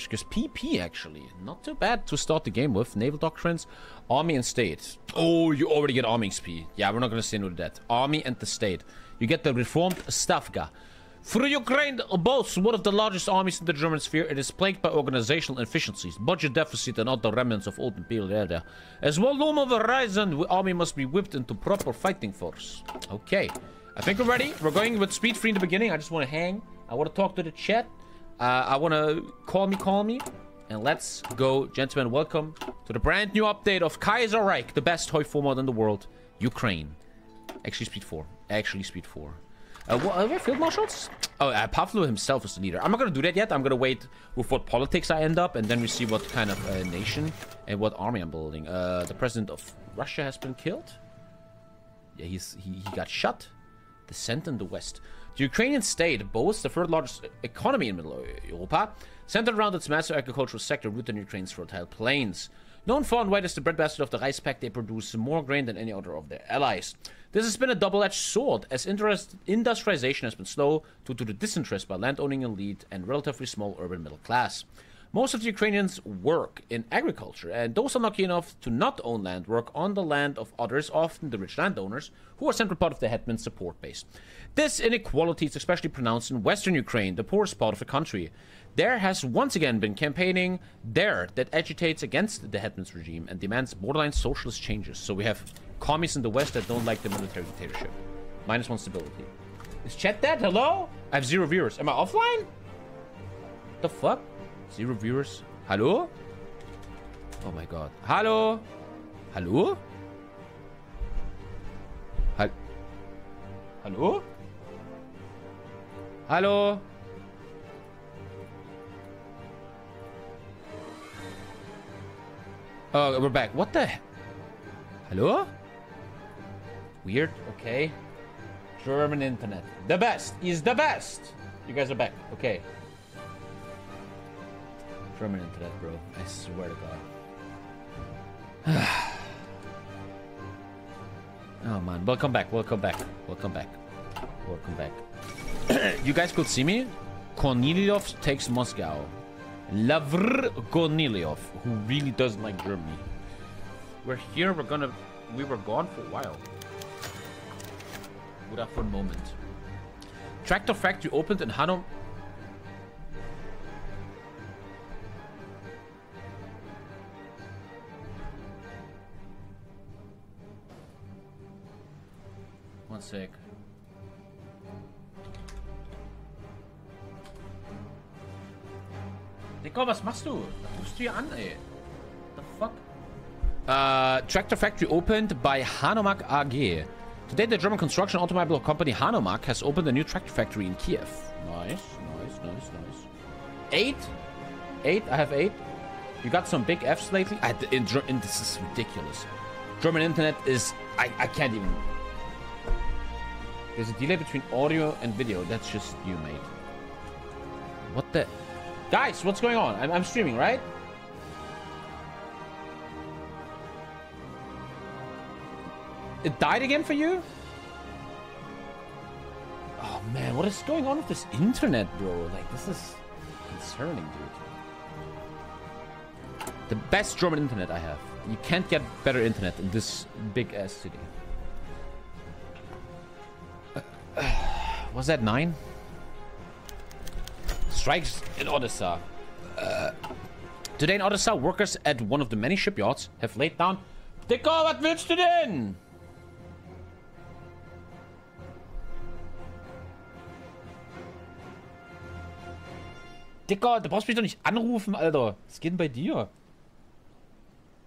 Turkish, because PP actually, not too bad to start the game with. Naval doctrines, army and state. Oh, you already get army XP. Yeah, we're not gonna stay into that. Army and the state. You get the reformed Stavka. Through Ukraine boasts one of the largest armies in the German sphere. It is plagued by organizational inefficiencies, budget deficit, and other remnants of old imperial era. As well loom over the horizon, the army must be whipped into proper fighting force. Okay, I think we're ready. We're going with speed free in the beginning. I just want to hang. I want to talk to the chat. I want to call me. And let's go, gentlemen. Welcome to the brand new update of Kaiserreich, the best HOI4 mod in the world, Ukraine. Actually, speed 4. Actually, speed 4. What are field marshals? Oh, Pavlo himself is the leader. I'm not gonna do that yet. I'm gonna wait with what politics I end up, and then we see what kind of nation and what army I'm building. The president of Russia has been killed. Yeah, he got shot. Descent in the west. The Ukrainian state boasts the third largest economy in Middle Europa, centered around its massive agricultural sector rooted in Ukraine's fertile plains. Known far and wide as the breadbasket of the Reichspakt, they produce more grain than any other of their allies. This has been a double-edged sword, as industrialization has been slow due to the disinterest by landowning elite and relatively small urban middle class. Most of the Ukrainians work in agriculture, and those unlucky enough to not own land work on the land of others, often the rich landowners, who are central part of the Hetman support base. This inequality is especially pronounced in western Ukraine, the poorest part of the country. There has once again been campaigning there that agitates against the Hetman's regime and demands borderline socialist changes. So we have commies in the west that don't like the military dictatorship. -1 stability. Is chat dead? Hello? I have 0 viewers. Am I offline? The fuck? 0 viewers. Hallo? Oh my god. Hallo? Hallo? Hallo? Hallo? Oh, we're back. What the? Hello? Weird. Okay. German internet. The best is the best. You guys are back. Okay. German internet, bro. I swear to God. Oh, man. Welcome back. Welcome back. Welcome back. Welcome back. You guys could see me? Kornilov takes Moscow. Lavr Kornilov, who really doesn't like Germany. We're here. We were gone for a while. What up for a moment? Tractor factory opened in Hanomag. One sec. Digga, was machst du? Da rufst du hier an, ey. The fuck? Tractor factory opened by Hanomag AG. Today, the German construction automobile company Hanomag has opened a new tractor factory in Kiev. Nice, nice, nice, nice. 8? I have 8. You got some big Fs lately? This is ridiculous. German internet is... I can't even... There's a delay between audio and video. That's just you, mate. What the... Guys, what's going on? I'm streaming, right? It died again for you? Oh man, what is going on with this internet, bro? Like, this is concerning, dude. The best German internet I have. You can't get better internet in this big-ass city. Was that 9? Strikes in Odessa. Today in Odessa, workers at one of the many shipyards have laid down... Dicker, what willst du denn? Dicker, du brauchst mich doch nicht anrufen, Alter. Was geht denn bei dir?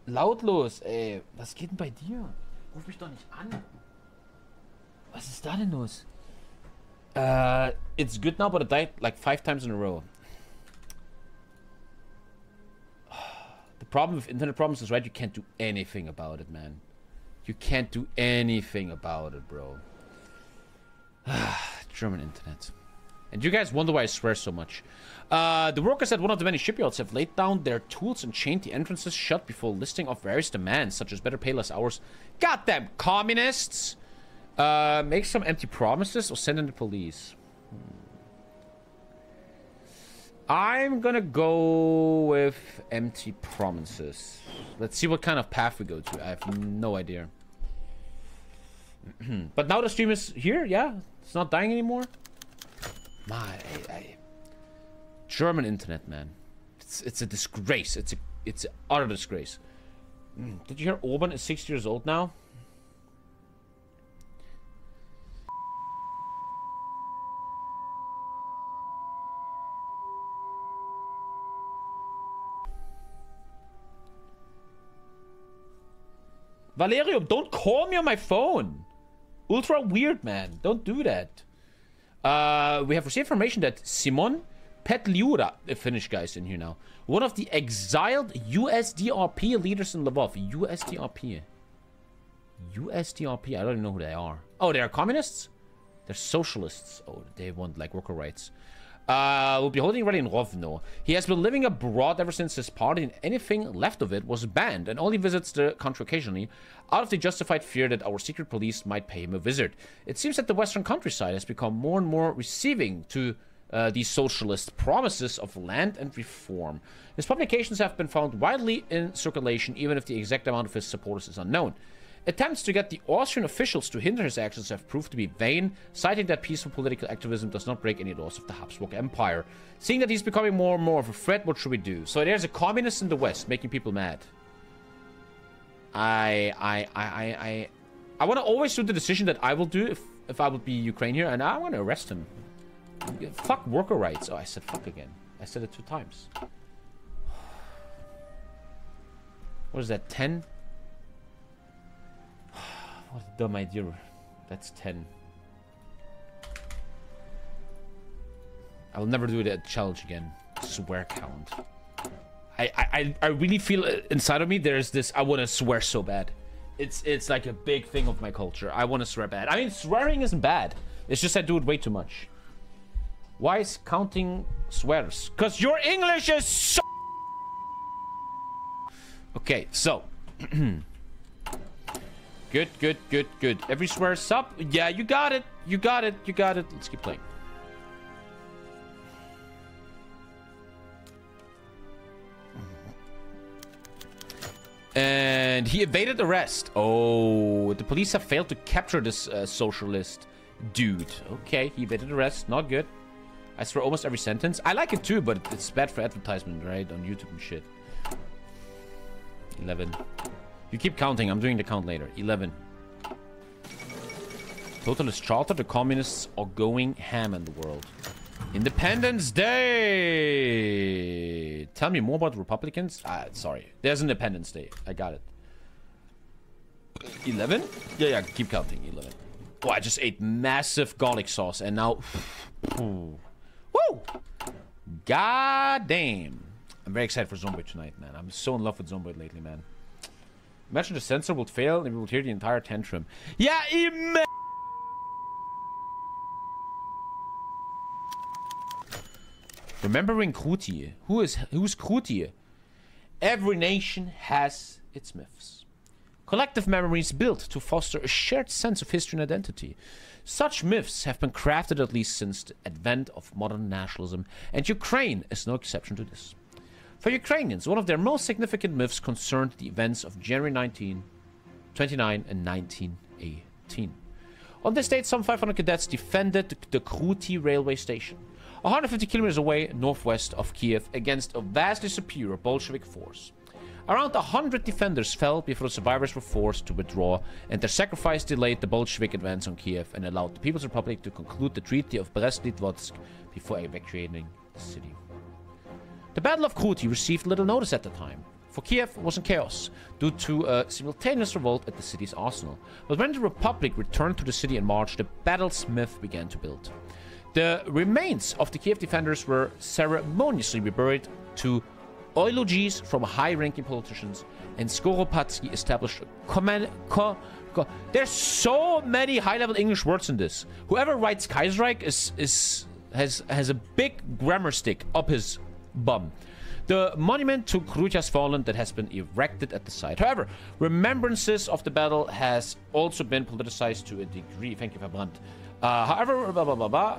Lautlos, ey. Was geht denn bei dir? Ruf mich doch nicht an. Was ist da denn los? It's good now, but it died like 5 times in a row. The problem with internet problems is, right, you can't do anything about it, man. You can't do anything about it, bro. German internet. And you guys wonder why I swear so much. The workers at one of the many shipyards have laid down their tools and chained the entrances shut before listing off various demands, such as better pay, less hours. Goddamn communists! Make some empty promises or send in the police. I'm gonna go with empty promises. Let's see what kind of path we go to. I have no idea. But now the stream is here, yeah? It's not dying anymore? My... German internet, man. It's a disgrace. It's an utter disgrace. Did you hear Orban is 60 years old now? Valerium, don't call me on my phone. Ultra weird, man. Don't do that. We have received information that Simon Petliura, the Finnish guy's in here now, one of the exiled USDRP leaders in Lvov. USDRP. I don't even know who they are. Oh, they are communists? They're socialists. Oh, they want, like, worker rights. We'll be holding rally in Rovno. He has been living abroad ever since his party and anything left of it was banned, and only visits the country occasionally out of the justified fear that our secret police might pay him a visit. It seems that the Western countryside has become more and more receiving to these socialist promises of land and reform. His publications have been found widely in circulation, even if the exact amount of his supporters is unknown. Attempts to get the Austrian officials to hinder his actions have proved to be vain, citing that peaceful political activism does not break any laws of the Habsburg Empire. Seeing that he's becoming more and more of a threat, what should we do? So there's a communist in the West making people mad. I want to always do the decision that I will do if I would be Ukraine here, and I want to arrest him. Fuck worker rights. Oh, I said fuck again. I said it 2 times. What is that, 10? What a dumb idea. That's 10. I will never do that challenge again. Swear count. I really feel inside of me there's this, I want to swear so bad. It's like a big thing of my culture. I want to swear bad. I mean, swearing isn't bad. It's just I do it way too much. Why is counting swears? Because your English is so... Okay, so... Good, good, good, good. Every swear is up. Yeah, you got it. You got it. You got it. Let's keep playing. And he evaded arrest. Oh, the police have failed to capture this socialist dude. Okay, he evaded arrest. Not good. I swear almost every sentence. I like it too, but it's bad for advertisement, right? On YouTube and shit. 11. You keep counting. I'm doing the count later. 11. Totalist charter. The communists are going ham in the world. Independence Day! Tell me more about Republicans. Ah, sorry. There's Independence Day. I got it. 11? Yeah, yeah. Keep counting. 11. Oh, I just ate massive garlic sauce. And now... Woo! God damn. I'm very excited for Zomboid tonight, man. I'm so in love with Zomboid lately, man. Imagine the sensor would fail and we would hear the entire tantrum. Yeah, imagine. Remembering Krutie. Who's Krutie? Every nation has its myths. Collective memories built to foster a shared sense of history and identity. Such myths have been crafted at least since the advent of modern nationalism, and Ukraine is no exception to this. For Ukrainians, one of their most significant myths concerned the events of January 1929 and 1918. On this date, some 500 cadets defended the Kruti railway station, 150 kilometers away northwest of Kiev, against a vastly superior Bolshevik force. Around 100 defenders fell before the survivors were forced to withdraw, and their sacrifice delayed the Bolshevik advance on Kiev and allowed the People's Republic to conclude the Treaty of Brest-Litovsk before evacuating the city. The Battle of Kruti received little notice at the time, for Kiev was in chaos due to a simultaneous revolt at the city's arsenal. But when the Republic returned to the city in March, the battle's myth began to build. The remains of the Kiev defenders were ceremoniously reburied to eulogies from high-ranking politicians, and Skoropadsky established a There's so many high-level English words in this. Whoever writes Kaiserreich has a big grammar stick up his... bum. The monument to Kruti has fallen that has been erected at the site. However, remembrances of the battle has also been politicized to a degree. Thank you, Verbrandt. However,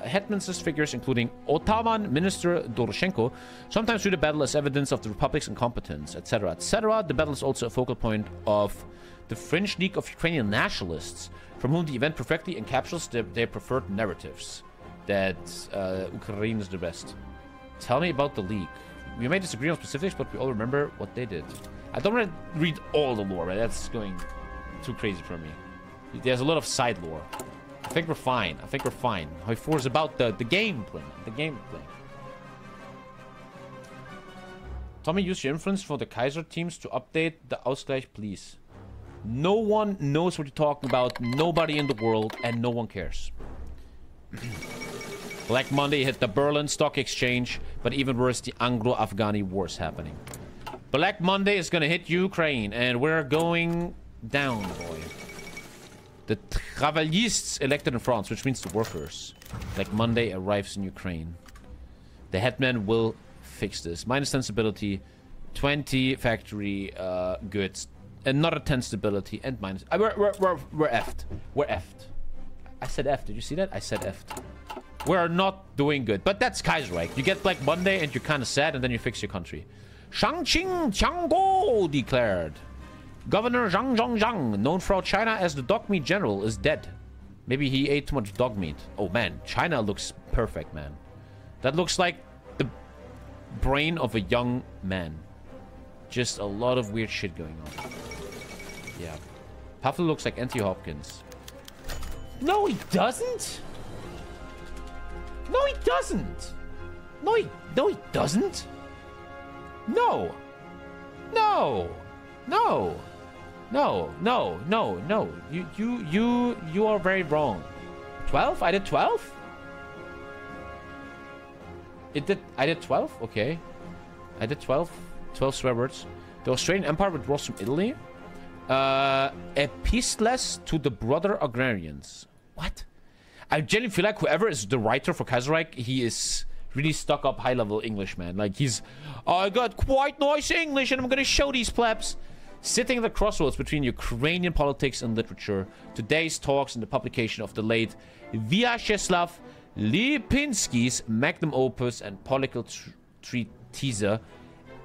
Hetman's figures, including Ottoman Minister Doroshenko, sometimes view the battle as evidence of the Republic's incompetence, etc., etc. The battle is also a focal point of the French League of Ukrainian Nationalists, from whom the event perfectly encapsulates their preferred narratives, that Ukraine is the best. Tell me about the League. We may disagree on specifics, but we all remember what they did. I don't want to read all the lore, right? That's going too crazy for me. There's a lot of side lore. I think we're fine. I think we're fine. HOI4 is about the game plan. The game plan. Tommy, use your influence for the Kaiser teams to update the Ausgleich, please. No one knows what you're talking about. Nobody in the world, and no one cares. Black Monday hit the Berlin Stock Exchange, but even worse, the Anglo-Afghani war is happening. Black Monday is gonna hit Ukraine, and we're going down, boy. The Travaillists elected in France, which means the workers. Black Monday arrives in Ukraine. The Hetman will fix this. Minus 10 stability, 20 factory goods, another 10 stability, and minus... we're effed. We're effed. I said F. Did you see that? I said effed. We're not doing good. But that's Kaiserreich. You get Black Monday and you're kind of sad, and then you fix your country. Shangqing Changgo declared. Governor Zhang Zhongzhang, known throughout China as the dog meat general, is dead. Maybe he ate too much dog meat. Oh man, China looks perfect, man. That looks like the brain of a young man. Just a lot of weird shit going on. Yeah. Pavlo looks like Anthony Hopkins. No, he doesn't. No, he doesn't. No, he doesn't. No. No. No. No, no, no, no. You are very wrong. 12? I did 12? I did 12? Okay. I did 12. 12 swear words. The Australian Empire withdraws from Italy. Epistles to the Brothers Agrarians. What? I genuinely feel like whoever is the writer for Kaiserreich, he is really stuck up high-level English, man. Like, he's... Oh, I got quite nice English, and I'm gonna show these plebs. Sitting at the crossroads between Ukrainian politics and literature, today's talks and the publication of the late Vyacheslav Lypynskyi's magnum opus and political treatise,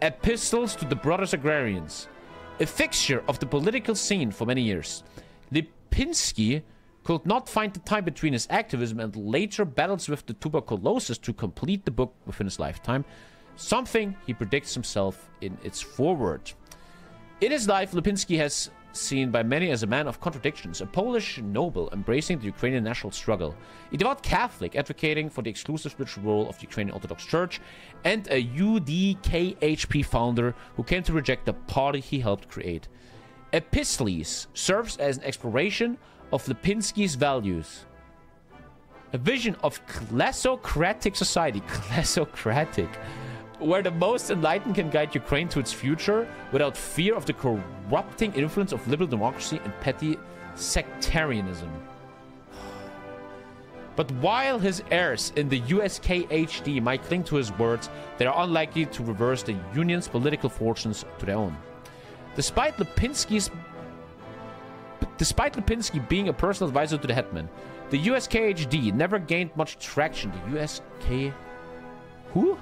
Epistles to the Brothers Agrarians, a fixture of the political scene for many years. Lypynskyi could not find the time between his activism and later battles with the tuberculosis to complete the book within his lifetime, something he predicts himself in its foreword. In his life, Lypynskyi has seen by many as a man of contradictions, a Polish noble embracing the Ukrainian national struggle, a devout Catholic advocating for the exclusive spiritual role of the Ukrainian Orthodox Church, and a UDKHP founder who came to reject the party he helped create. Epistles serves as an exploration of Lypynskyi's values, a vision of classocratic society, where the most enlightened can guide Ukraine to its future without fear of the corrupting influence of liberal democracy and petty sectarianism. But while his heirs in the USKHD might cling to his words, they are unlikely to reverse the union's political fortunes to their own. Despite Lypynskyi being a personal advisor to the Hetman, the USKHD never gained much traction. The USK... Who?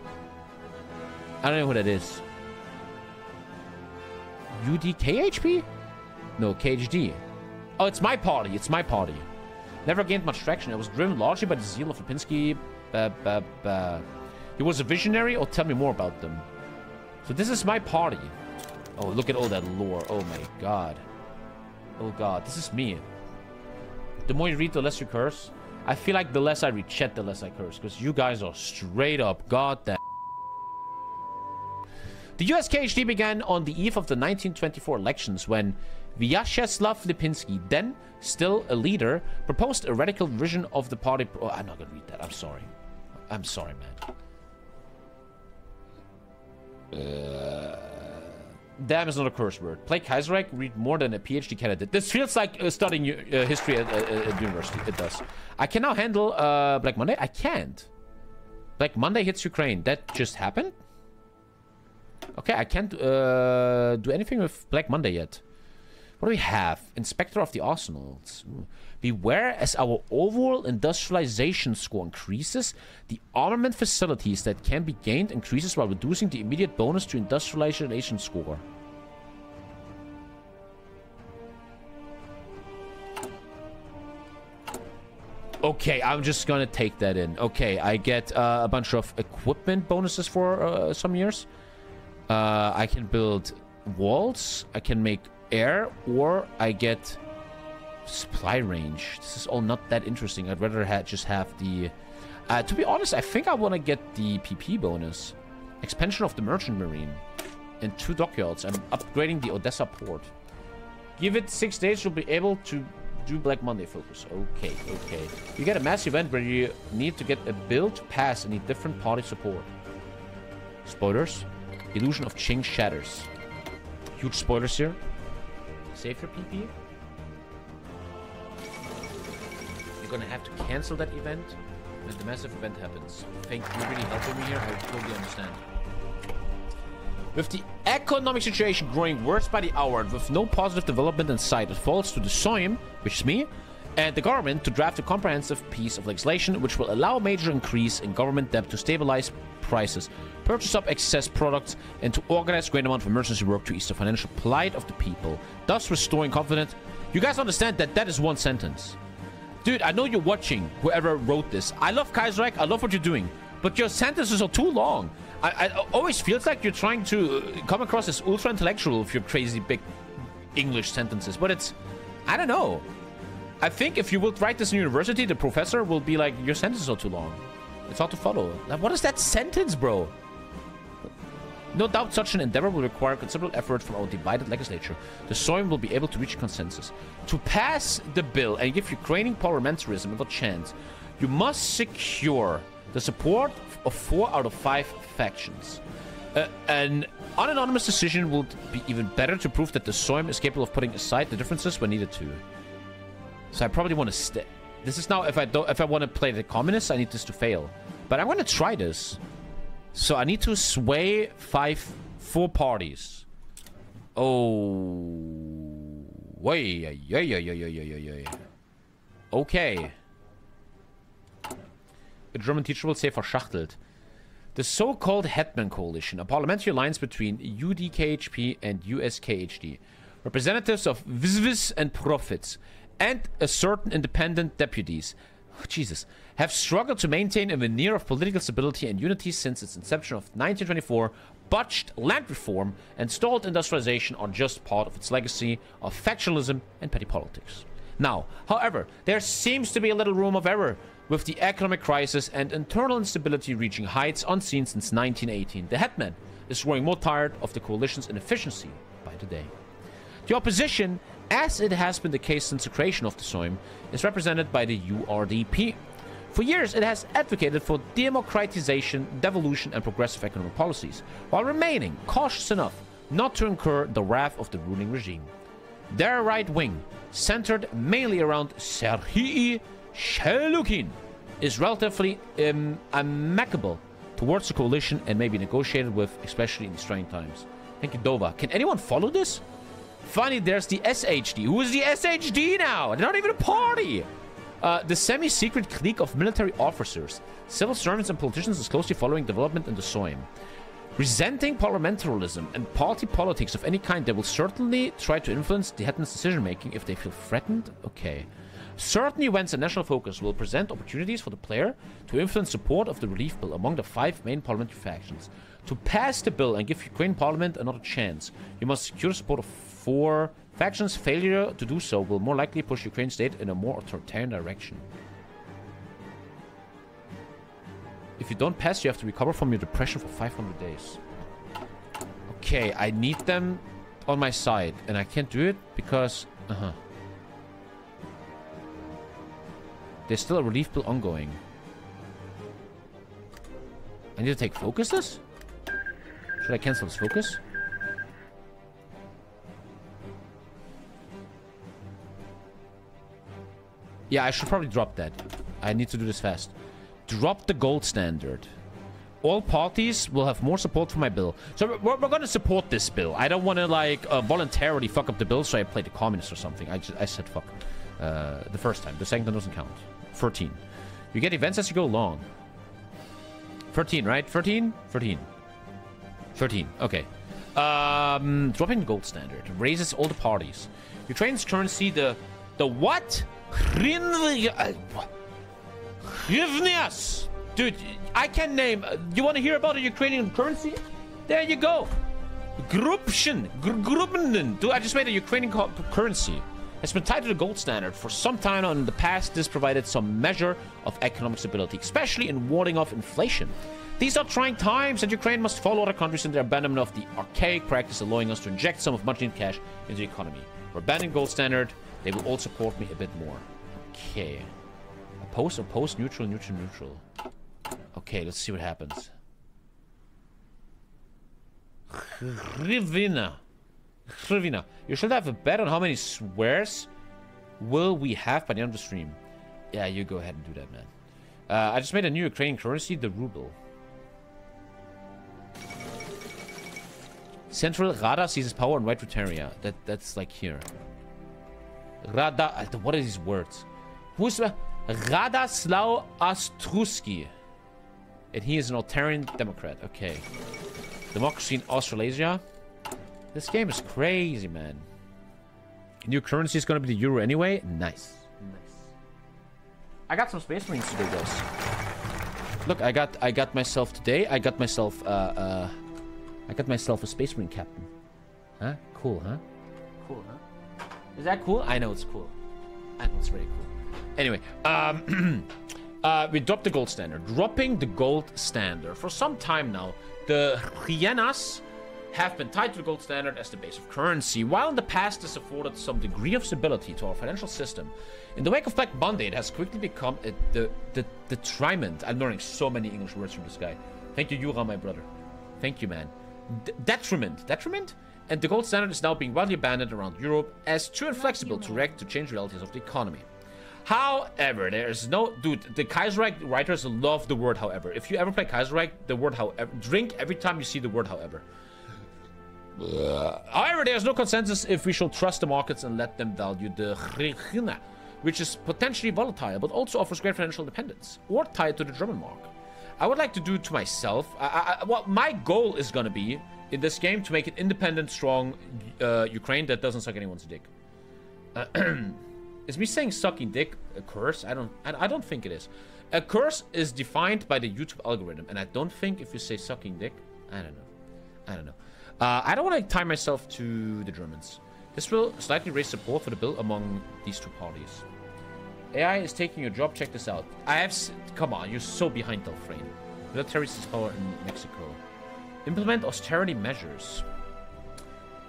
I don't know who that is. UDKHP? No, KHD. Oh, it's my party. It's my party. Never gained much traction. It was driven largely by the zeal of Lypynskyi. He was a visionary, or tell me more about them. So this is my party. Oh, look at all that lore. Oh my god. Oh god, this is me. The more you read, the less you curse. I feel like the less I read chat, the less I curse, because you guys are straight up goddamn. The USKHD began on the eve of the 1924 elections when Vyacheslav Lypynskyi, then still a leader, proposed a radical vision of the party. Oh, I'm not gonna read that. I'm sorry. I'm sorry, man. Damn is not a curse word. Play Kaiserreich, read more than a PhD candidate. This feels like studying history at university. It does. I can now handle Black Monday. I can't. Black Monday hits Ukraine. That just happened? Okay, I can't do anything with Black Monday yet. What do we have? Inspector of the Arsenals. Ooh. Beware, as our overall industrialization score increases, the armament facilities that can be gained increases while reducing the immediate bonus to industrialization score. Okay, I'm just gonna take that in. Okay, I get a bunch of equipment bonuses for some years. I can build walls, I can make air, or I get supply range. This is all not that interesting. I'd rather just have the... to be honest, I think I want to get the PP bonus. Expansion of the Merchant Marine. In 2 dockyards. I'm upgrading the Odessa port. Give it 6 days, you'll be able to do Black Monday focus. Okay, okay. You get a mass event where you need to get a bill to pass and need different party support. Spoilers. Illusion of Qing shatters. Huge spoilers here. Save your PP. You're gonna have to cancel that event when the massive event happens. Thank you for really helping me here. I totally understand. With the economic situation growing worse by the hour, and with no positive development in sight, it falls to the Sejm, which is me, and the government to draft a comprehensive piece of legislation which will allow a major increase in government debt to stabilize prices, purchase up excess products, and to organize great amount of emergency work to ease the financial plight of the people, thus restoring confidence. You guys understand that that is one sentence. Dude, I know you're watching, whoever wrote this. I love Kaiserreich, I love what you're doing, but your sentences are too long. I always feels like you're trying to come across as ultra-intellectual with your crazy big English sentences, but it's... I don't know. I think if you would write this in university, the professor will be like, your sentences are too long. It's hard to follow. Like, what is that sentence, bro? No doubt such an endeavor will require considerable effort from our divided legislature. The Sejm will be able to reach a consensus. To pass the bill and give Ukrainian parliamentarism a chance, you must secure the support of 4 out of 5 factions. An unanimous decision will be even better to prove that the Sejm is capable of putting aside the differences when needed to. So I probably want to stay. This is now, if I want to play the communists, I need this to fail. But I'm going to try this. So I need to sway 4 parties. Oh, wait, yeah. Okay. A German teacher will say verschachtelt. The so-called Hetman coalition, a parliamentary alliance between UDKHP and USKHD, representatives of Visvis and Profits, and a certain independent deputies. Oh, Jesus, have struggled to maintain a veneer of political stability and unity since its inception of 1924, botched land reform, and stalled industrialization are just part of its legacy of factionalism and petty politics. Now, however, there seems to be a little room of error, with the economic crisis and internal instability reaching heights unseen since 1918. The Hetman is growing more tired of the coalition's inefficiency by today. The opposition, as it has been the case since the creation of the Sejm, is represented by the URDP. For years, it has advocated for democratization, devolution, and progressive economic policies, while remaining cautious enough not to incur the wrath of the ruling regime. Their right wing, centered mainly around Serhii Shelukin, is relatively amicable towards the coalition and may be negotiated with, especially in these trying times. Thank you, Dova. Can anyone follow this? Funny, there's the SHD. Who is the SHD now? They're not even a party! The semi-secret clique of military officers, civil servants, and politicians is closely following development in the Sejm. Resenting parliamentarism and party politics of any kind, they will certainly try to influence the Hetman's decision-making if they feel threatened. Okay. Certain events and national focus will present opportunities for the player to influence support of the relief bill among the 5 main parliamentary factions. To pass the bill and give Ukraine parliament another chance, you must secure support of 4 factions. Failure to do so will more likely push Ukraine's state in a more authoritarian direction. If you don't pass, you have to recover from your depression for 500 days. Okay, I need them on my side, and I can't do it because... There's still a relief bill ongoing. I need to take focus this? Should I cancel this focus? Yeah, I should probably drop that. I need to do this fast. Drop the gold standard. all parties will have more support for my bill. So we're going to support this bill. I don't want to, like, voluntarily fuck up the bill, so I played the communist or something. I said fuck. The first time. The second time doesn't count. 13. You get events as you go along. 13, right? 13? 13. 13. Okay. Dropping the gold standard. Raises all the parties. Ukraine's currency, the what? Hryvnias! Dude, I can name... You want to hear about the Ukrainian currency? There you go. Grubshin. Grubnen. Dude, I just made a Ukrainian currency. It's been tied to the gold standard for some time now. In the past, this provided some measure of economic stability, especially in warding off inflation. These are trying times, and Ukraine must follow other countries in their abandonment of the archaic practice, allowing us to inject some of much-needed cash into the economy. We're banning gold standard. They will all support me a bit more. Okay. Oppose, oppose, neutral, neutral, neutral. Okay, let's see what happens. Hryvnia. Hryvnia. You should have a bet on how many swears will we have by the end of the stream. Yeah, you go ahead and do that, man. I just made a new Ukrainian currency, the ruble. Central Rada seizes power in Right-Rutaria. That's like here. Rada... What are these words? Who's... Radaslaw Ostrowski. And he is an Altarian Democrat. Okay. Democracy in Australasia. This game is crazy, man. New currency is going to be the euro anyway. Nice. Nice. I got some Space Marines today, guys. Look, I got myself today. I got myself a Space Marine captain. Huh? Cool, huh? Cool, huh? Is that cool? I know it's cool. I know it's really cool. Anyway, we dropped the gold standard. Dropping the gold standard. For some time now, the hyenas have been tied to the gold standard as the base of currency. While in the past this afforded some degree of stability to our financial system, in the wake of Black Monday, it has quickly become the detriment. I'm learning so many English words from this guy. Thank you, Yura, my brother. Thank you, man. Detriment. Detriment? And the gold standard is now being widely abandoned around Europe as too inflexible to react to change realities of the economy. However, there is no... Dude, the Kaiserreich writers love the word however. If you ever play Kaiserreich, the word however... Drink every time you see the word however. However, there is no consensus if we shall trust the markets and let them value the hryvnia, which is potentially volatile, but also offers great financial independence, or tied to the German mark. I would like to do to myself... Well, my goal is gonna be, in this game, to make an independent, strong Ukraine that doesn't suck anyone's dick. Is me saying sucking dick a curse? I don't think it is. A curse is defined by the YouTube algorithm, and I don't think if you say sucking dick, I don't know. I don't want to tie myself to the Germans. This will slightly raise support for the bill among these two parties. AI is taking your job. Check this out. Come on, you're so behind, Delphine. Military power in Mexico. Implement austerity measures.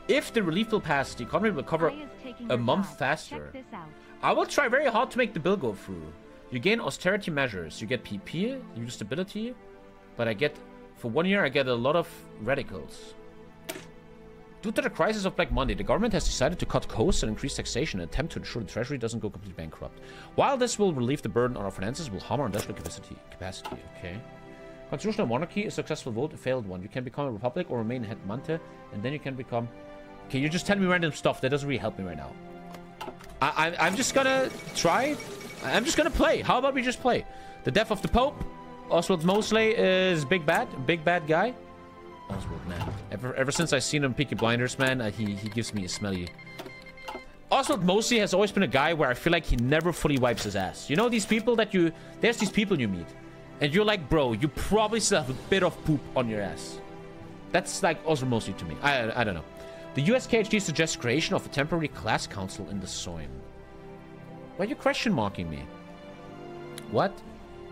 If the relief bill passes, the economy will recover a month faster. I will try very hard to make the bill go through. You gain austerity measures. You get PP, you lose stability. But I get... For 1 year, I get a lot of radicals. Due to the crisis of Black Monday, the government has decided to cut costs and increase taxation in an attempt to ensure the treasury doesn't go completely bankrupt. While this will relieve the burden on our finances, it will harm our industrial capacity. Okay. Constitutional monarchy, a successful vote, a failed one. You can become a republic or remain Hetmanate, and then you can become... Okay, you just tell me random stuff. That doesn't really help me right now. I'm just gonna try. I'm just gonna play. How about we just play? The death of the Pope. Oswald Mosley is big bad guy. Oswald, man. Ever since I've seen him in Peaky Blinders, man, he gives me a smelly. Oswald Mosley has always been a guy where I feel like he never fully wipes his ass. You know these people that you... There's these people you meet, and you're like, bro, you probably still have a bit of poop on your ass. That's like Oswald Mosley to me. I don't know. The USKHD suggests creation of a temporary class council in the Sejm. Why are you question marking me? What?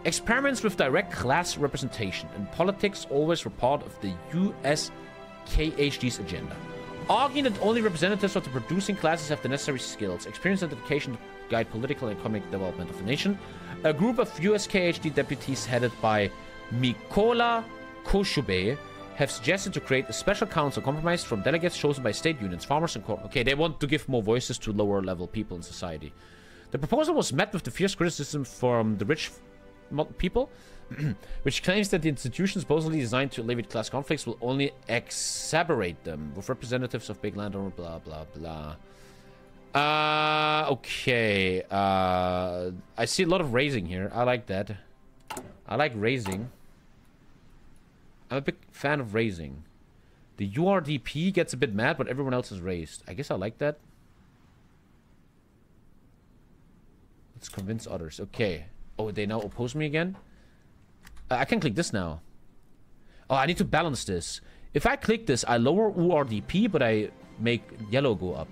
Experiments with direct class representation in politics always were part of the USKHD's agenda, arguing that only representatives of the producing classes have the necessary skills, experience, and dedication to guide political and economic development of the nation. A group of USKHD deputies headed by Mykola Kosubei have suggested to create a special council compromised from delegates chosen by state unions, farmers, and corporate. Okay, they want to give more voices to lower-level people in society. The proposal was met with the fierce criticism from the rich people, which claims that the institution supposedly designed to alleviate class conflicts will only exacerbate them with representatives of big landowners, blah, blah, blah. Okay. I see a lot of raising here. I like that. I like raising. I'm a big fan of raising. The URDP gets a bit mad, but everyone else is raised. I guess I like that. Let's convince others. Okay. Oh, they now oppose me again? I can click this now. Oh, I need to balance this. If I click this, I lower URDP, but I make yellow go up.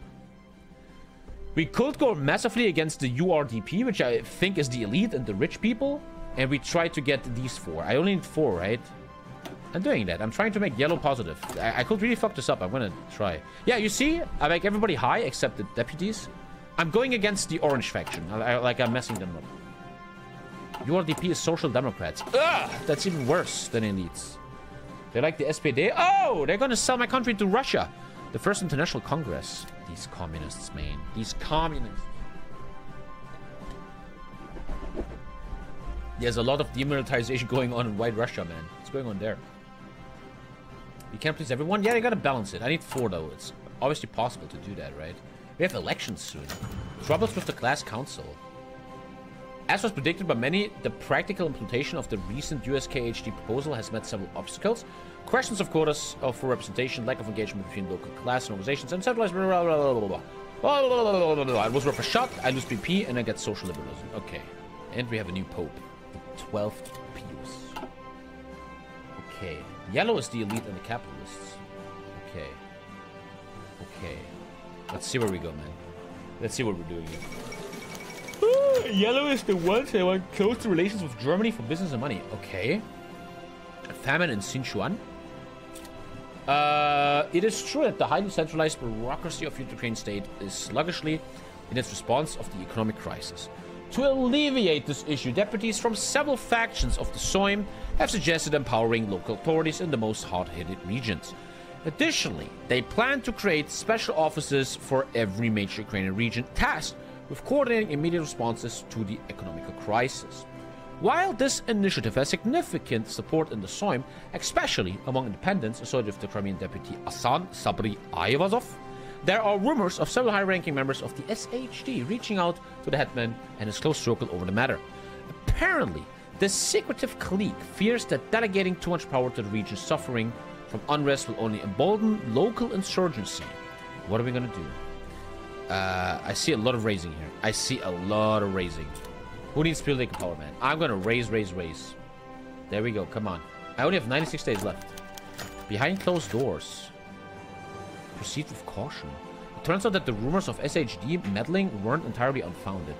We could go massively against the URDP, which I think is the elite and the rich people. And we try to get these four. I only need four, right? I'm doing that. I'm trying to make yellow positive. I could really fuck this up. I'm gonna try. Yeah, you see? I make everybody high except the deputies. I'm going against the orange faction. I'm messing them up. URDP is Social Democrats. Ugh! That's even worse than elites. They like the SPD. Oh! They're gonna sell my country to Russia. The First International Congress. These communists, man. These communists. There's a lot of demilitarization going on in White Russia, man. What's going on there? You can't please everyone? Yeah, you gotta balance it. I need four, though. It's obviously possible to do that, right? We have elections soon. Troubles with the class council. As was predicted by many, the practical implementation of the recent USKHD proposal has met several obstacles. Questions of quotas for representation, lack of engagement between local class and organizations, and centralized... Blah, blah, blah, blah, blah. Blah, blah, blah, blah, blah. I was worth a shot, I lose BP, and I get social liberalism. Okay. And we have a new pope. The 12th Pius. Okay. Yellow is the elite and the capitalists. Okay. Okay. Let's see where we go, man. Let's see what we're doing here. Yellow is the ones that want close to relations with Germany for business and money. Okay. A famine in Sichuan. It is true that the highly centralized bureaucracy of the Ukrainian state is sluggishly in its response of the economic crisis. To alleviate this issue, deputies from several factions of the Sejm have suggested empowering local authorities in the most hard-hit regions. Additionally, they plan to create special offices for every major Ukrainian region tasked with coordinating immediate responses to the economic crisis. While this initiative has significant support in the Sejm, especially among independents associated with the Crimean deputy Asan Sabri Ayvazov, there are rumors of several high-ranking members of the SHD reaching out to the Hetman and his close circle over the matter. Apparently, this secretive clique fears that delegating too much power to the region suffering from unrest will only embolden local insurgency. What are we going to do? I see a lot of raising here. I see a lot of raising. Who needs political power, man? I'm gonna raise. There we go. Come on. I only have 96 days left. Behind closed doors. Proceed with caution. It turns out that the rumors of SHD meddling weren't entirely unfounded.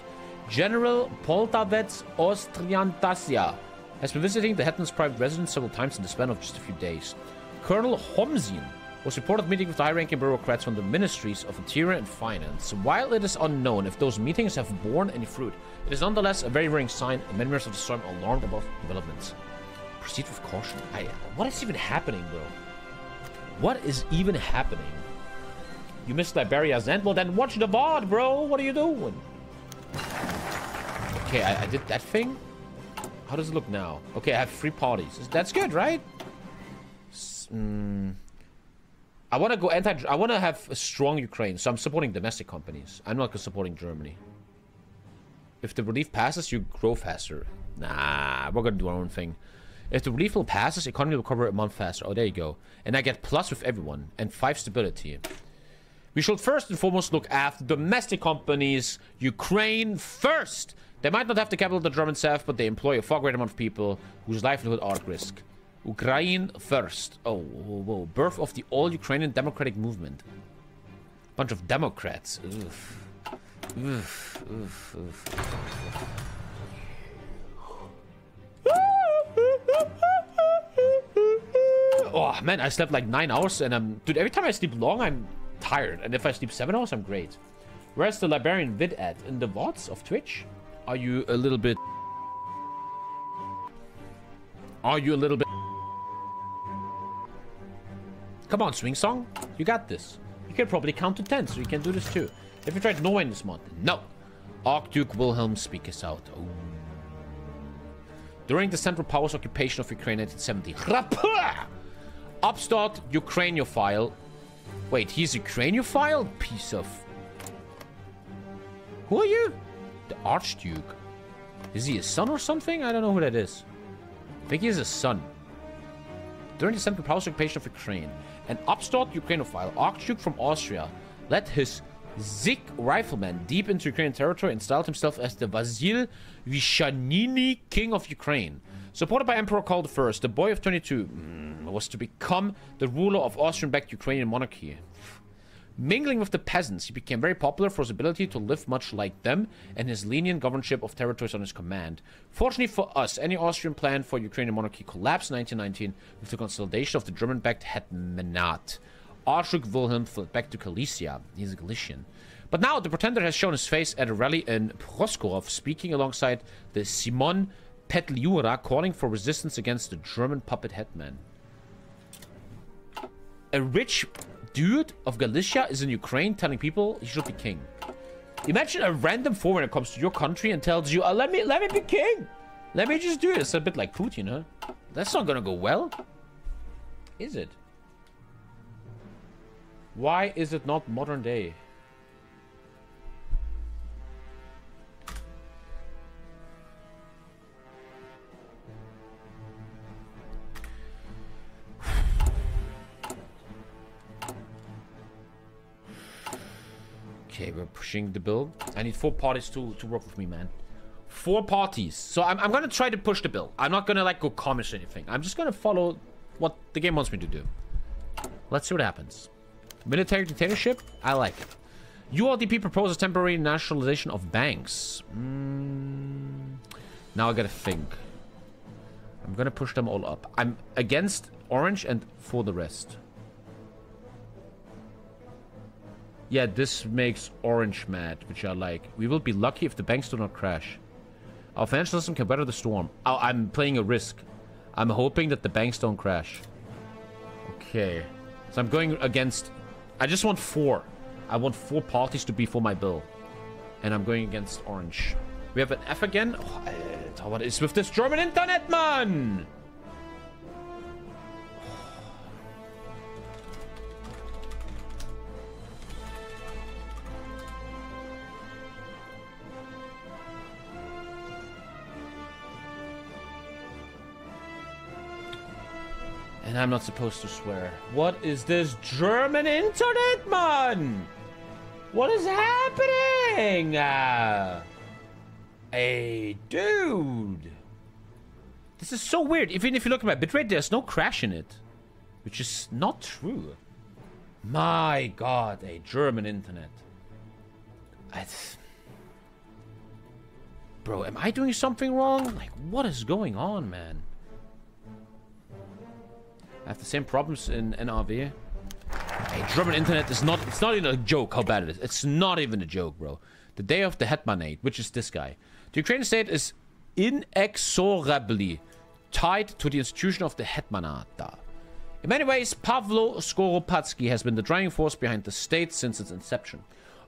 General Poltavets Ostriantasia has been visiting the Hetman's private residence several times in the span of just a few days. Colonel Homzin was reported meeting with high-ranking bureaucrats from the ministries of interior and finance. While it is unknown if those meetings have borne any fruit, it is nonetheless a very worrying sign, and many members of the Sejm are alarmed about developments. Proceed with caution. What is even happening, bro? What is even happening? You missed Liberia's end? Well, then watch the VOD, bro! What are you doing? Okay, I did that thing? How does it look now? Okay, I have three parties. That's good, right? I want to go I want to have a strong Ukraine, so I'm supporting domestic companies. I'm not supporting Germany. If the relief passes, you grow faster. Nah, we're going to do our own thing. If the relief will passes, economy will recover a month faster. Oh, there you go. And I get plus with everyone and 5 stability. We should first and foremost look after domestic companies. Ukraine first. They might not have the capital the Germans have, but they employ a far greater amount of people whose livelihood are at risk. Ukraine first. Oh, whoa, whoa. Birth of the all-Ukrainian democratic movement. Bunch of Democrats. Oof. Oof. Oof. Oof. Oh, man, I slept like 9 hours and I'm... Dude, every time I sleep long, I'm tired. And if I sleep 7 hours, I'm great. Where's the Liberian vid at? In the VODs of Twitch? Are you a little bit... Come on, Swing Song. You got this. You can probably count to 10, so you can do this too. If you tried Norway this month, no. Archduke Wilhelm, speak us out. Ooh. During the Central Powers' occupation of Ukraine in 1970. Upstart Ukrainophile. Wait, he's Ukrainophile? Piece of... Who are you? The Archduke. Is he a son or something? I don't know who that is. I think he is a son. During the Central Powers' occupation of Ukraine, an upstart Ukrainophile, Archduke from Austria, led his Zik rifleman deep into Ukrainian territory and styled himself as the Vasil Vyshanini, King of Ukraine. Supported by Emperor Karl I, the boy of 22 was to become the ruler of Austrian-backed Ukrainian monarchy. Mingling with the peasants, he became very popular for his ability to live much like them and his lenient governorship of territories on his command. Fortunately for us, any Austrian plan for Ukrainian monarchy collapsed in 1919 with the consolidation of the German-backed Hetmanate. Archduke Wilhelm fled back to Galicia. He's a Galician. But now the pretender has shown his face at a rally in Proskorov, speaking alongside the Simon Petliura, calling for resistance against the German puppet Hetman. A rich dude of Galicia is in Ukraine telling people he should be king. Imagine a random foreigner comes to your country and tells you, oh, let me be king. Let me just do it. It's a bit like Putin, huh? That's not gonna go well, is it? Why is it not modern day? Okay, we're pushing the bill. I need four parties to work with me, man. Four parties. So I'm gonna try to push the bill. I'm not gonna like go comments or anything. I'm just gonna follow what the game wants me to do. Let's see what happens. Military dictatorship? I like it. URDP proposes temporary nationalization of banks. Now I gotta think. I'm gonna push them all up. I'm against orange and for the rest. Yeah, this makes orange mad, which I like. We will be lucky if the banks do not crash. Our financial system can weather the storm. I'm playing a risk. I'm hoping that the banks don't crash. Okay. So I'm going against... I just want four. I want four parties to be for my bill. And I'm going against orange. We have an F again. Oh, Alter, what is with this German internet, man? And I'm not supposed to swear. What is this German internet, man? What is happening? Hey, dude. This is so weird. Even if you look at my bitrate, there's no crash in it. Which is not true. My God, a German internet. Bro, am I doing something wrong? Like, what is going on, man? I have the same problems in NRV. Hey, German internet is not... It's not even a joke how bad it is. It's not even a joke, bro. The day of the Hetmanate, which is this guy. The Ukrainian state is inexorably tied to the institution of the Hetmanate. In many ways, Pavlo Skoropadsky has been the driving force behind the state since its inception.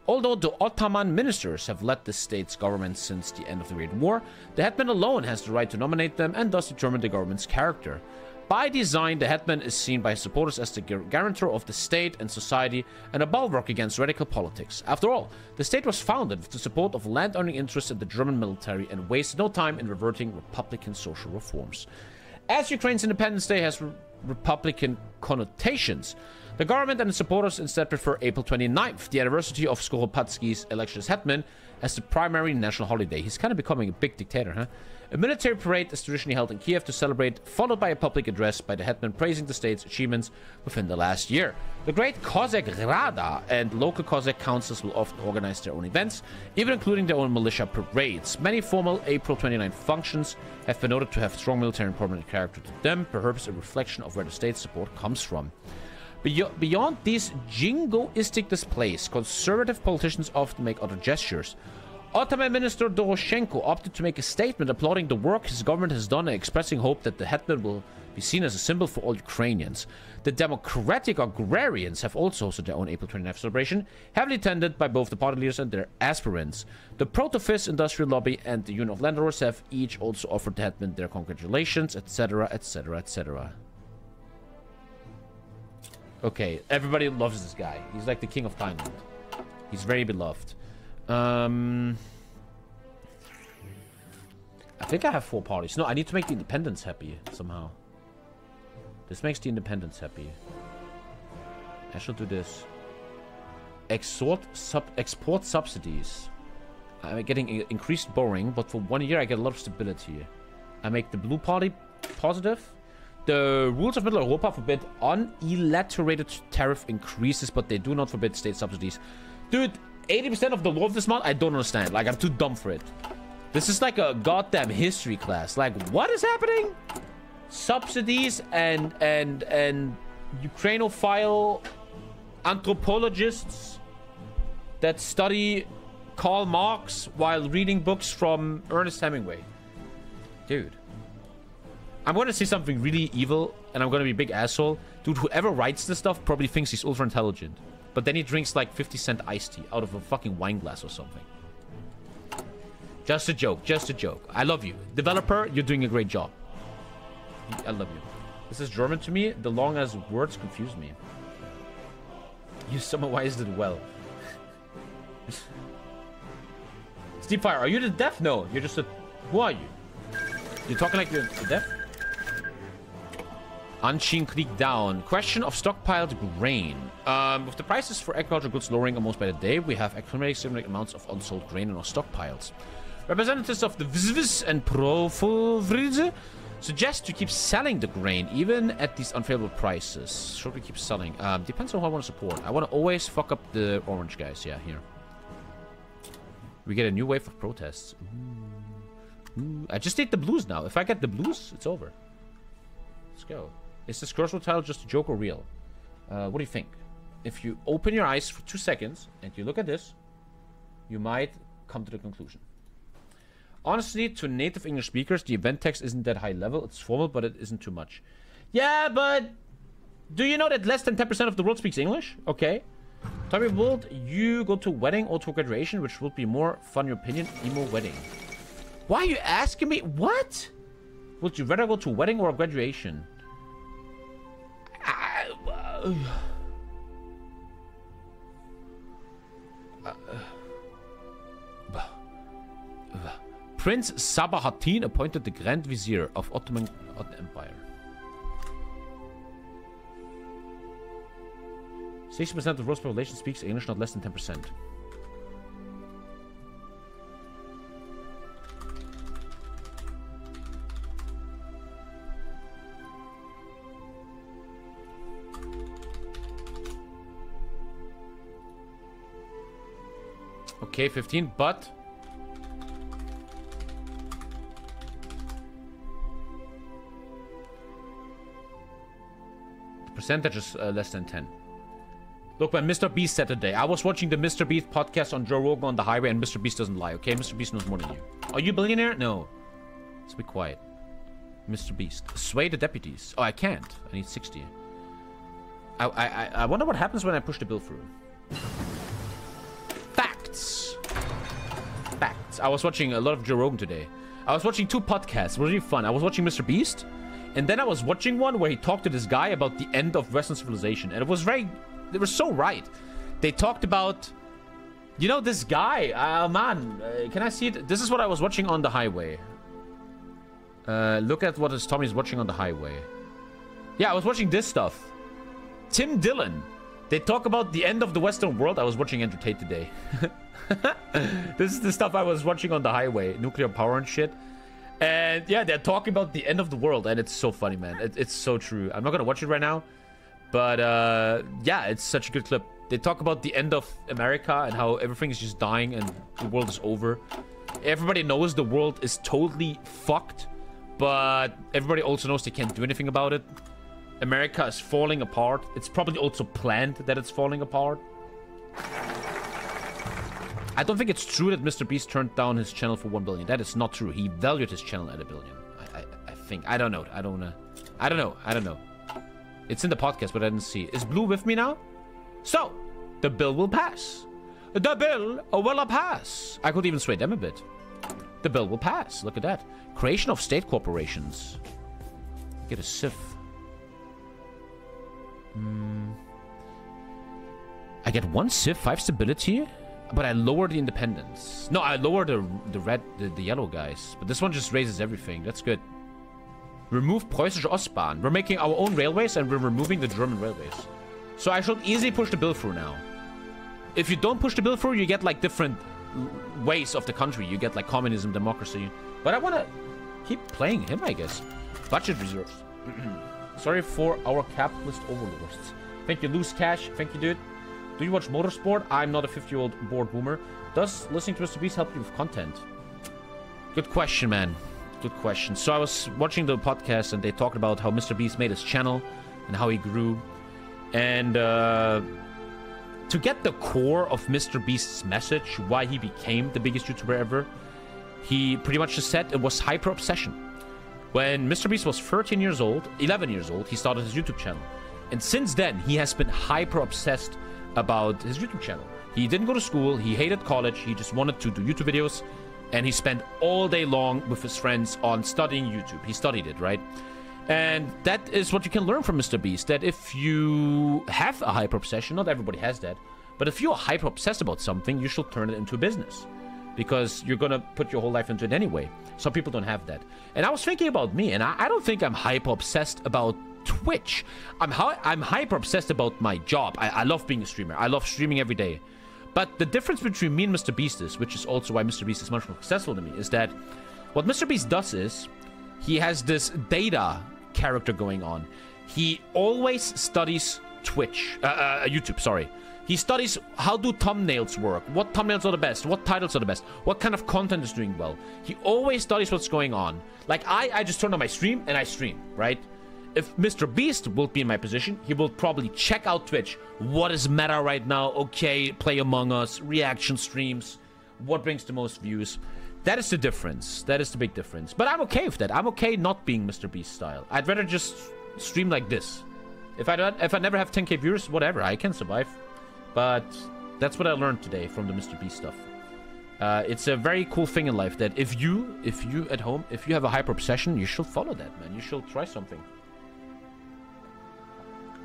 Although the Ottoman ministers have led the state's government since the end of the Great War, the Hetman alone has the right to nominate them and thus determine the government's character. By design, the Hetman is seen by his supporters as the guarantor of the state and society and a bulwark against radical politics. After all, the state was founded with the support of land-owning interests in the German military and wasted no time in reverting republican social reforms. As Ukraine's Independence Day has republican connotations, the government and its supporters instead prefer April 29th, the anniversary of Skoropadsky's election as Hetman, as the primary national holiday. He's kind of becoming a big dictator, huh? A military parade is traditionally held in Kiev to celebrate, followed by a public address by the Hetman praising the state's achievements within the last year. The Great Cossack Rada and local Cossack councils will often organize their own events, even including their own militia parades. Many formal April 29 functions have been noted to have strong military and permanent character to them, perhaps a reflection of where the state's support comes from. Beyond these jingoistic displays, conservative politicians often make other gestures. Ottoman Minister Doroshenko opted to make a statement applauding the work his government has done and expressing hope that the Hetman will be seen as a symbol for all Ukrainians. The Democratic Agrarians have also hosted their own April 29th celebration, heavily attended by both the party leaders and their aspirants. The Protofis Industrial Lobby and the Union of Landlords have each also offered the Hetman their congratulations, etc, etc, etc. Okay, everybody loves this guy. He's like the king of Thailand. He's very beloved. I think I have four parties. No, I need to make the independents happy somehow. This makes the independents happy. I should do this. Export subsidies. I'm getting increased borrowing, but for 1 year I get a lot of stability. I make the blue party positive. The rules of Middle Europa forbid unilliterated tariff increases, but they do not forbid state subsidies. Dude, 80% of the law of this mod, I don't understand. Like, I'm too dumb for it. This is like a goddamn history class. Like, what is happening? Subsidies and Ukrainophile anthropologists that study Karl Marx while reading books from Ernest Hemingway. Dude. I'm gonna say something really evil, and I'm gonna be a big asshole. Dude, whoever writes this stuff probably thinks he's ultra-intelligent. But then he drinks like 50-cent iced tea out of a fucking wine glass or something. Just a joke, just a joke. I love you. Developer, you're doing a great job. I love you. This is German to me. The long as words confuse me. You summarized it well. Steepfire, are you the deaf? No, you're just a... Who are you? You're talking like you're the deaf? Anshin Krieg down. Question of stockpiled grain. With the prices for agricultural goods lowering almost by the day, we have accumulated similar amounts of unsold grain in our stockpiles. Representatives of the VZVZ and Profulvrize suggest to keep selling the grain, even at these unfavorable prices. Should we keep selling? Depends on who I want to support. I want to always fuck up the orange guys. Yeah, here. We get a new wave of protests. Ooh. Ooh. I just need the blues now. If I get the blues, it's over. Let's go. Is this crossword title just a joke or real? What do you think? If you open your eyes for 2 seconds and you look at this, you might come to the conclusion. Honestly, to native English speakers, the event text isn't that high level. It's formal, but it isn't too much. Yeah, but do you know that less than 10% of the world speaks English? Okay. Tommy, would you go to a wedding or to a graduation, which would be more fun, your opinion? Emo wedding. Why are you asking me? What? Would you rather go to a wedding or a graduation? Prince Sabahattin appointed the Grand Vizier of Ottoman Empire. 60% of the world's population speaks English, not less than 10%. Okay, 15, but... the percentage is less than 10. Look, when Mr. Beast said today, I was watching the Mr. Beast podcast on Joe Rogan on the highway, and Mr. Beast doesn't lie, okay? Mr. Beast knows more than you. Are you a billionaire? No. Let's be quiet. Mr. Beast. Sway the deputies. Oh, I can't. I need 60. I wonder what happens when I push the bill through. Facts. I was watching a lot of Joe Rogan today. I was watching two podcasts. It was really fun. I was watching Mr. Beast, and then I was watching one where he talked to this guy about the end of Western civilization, and it was very... They were so right. They talked about... You know, this guy... man, can I see it? This is what I was watching on the highway. Look at what is Tommy's watching on the highway. Yeah, I was watching this stuff. Tim Dillon. They talk about the end of the Western world. I was watching Andrew Tate today. This is the stuff I was watching on the highway. Nuclear power and shit. And yeah, they're talking about the end of the world. And it's so funny, man. It's so true. I'm not going to watch it right now. But yeah, it's such a good clip. They talk about the end of America and how everything is just dying and the world is over. Everybody knows the world is totally fucked. But everybody also knows they can't do anything about it. America is falling apart. It's probably also planned that it's falling apart. I don't think it's true that Mr. Beast turned down his channel for 1 billion. That is not true. He valued his channel at 1 billion. I think. I don't know. I don't know. It's in the podcast, but I didn't see. Is Blue with me now? So, the bill will pass. The bill will pass. I could even sway them a bit. The bill will pass. Look at that. Creation of state corporations. Get a sieve. I get 1 sieve, 5 stability, but I lower the independence. No, I lower the yellow guys. But this one just raises everything. That's good. Remove Preußische Ostbahn. We're making our own railways and we're removing the German railways. So I should easily push the bill through now. If you don't push the bill through, you get like different ways of the country. You get like communism, democracy. But I want to keep playing him, I guess. Budget reserves. Sorry for our capitalist overlords. Thank you, Loose Cash. Thank you, dude. Do you watch motorsport? I'm not a 50-year-old bored boomer. Does listening to Mr. Beast help you with content? Good question, man. Good question. So I was watching the podcast and they talked about how Mr. Beast made his channel and how he grew. And to get the core of Mr. Beast's message, why he became the biggest YouTuber ever, he pretty much just said it was hyper-obsession. When Mr. Beast was 13 years old, 11 years old, he started his YouTube channel. And since then, he has been hyper-obsessed about his YouTube channel. He didn't go to school, he hated college, he just wanted to do YouTube videos, and he spent all day long with his friends on studying YouTube. He studied it, right? And that is what you can learn from Mr. Beast, that if you have a hyper-obsession, not everybody has that, but if you're hyper-obsessed about something, you should turn it into a business, because you're gonna put your whole life into it anyway. Some people don't have that. And I was thinking about me, and I don't think I'm hyper-obsessed about Twitch. I'm hyper obsessed about my job. I love being a streamer. I love streaming every day. But the difference between me and Mr. Beast is, which is also why Mr. Beast is much more successful than me, is that what Mr. Beast does is he has this data character going on. He always studies YouTube, sorry. He studies how do thumbnails work, what thumbnails are the best, what titles are the best, what kind of content is doing well. He always studies what's going on. Like I just turn on my stream and I stream, right? If Mr. Beast will be in my position, he will probably check out Twitch. What is meta right now? Okay, play Among Us, reaction streams. What brings the most views? That is the difference. That is the big difference. But I'm okay with that. I'm okay not being Mr. Beast style. I'd rather just stream like this. If I never have 10k viewers, whatever, I can survive. But that's what I learned today from the Mr. Beast stuff. It's a very cool thing in life that if you at home, if you have a hyper obsession, you should follow that, man. You should try something.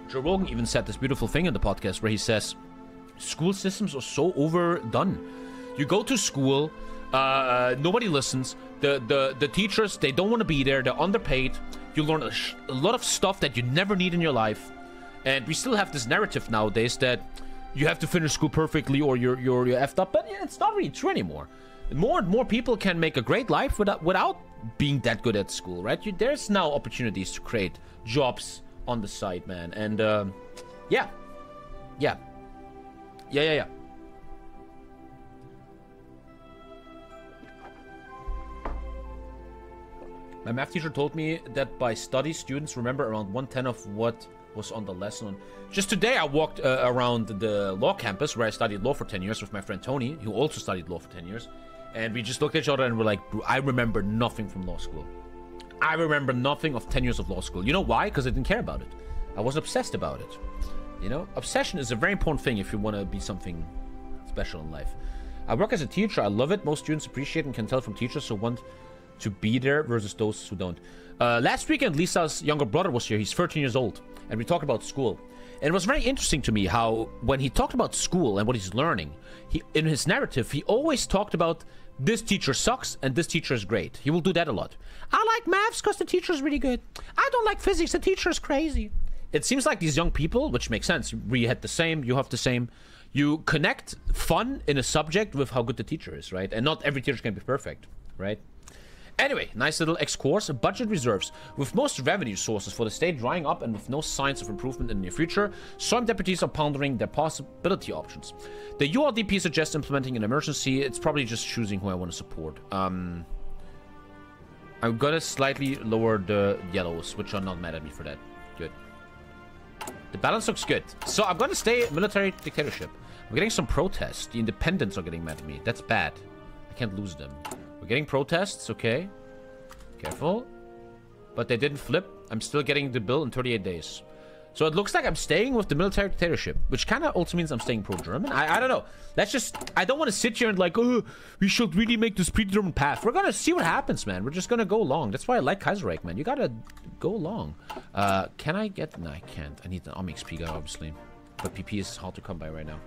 Joe Rogan even said this beautiful thing in the podcast where he says school systems are so overdone. You go to school, nobody listens, the teachers, they don't want to be there, they're underpaid, you learn a lot of stuff that you never need in your life. And we still have this narrative nowadays that you have to finish school perfectly or you're effed up, but yeah, it's not really true anymore. More and more people can make a great life without being that good at school, right? There's now opportunities to create jobs on the side, man. And yeah. My math teacher told me that by study, students remember around 1/10 of what was on the lesson. Just today, I walked around the law campus where I studied law for 10 years with my friend Tony, who also studied law for 10 years. And we just looked at each other and we're like, I remember nothing from law school. I remember nothing of 10 years of law school. You know why? Because I didn't care about it. I was obsessed about it. You know, obsession is a very important thing if you want to be something special in life. I work as a teacher. I love it. Most students appreciate and can tell from teachers who want to be there versus those who don't. Last weekend, Lisa's younger brother was here. He's 13 years old. And we talked about school. And it was very interesting to me how when he talked about school and what he's learning, in his narrative, he always talked about this teacher sucks and this teacher is great. He will do that a lot. I like maths because the teacher is really good. I don't like physics. The teacher is crazy. It seems like these young people, which makes sense. We had the same. You have the same. You connect fun in a subject with how good the teacher is, right? And not every teacher can be perfect, right? Anyway, nice little ex-course. Budget reserves. With most revenue sources for the state drying up and with no signs of improvement in the near future, some deputies are pondering their possibility options. The URDP suggests implementing an emergency. It's probably just choosing who I want to support. I'm gonna slightly lower the yellows, which are not mad at me for that. Good. The balance looks good. So I'm gonna stay military dictatorship. We're getting some protests. The independents are getting mad at me. That's bad. I can't lose them. We're getting protests. Okay. Careful. But they didn't flip. I'm still getting the bill in 38 days. So it looks like I'm staying with the military dictatorship, which kind of also means I'm staying pro-German. I don't know. That's just... I don't want to sit here and like, oh, we should really make this predetermined path. We're going to see what happens, man. We're just going to go along. That's why I like Kaiserreich, man. You got to go along. Can I get... No, I can't. I need an army XP guy, obviously. But PP is hard to come by right now.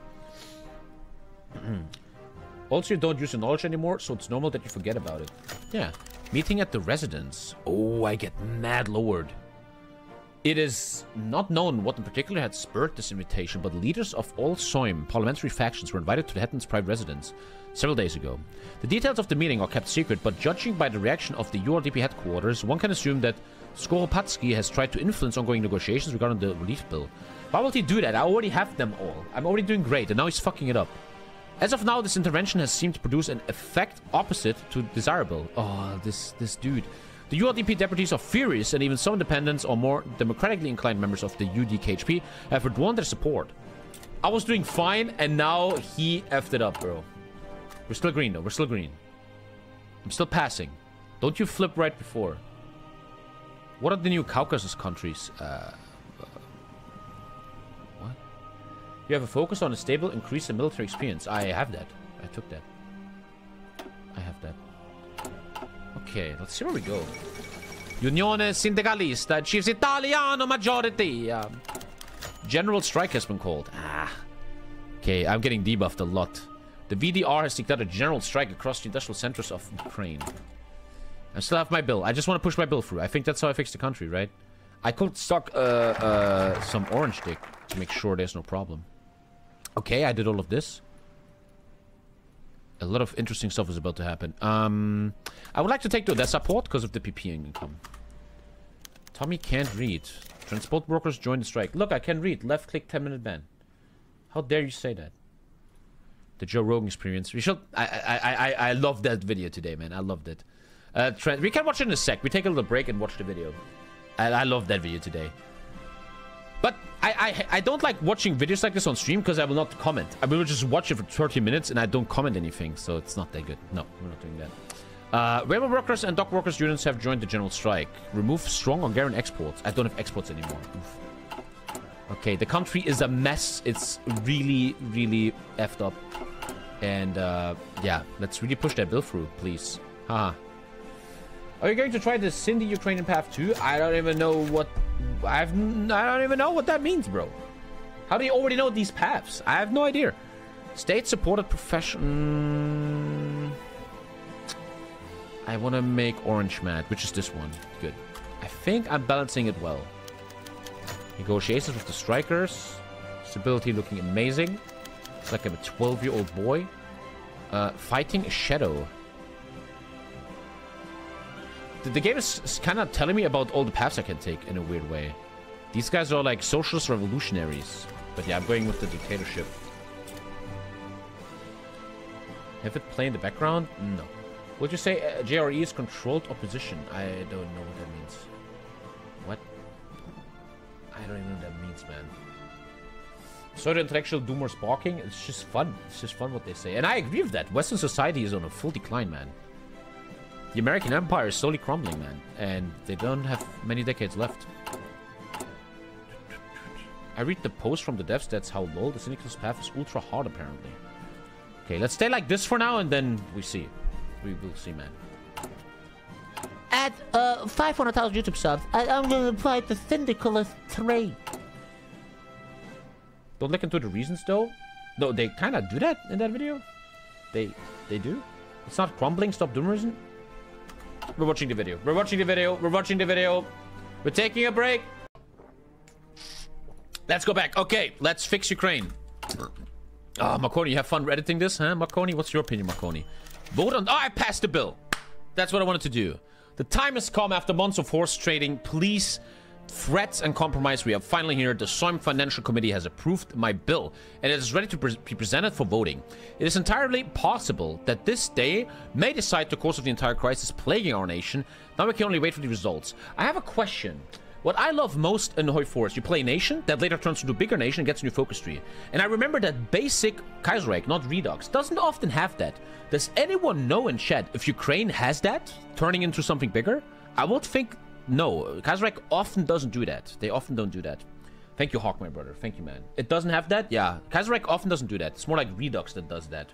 Also, you don't use your knowledge anymore, so it's normal that you forget about it. Yeah. Meeting at the residence. Oh, I get mad lowered. It is not known what in particular had spurred this invitation, but leaders of all Sejm parliamentary factions were invited to the Hetman's private residence several days ago. The details of the meeting are kept secret, but judging by the reaction of the URDP headquarters, one can assume that Skoropadsky has tried to influence ongoing negotiations regarding the relief bill. Why would he do that? I already have them all. I'm already doing great, and now he's fucking it up. As of now, this intervention has seemed to produce an effect opposite to desirable. Oh, this dude... The URDP deputies are furious, and even some independents or more democratically inclined members of the UDKHP have withdrawn their support. I was doing fine, and now he effed it up, bro. We're still green, though. We're still green. I'm still passing. Don't you flip right before. What are the new Caucasus countries? What? You have a focus on a stable increase in military experience. I have that. I took that. I have that. Okay, let's see where we go. Unione Syndicalista achieves Italiano majority. General strike has been called. Ah. Okay, I'm getting debuffed a lot. The VDR has declared a general strike across the industrial centers of Ukraine. I still have my bill. I just want to push my bill through. I think that's how I fix the country, right? I could stock some orange dick to make sure there's no problem. Okay, I did all of this. A lot of interesting stuff is about to happen. I would like to take the Odessa port because of the PP income. Tommy can't read. Transport workers join the strike. Look, I can read. Left click, 10-minute ban. How dare you say that? The Joe Rogan Experience. We should. I love that video today, man. I loved it. We can watch it in a sec. We take a little break and watch the video. I love that video today. But I don't like watching videos like this on stream because I will not comment. I will just watch it for 30 minutes and I don't comment anything, so it's not that good. No, we're not doing that. Railway workers and dock workers unions have joined the general strike. Remove strong Hungarian exports. I don't have exports anymore. Oof. Okay, the country is a mess. It's really, really effed up. And yeah, let's really push that bill through, please. Haha. Are you going to try the Sindhi Ukrainian path too? I don't even know what... I don't even know what that means, bro. How do you already know these paths? I have no idea. State-supported profession... I want to make orange mad, which is this one. Good. I think I'm balancing it well. Negotiations with the strikers. Stability looking amazing. It's like I'm a 12-year-old boy. Fighting a shadow. The game is kind of telling me about all the paths I can take in a weird way. These guys are like socialist revolutionaries. But yeah, I'm going with the dictatorship. Have it play in the background? No. Would you say JRE is controlled opposition? I don't know what that means. What? I don't even know what that means, man. So the intellectual doomers barking. It's just fun. It's just fun what they say. And I agree with that. Western society is on a full decline, man. The American Empire is slowly crumbling, man, and they don't have many decades left. I read the post from the devs, that's how low the Syndicalist path is ultra hard, apparently. Okay, let's stay like this for now, and then we see. We will see, man. At 500,000 YouTube subs, I'm gonna apply the Syndicalist trade. Don't look into the reasons, though. No, they kind of do that in that video. They do. It's not crumbling, stop doomerism. We're watching the video. We're watching the video. We're watching the video. We're taking a break. Let's go back. Okay, let's fix Ukraine. Ah, oh, Marconi, you have fun editing this, huh? Marconi, what's your opinion, Marconi? Vote on... Oh, I passed the bill. That's what I wanted to do. The time has come after months of horse trading. Please... Threats and compromise. We are finally here. The Sejm Financial Committee has approved my bill, and it is ready to be presented for voting. It is entirely possible that this day may decide the course of the entire crisis plaguing our nation. Now we can only wait for the results. I have a question. What I love most in HOI4 is you play a nation that later turns into a bigger nation and gets a new focus tree. And I remember that basic Kaiserreich, not Redux, doesn't often have that. Does anyone know in chat if Ukraine has that, turning into something bigger? I would think no. Kaiserreich often doesn't do that. They often don't do that. Thank you, Hawk, my brother. Thank you, man. It doesn't have that? Yeah. Kaiserreich often doesn't do that. It's more like Redux that does that.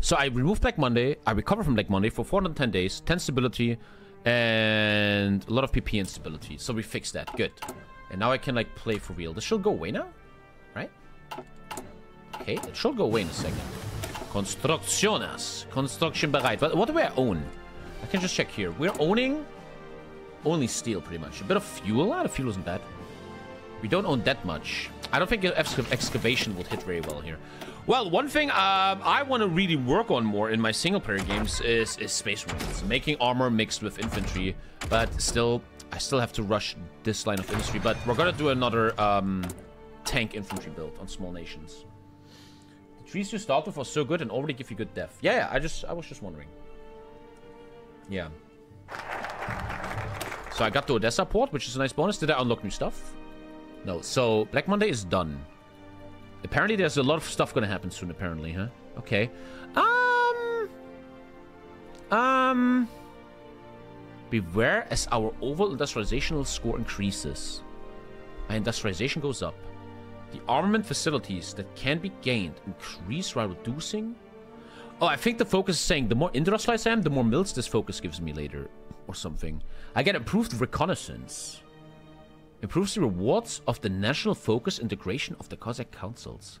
So I removed Black Monday. I recovered from Black Monday for 410 days, 10 stability, and a lot of PP instability. So we fixed that. Good. And now I can, like, play for real. This should go away now, right? Okay, it should go away in a second. Construcciones. Construction bereit. But what do I own? I can just check here. We're owning only steel, pretty much. A bit of fuel. A lot of fuel isn't bad. We don't own that much. I don't think excavation would hit very well here. Well, one thing I want to really work on more in my single-player games is space marines. Making armor mixed with infantry. But still, I still have to rush this line of infantry. But we're going to do another tank infantry build on small nations. The trees you start with are so good and already give you good depth. Yeah, yeah, I was just wondering. Yeah. So I got the Odessa port, which is a nice bonus. Did I unlock new stuff? No, so Black Monday is done. Apparently, there's a lot of stuff gonna happen soon, apparently, huh? Okay. Beware as our overall industrializational score increases. My industrialization goes up. The armament facilities that can be gained increase while reducing... Oh, I think the focus is saying the more industrialized I am, the more mills this focus gives me later. Or something. I get improved reconnaissance. Improves the rewards of the national focus integration of the Cossack councils.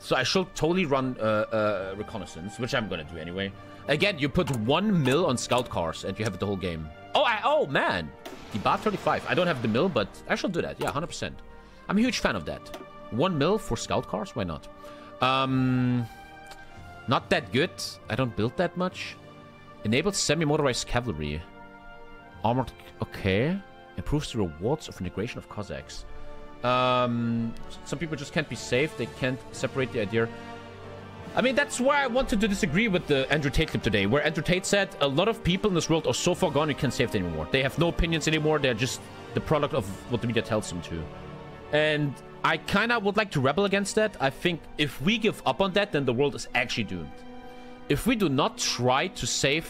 So I should totally run reconnaissance, which I'm gonna do anyway. Again, you put 1 mil on scout cars and you have it the whole game. Oh, oh man, the bar 35. I don't have the mil, but I shall do that. Yeah, 100%. I'm a huge fan of that. 1 mil for scout cars? Why not? Not that good. I don't build that much. Enabled semi-motorized cavalry. Armored. Okay. Improves the rewards of integration of Cossacks. Some people just can't be saved. They can't separate the idea. I mean, that's why I wanted to disagree with the Andrew Tate clip today, where Andrew Tate said a lot of people in this world are so far gone you can't save them anymore. They have no opinions anymore. They're just the product of what the media tells them to. And I kind of would like to rebel against that. I think if we give up on that, then the world is actually doomed. If we do not try to save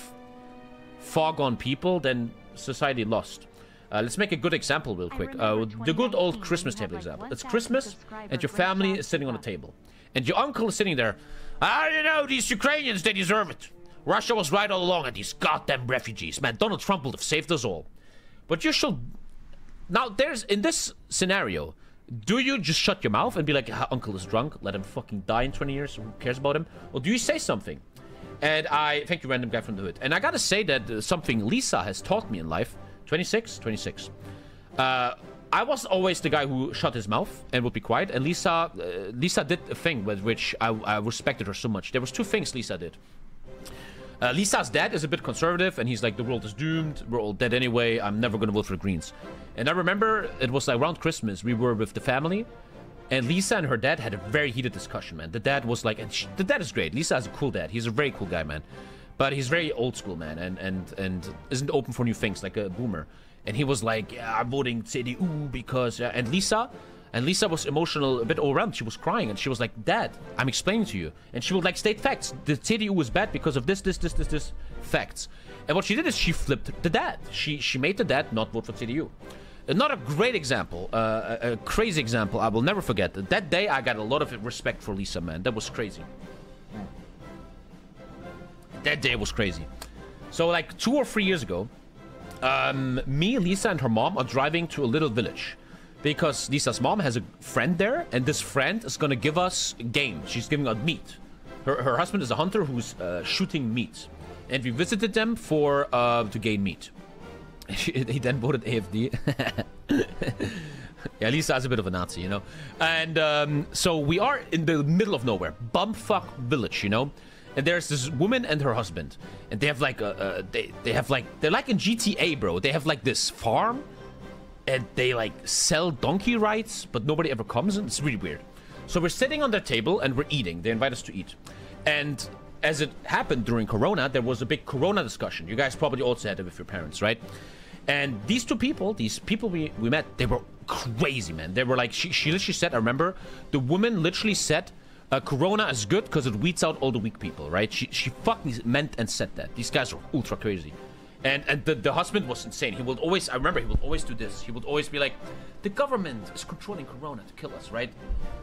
far gone people, then society lost. Let's make a good example real quick. The good old Christmas table example. It's Christmas and your family is sitting on a table. And your uncle is sitting there. I don't know, these Ukrainians, they deserve it. Russia was right all along and these goddamn refugees. Man, Donald Trump would have saved us all. But you should... Now, there's... In this scenario, do you just shut your mouth and be like, uncle is drunk, let him fucking die in 20 years, who cares about him? Or do you say something? And I... Thank you, random guy from the hood. And I gotta say that something Lisa has taught me in life... 26. I was always the guy who shut his mouth and would be quiet. And Lisa did a thing with which I respected her so much. There was two things Lisa did. Lisa's dad is a bit conservative, and he's like, the world is doomed. We're all dead anyway. I'm never going to vote for the Greens. And I remember it was like around Christmas. We were with the family. And Lisa and her dad had a very heated discussion, man. The dad was like, and the dad is great. Lisa is a cool dad. He's a very cool guy, man. But he's very old school, man, and isn't open for new things, like a boomer. And he was like, yeah, I'm voting CDU because... And Lisa was emotional, a bit overwhelmed. She was crying, and she was like, Dad, I'm explaining to you. And she would, like, state facts. The CDU was bad because of this facts. And what she did is she flipped the dad. She made the dad not vote for CDU. Another great example, a crazy example I will never forget. That day, I got a lot of respect for Lisa, man. That was crazy. That day was crazy. So like 2 or 3 years ago, me, Lisa, and her mom are driving to a little village because Lisa's mom has a friend there, and this friend is gonna give us game. She's giving out meat. Her husband is a hunter who's shooting meat, and we visited them for to gain meat. He then voted AFD. Yeah, Lisa is a bit of a Nazi, you know. And so we are in the middle of nowhere, bumfuck village, you know. And there's this woman and her husband, and they have like they're like in GTA, bro. They have like this farm, and they like sell donkey rides, but nobody ever comes, and it's really weird. So we're sitting on their table and we're eating. They invite us to eat, and as it happened during Corona, there was a big Corona discussion. You guys probably also had it with your parents, right? And these two people, we met, they were crazy, man. They were like, she literally said, I remember, the woman literally said, Corona is good because it weeds out all the weak people, right? She fucking meant and said that. These guys are ultra crazy. And the husband was insane. He would always, I remember, he would always do this. He would always be like, the government is controlling Corona to kill us, right?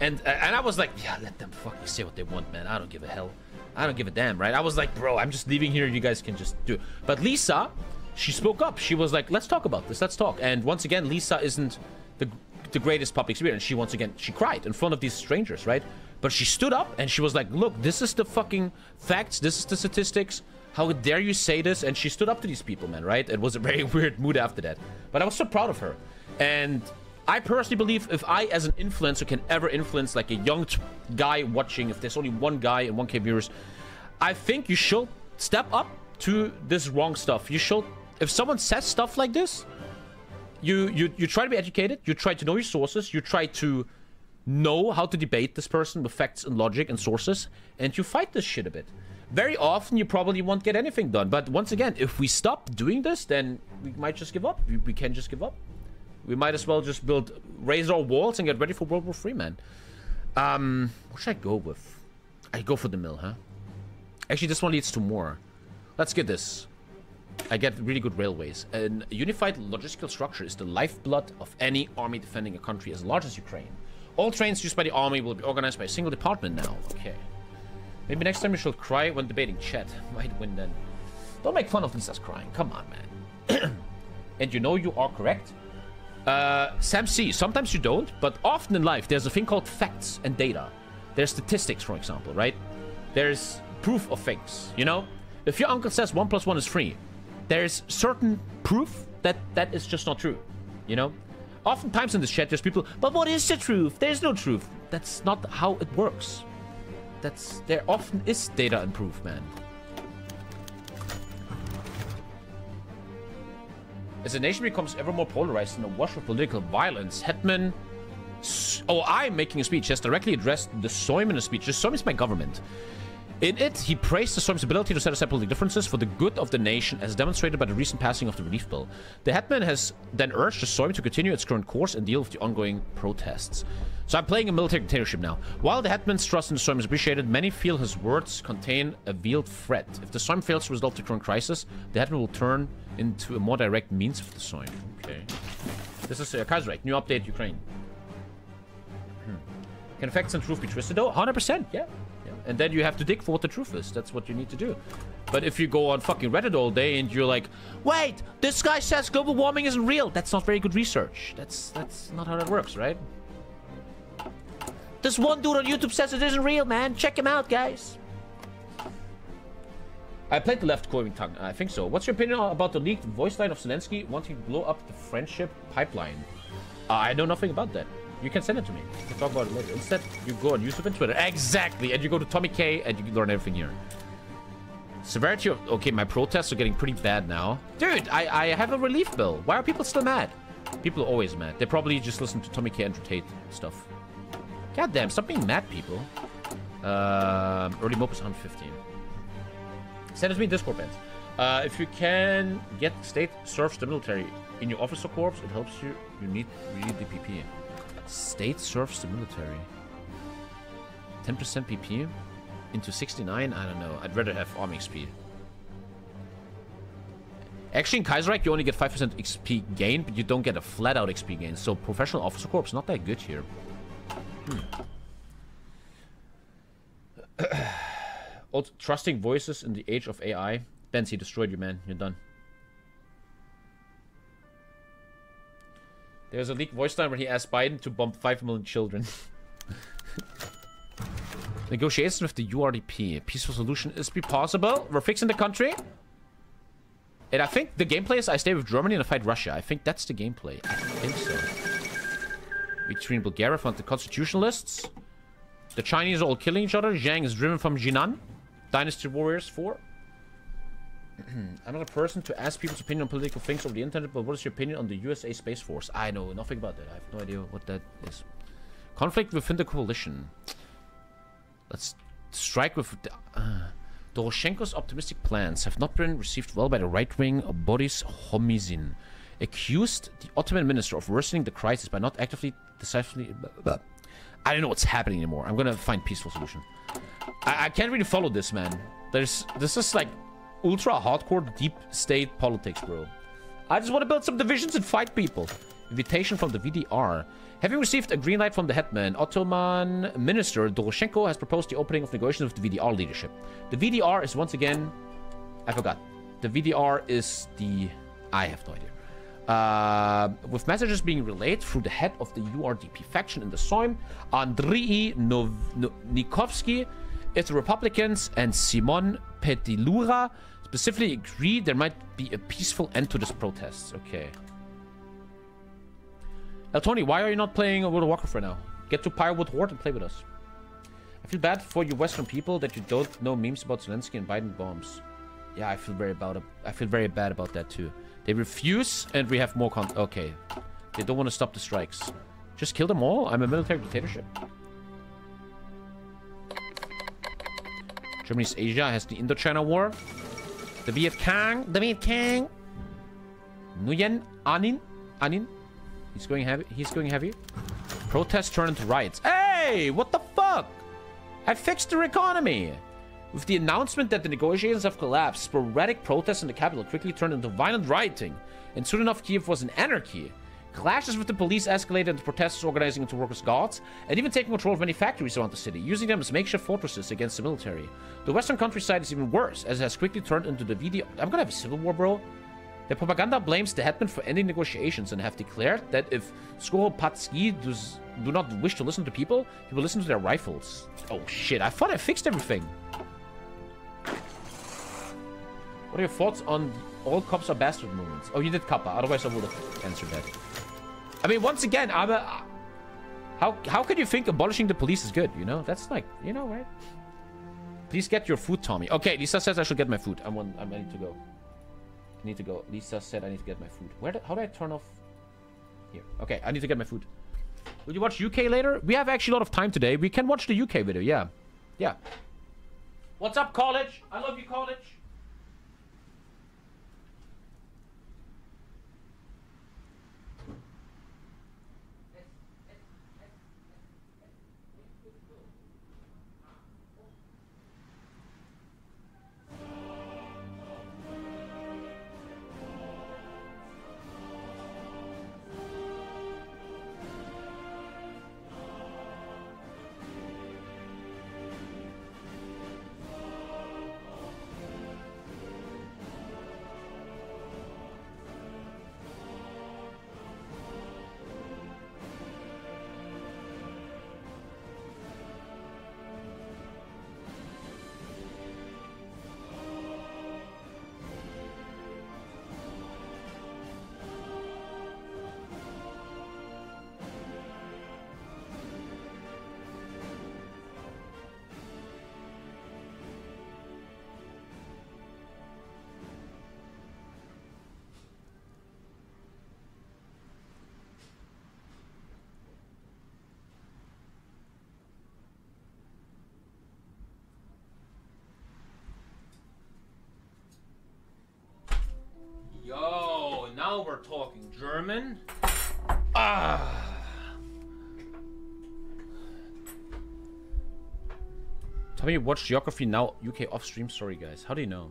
And I was like, yeah, let them fucking say what they want, man. I don't give a hell. I don't give a damn, right? I was like, bro, I'm just leaving here. You guys can just do it. But Lisa, she spoke up. She was like, let's talk about this. Let's talk. And once again, Lisa isn't the greatest public speaker. And she, once again, she cried in front of these strangers, right? But she stood up and she was like, look, this is the fucking facts. This is the statistics. How dare you say this? And she stood up to these people, man, right? It was a very weird mood after that. But I was so proud of her. And I personally believe if I, as an influencer, can ever influence like a young guy watching, if there's only one guy and 1K viewers, I think you should step up to this wrong stuff. You should, if someone says stuff like this, you try to be educated, you try to know your sources, you try to know how to debate this person with facts and logic and sources, and you fight this shit a bit. Very often, you probably won't get anything done. But once again, if we stop doing this, then we might just give up. We can just give up. We might as well just raise our walls and get ready for World War III, man. What should I go with? I go for the mill, huh? Actually, this one leads to more. Let's get this. I get really good railways. A unified logistical structure is the lifeblood of any army defending a country as large as Ukraine. All trains used by the army will be organized by a single department now. Okay. Maybe next time you should cry when debating chat. Might win then. Don't make fun of Lisa's crying. Come on, man. And you know you are correct. Sam C, sometimes you don't, but often in life there's a thing called facts and data. There's statistics, for example, right? There's proof of things, you know? If your uncle says 1 + 1 is 3, there's certain proof that that is just not true, you know? Oftentimes in this chat there's people, but what is the truth? There's no truth. That's not how it works. There often is data and proof, man. As the nation becomes ever more polarized in a wash of political violence, Hetman... I'm making a speech, has directly addressed the Sejm in a speech. The Sejm is my government. In it, he praised the Sejm's ability to set aside political differences for the good of the nation, as demonstrated by the recent passing of the relief bill. The Hetman has then urged the Sejm to continue its current course and deal with the ongoing protests. So I'm playing a military dictatorship now. While the Hetman's trust in the Sejm is appreciated, many feel his words contain a veiled threat. If the Sejm fails to resolve the current crisis, the Hetman will turn into a more direct means of the Sejm. Okay. This is Kaiserreich. New update, Ukraine. Can facts and truth be twisted though? 100%, yeah. And then you have to dig for what the truth is. That's what you need to do. But if you go on fucking Reddit all day and you're like, wait, this guy says global warming isn't real. That's not very good research. That's not how that works, right? This one dude on YouTube says it isn't real, man. Check him out, guys. I played the left coin tongue. I think so. What's your opinion about the leaked voice line of Zelensky wanting to blow up the friendship pipeline? I know nothing about that. You can send it to me. We'll talk about it later. Instead, you go on YouTube and Twitter. Exactly. And you go to Tommy K and you learn everything here. Severity of... Okay, my protests are getting pretty bad now. Dude, I have a relief bill. Why are people still mad? People are always mad. They probably just listen to Tommy K and Tate stuff. Goddamn, stop being mad, people. Early Mopus 115. Send it to me in Discord, man. If you can get state serves the military in your officer corps, it helps you. You need DPP. State serves the military. 10% PP into 69? I don't know. I'd rather have army XP. Actually, in Kaiserreich, you only get 5% XP gain, but you don't get a flat-out XP gain. So professional officer corps not that good here. Old trusting voices in the age of AI. Benzie destroyed you, man. You're done. There's a leaked voice line where he asked Biden to bomb 5 million children. Negotiations with the URDP. A peaceful solution is possible. We're fixing the country. And I think the gameplay is I stay with Germany and I fight Russia. I think that's the gameplay. I think so. Between Bulgaria from the constitutionalists. The Chinese are all killing each other. Zhang is driven from Jinan. Dynasty Warriors 4. I'm not a person to ask people's opinion on political things over the internet, but what is your opinion on the USA Space Force? I know nothing about that. I have no idea what that is. Conflict within the coalition. Let's strike with... Doroshenko's optimistic plans have not been received well by the right-wing Boris Homizin. accused the Ottoman minister of worsening the crisis by not actively, decisively... I don't know what's happening anymore. I'm gonna find peaceful solution. I can't really follow this, man. This is like ultra hardcore deep state politics, bro. I just want to build some divisions and fight people. Invitation from the VDR. Having received a green light from the Hetman, Ottoman Minister Doroshenko has proposed the opening of negotiations with the VDR leadership. The VDR is once again... I forgot. The VDR is the... I have no idea. With messages being relayed through the head of the URDP faction in the Sejm, Andrii Nikovsky, if the Republicans and Simon Petliura specifically agree, there might be a peaceful end to this protest. Okay. Now, Tony, why are you not playing World of Warcraft right now? Get to Pyrewood Horde and play with us. I feel bad for you Western people that you don't know memes about Zelensky and Biden bombs. Yeah, I feel very about it. I feel very bad about that too. They refuse, and we have more Okay. They don't want to stop the strikes. Just kill them all? I'm a military dictatorship. Germany's Asia has the Indochina War. The Viet Cong. The Viet Cong. Nguyen Anin. Anin. He's going heavy. He's going heavy. Protests turn into riots. Hey! What the fuck? I fixed their economy. With the announcement that the negotiations have collapsed, sporadic protests in the capital quickly turned into violent rioting, and soon enough Kiev was in anarchy. Clashes with the police escalated and the protesters organizing into workers' guards, and even taking control of many factories around the city, using them as makeshift fortresses against the military. The western countryside is even worse, as it has quickly turned into the VDR. I'm gonna have a civil war, bro. The propaganda blames the Hetman for ending negotiations and have declared that if Skoropadsky do not wish to listen to people, he will listen to their rifles. Oh shit, I thought I fixed everything. What are your thoughts on all cops are bastard movements? Oh, you did Kappa. Otherwise, I would have answered that. I mean, once again, I'm a... How could you think abolishing the police is good? You know, that's like, you know, right? Please get your food, Tommy. Okay, Lisa says I should get my food. I need to go. I need to go. Lisa said I need to get my food. How do I turn off? Here. Okay, I need to get my food. Will you watch UK later? We have actually a lot of time today. We can watch the UK video. Yeah. Yeah. What's up, college? I love you, college. Yo, now we're talking German. Tell me you watch Geography Now UK off stream. Sorry guys, how do you know?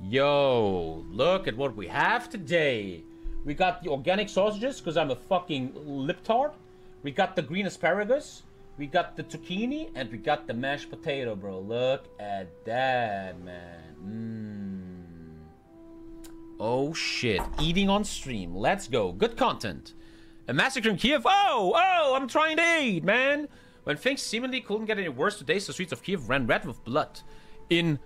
Yo, look at what we have today. We got the organic sausages, because I'm a fucking liptard. We got the green asparagus. We got the zucchini. And we got the mashed potato, bro. Look at that, man. Oh shit, eating on stream. Let's go. Good content. A massacre in Kiev. Oh, I'm trying to eat, man. When things seemingly couldn't get any worse today, the streets of Kiev ran red with blood. In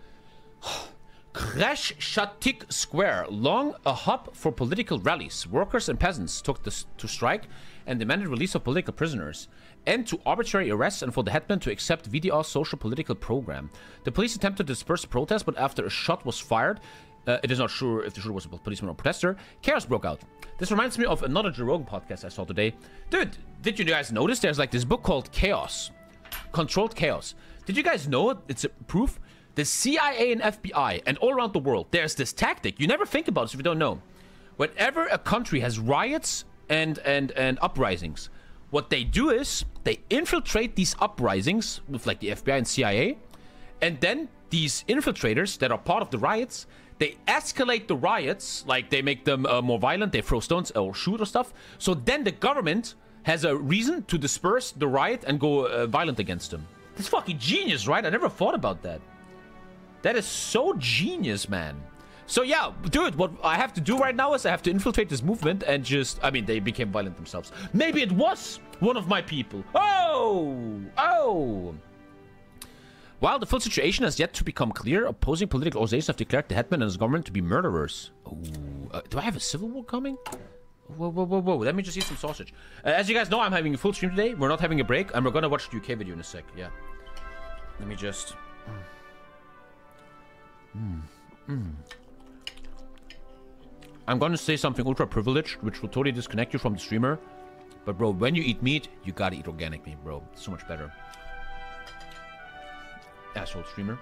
Kreshatik Square, long a hub for political rallies, workers and peasants took to strike and demanded release of political prisoners, end to arbitrary arrests, and for the Hetman to accept VDR's social political program. The police attempted to disperse the protest, but after a shot was fired, it is not sure if the shooter was a policeman or a protester, chaos broke out. This reminds me of another Joe Rogan podcast I saw today. Dude, did you guys notice there's like this book called Chaos? Controlled Chaos. Did you guys know it? It's a proof. The CIA and FBI and all around the world, there's this tactic. You never think about it if you don't know. Whenever a country has riots and uprisings, what they do is they infiltrate these uprisings with like the FBI and CIA, and then these infiltrators that are part of the riots, they escalate the riots, like they make them more violent, they throw stones or shoot or stuff. So then the government has a reason to disperse the riot and go violent against them. That's fucking genius, right? I never thought about that. That is so genius, man. So yeah, dude, what I have to do right now is I have to infiltrate this movement and just... I mean, they became violent themselves. Maybe it was one of my people. Oh! Oh! While the full situation has yet to become clear, opposing political organizations have declared the Hetman and his government to be murderers. Ooh, do I have a civil war coming? Whoa, whoa, whoa, whoa. Let me just eat some sausage. As you guys know, I'm having a full stream today. We're not having a break. And we're gonna watch the UK video in a sec. Yeah. Let me just... I'm gonna say something ultra privileged, which will totally disconnect you from the streamer. But bro, when you eat meat, you gotta eat organic meat, bro. It's so much better. Asshole streamer.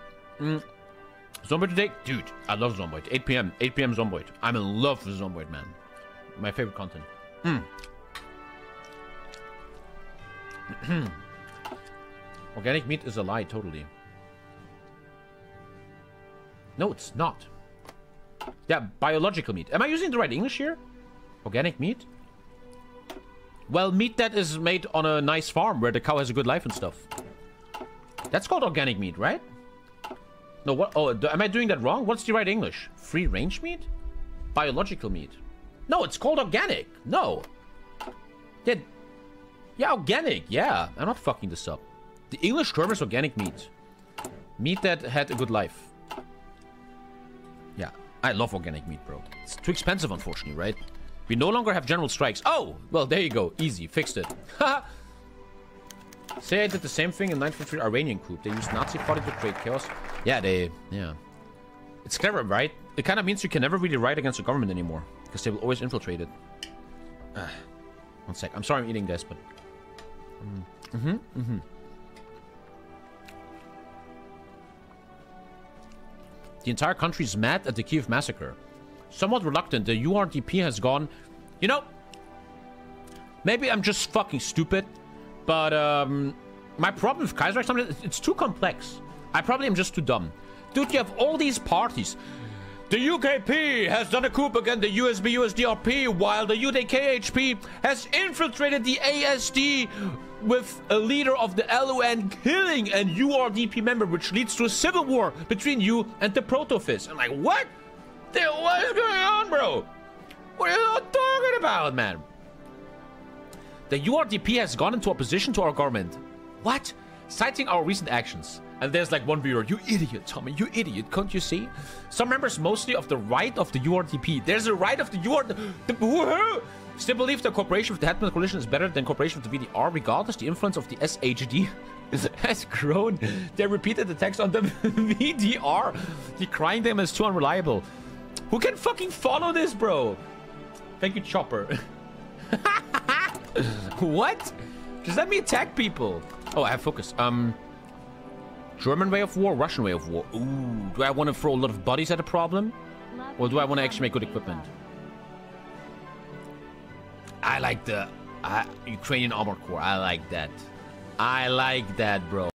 Zomboid today? Dude, I love Zomboid. 8 p.m. 8 p.m. Zomboid. I'm in love with Zomboid, man. My favorite content. Organic meat is a lie, totally. No, it's not. Yeah, biological meat. Am I using the right English here? Organic meat? Well, meat that is made on a nice farm where the cow has a good life and stuff. That's called organic meat, right? No, what? Oh, am I doing that wrong? What's the right English? Free range meat? Biological meat. No, it's called organic. No. Yeah, yeah, organic. Yeah, I'm not fucking this up. The English term is organic meat. Meat that had a good life. Yeah, I love organic meat, bro. It's too expensive, unfortunately, right? We no longer have general strikes. Oh, well, there you go. Easy. Fixed it. Haha. Say I did the same thing in 1953 Iranian coup. They used Nazi party to create chaos. Yeah, they... Yeah. It's clever, right? It kind of means you can never really riot against the government anymore. Because they will always infiltrate it. One sec. I'm sorry I'm eating this, but... The entire country is mad at the Kiev massacre. Somewhat reluctant, the URDP has gone... You know... Maybe I'm just fucking stupid. But, my problem with Kaiserreich sometimes... It's too complex. I probably am just too dumb. Dude, you have all these parties. The UKP has done a coup against the USDRP, while the UDKHP has infiltrated the ASD with a leader of the LUN killing an URDP member, which leads to a civil war between you and the Protofists. I'm like, what? What is going on, bro? What are you talking about, man? The URDP has gone into opposition to our government. What? Citing our recent actions. And there's like one viewer, you idiot, Tommy, you idiot, can't you see? Some members mostly of the right of the URDP. There's a right of the URDP. Still believe the cooperation with the Hetman coalition is better than cooperation with the VDR. Regardless, the influence of the SHD has grown. Their repeated attacks on the VDR, decrying them as too unreliable. Who can fucking follow this, bro? Thank you, Chopper. What? Just let me attack people. Oh, I have focus. German way of war, Russian way of war. Ooh, do I want to throw a lot of bodies at a problem? Or do I want to actually make good equipment? I like the Ukrainian Armored Corps. I like that. I like that, bro.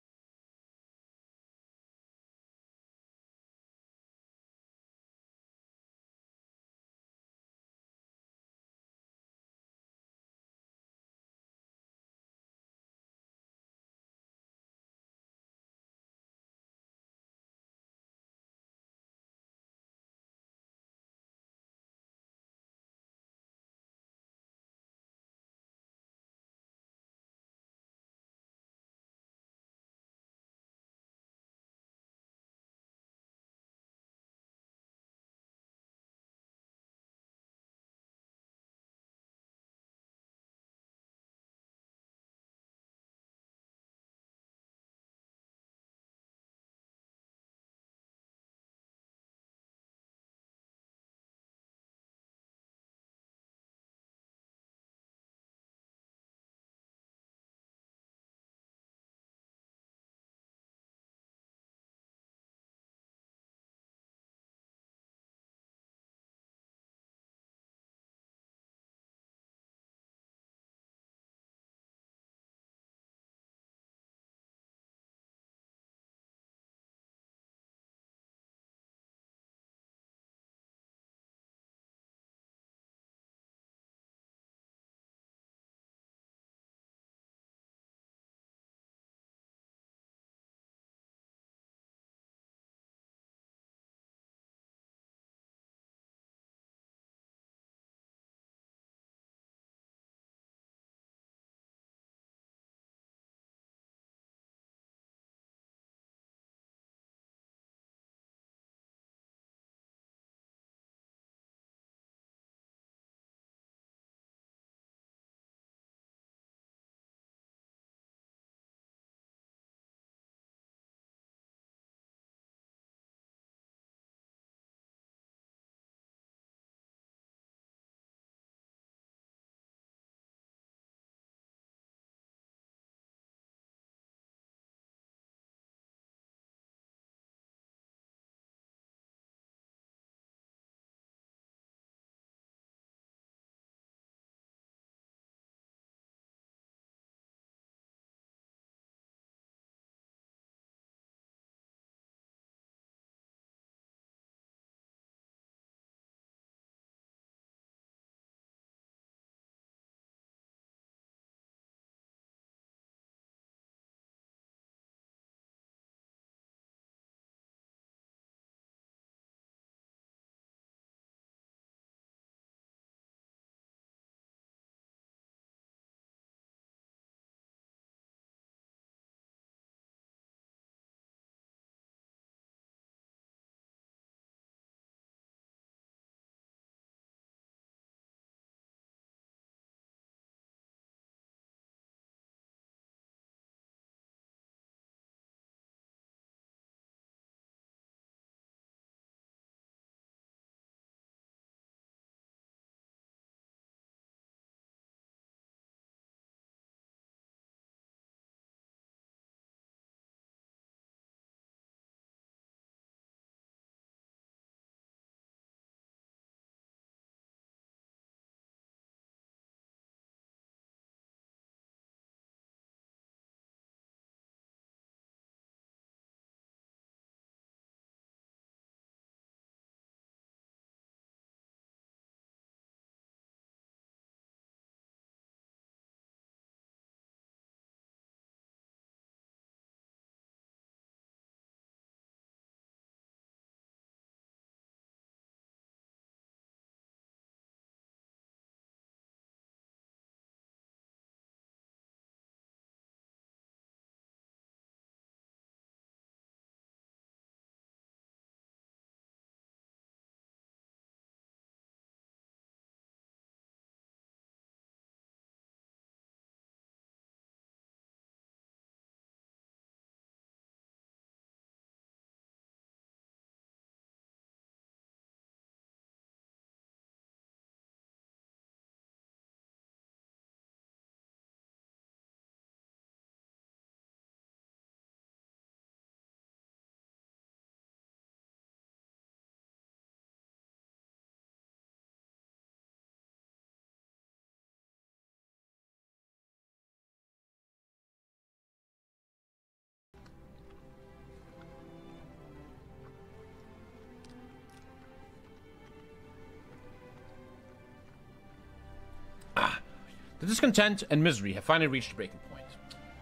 The discontent and misery have finally reached a breaking point.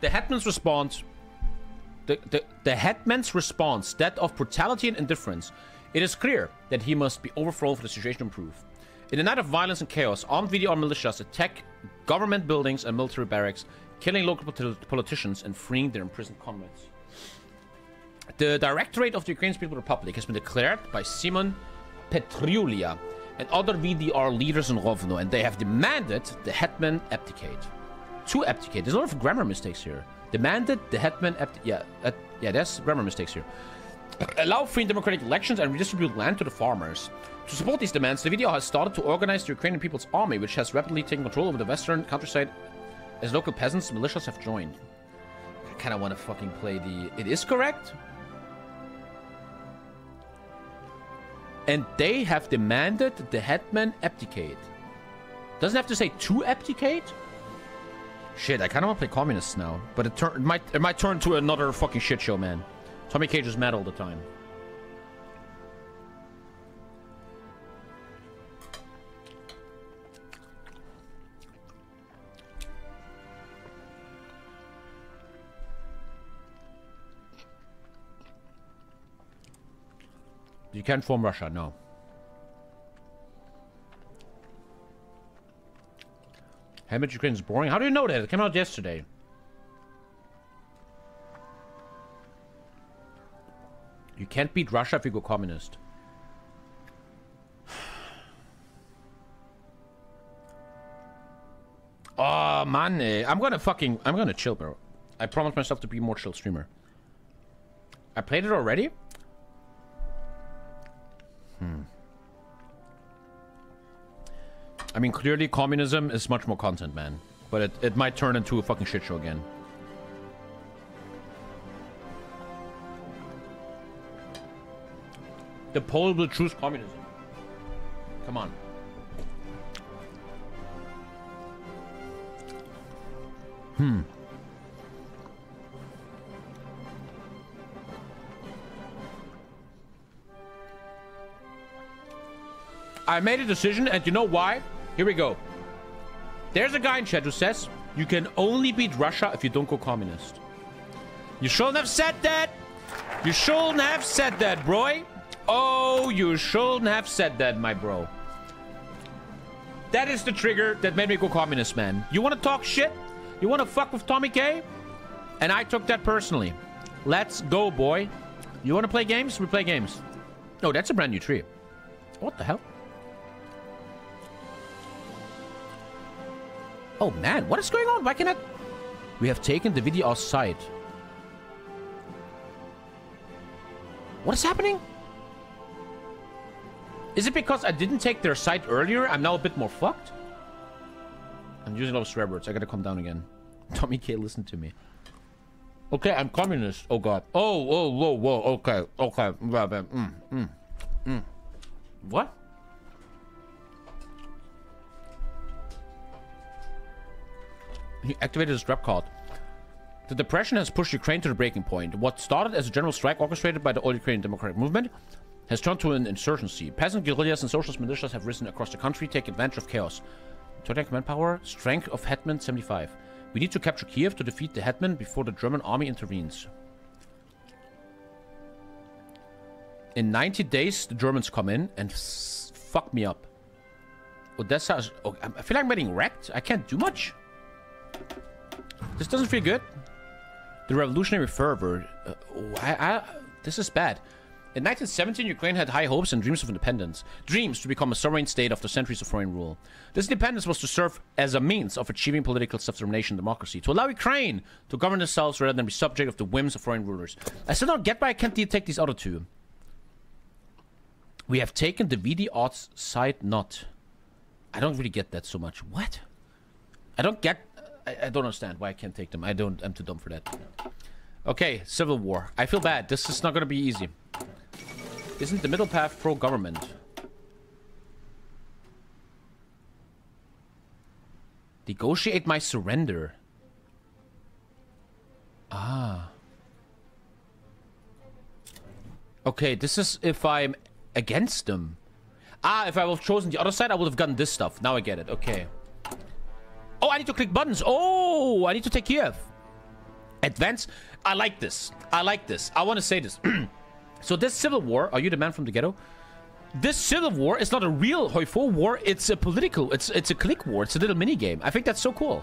The hetman's response, that of brutality and indifference. It is clear that he must be overthrown for the situation to improve. In a night of violence and chaos, armed VDR militias attack government buildings and military barracks, killing local politicians and freeing their imprisoned comrades. The Directorate of the Ukrainian People's Republic has been declared by Simon Petliura and other VDR leaders in Hryvnia, and they have demanded the Hetman abdicate. To abdicate. There's a lot of grammar mistakes here. Demanded the Hetman abdicate. Yeah, there's grammar mistakes here. Allow free and democratic elections and redistribute land to the farmers. To support these demands, the VDR has started to organize the Ukrainian People's Army, which has rapidly taken control over the western countryside as local peasants and militias have joined. I kind of want to fucking play the... It is correct? And they have demanded the Hetman abdicate. Doesn't have to say to abdicate? Shit, I kind of want to play communists now. But it might turn to another fucking shit show, man. Tommy Cage is mad all the time. You can't form Russia, no. Hamid Ukraine is boring. How do you know that? It came out yesterday. You can't beat Russia if you go communist. Oh man, I'm gonna chill, bro. I promised myself to be a more chill streamer. I played it already? I mean, clearly communism is much more content, man. But it might turn into a fucking shit show again. The Poles will choose communism. Come on. I made a decision, and you know why? Here we go. There's a guy in chat who says, you can only beat Russia if you don't go communist. You shouldn't have said that. You shouldn't have said that, bro. Oh, you shouldn't have said that, my bro. That is the trigger that made me go communist, man. You want to talk shit? You want to fuck with Tommy K? And I took that personally. Let's go, boy. You want to play games? We play games. Oh, that's a brand new tree. What the hell? Oh, man. What is going on? Why can't I... We have taken the VDR side. What is happening? Is it because I didn't take their side earlier? I'm now a bit more fucked? I'm using a lot of swear words. I gotta calm down again. Tommy K, listen to me. Okay, I'm communist. Oh, God. Oh, whoa, whoa, whoa. Okay, okay. What? He activated his drop card. The depression has pushed Ukraine to the breaking point. What started as a general strike orchestrated by the All Ukrainian Democratic Movement has turned to an insurgency. Peasant guerrillas and socialist militias have risen across the country, taking advantage of chaos. Total command power, strength of Hetman 75. We need to capture Kiev to defeat the Hetman before the German army intervenes. In 90 days, the Germans come in and fuck me up. Odessa is... Oh, I feel like I'm getting wrecked. I can't do much. This doesn't feel good. The revolutionary fervor... this is bad. In 1917, Ukraine had high hopes and dreams of independence. Dreams to become a sovereign state after centuries of foreign rule. This independence was to serve as a means of achieving political self-determination and democracy. To allow Ukraine to govern themselves rather than be subject of the whims of foreign rulers. I still don't get why I can't take these other two. We have taken the VDR's side not. I don't really get that so much. What? I don't get... I don't understand why I can't take them. I'm too dumb for that. Okay, civil war. I feel bad. This is not gonna be easy. Isn't the middle path pro-government? Negotiate my surrender. Ah. Okay, this is if I'm against them. Ah, if I would have chosen the other side, I would have gotten this stuff. Now I get it. Okay. Oh, I need to click buttons. Oh, I need to take Kiev. Advance. I like this. I like this. I want to say this. So this civil war, are you the man from the ghetto? This civil war is not a real HOI4 war. It's a political. It's a clique war. It's a little mini game. I think that's so cool.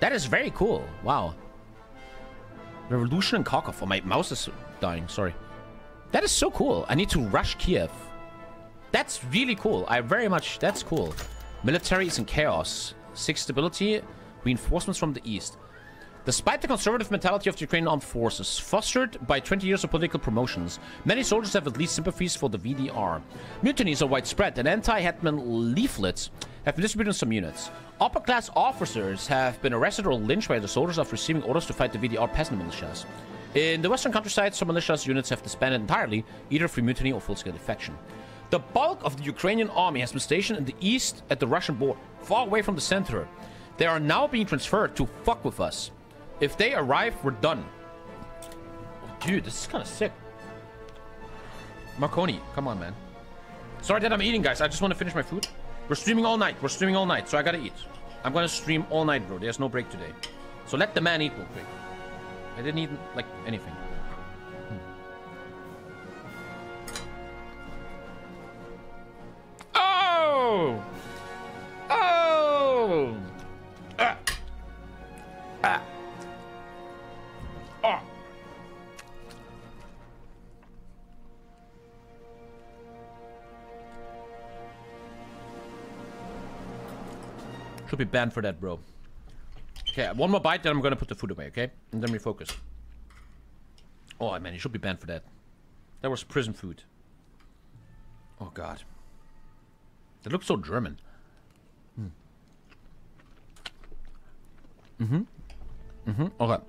That is very cool. Wow. Revolution and Kharkov. Oh, my mouse is dying. Sorry. That is so cool. I need to rush Kiev. That's really cool. I very much... That's cool. Military is in chaos. 6 stability. Reinforcements from the east. Despite the conservative mentality of the Ukrainian armed forces, fostered by 20 years of political promotions, many soldiers have at least sympathies for the VDR. Mutinies are widespread, and anti-Hetman leaflets have been distributed in some units. Upper-class officers have been arrested or lynched by the soldiers after receiving orders to fight the VDR peasant militias. In the western countryside, some militias units have disbanded entirely, either through mutiny or full-scale defection. The bulk of the Ukrainian army has been stationed in the east at the Russian border, far away from the center. They are now being transferred to fuck with us. If they arrive, we're done. Oh, dude, this is kind of sick. Marconi, come on, man. Sorry that I'm eating, guys. I just want to finish my food. We're streaming all night. We're streaming all night, so I gotta eat. I'm gonna stream all night, bro. There's no break today. So let the man eat real quick. I didn't eat, like, anything. Oh! Oh! Ah! Ah! Oh. Should be banned for that, bro. Okay, one more bite, then I'm gonna put the food away, okay? And then we focus. Oh man, you should be banned for that. That was prison food. Oh god. That looks so German. Mm. Mm-hmm. Mm-hmm. Okay.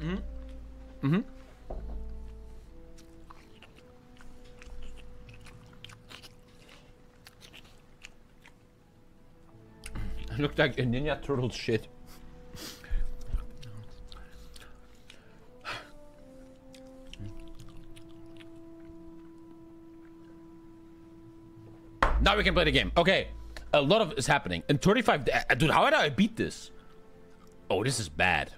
Mm. Mm-hmm. I look like a Ninja Turtle shit. Now we can play the game. Okay. A lot of is happening. In 35 days... Dude, how did I beat this? Oh, this is bad.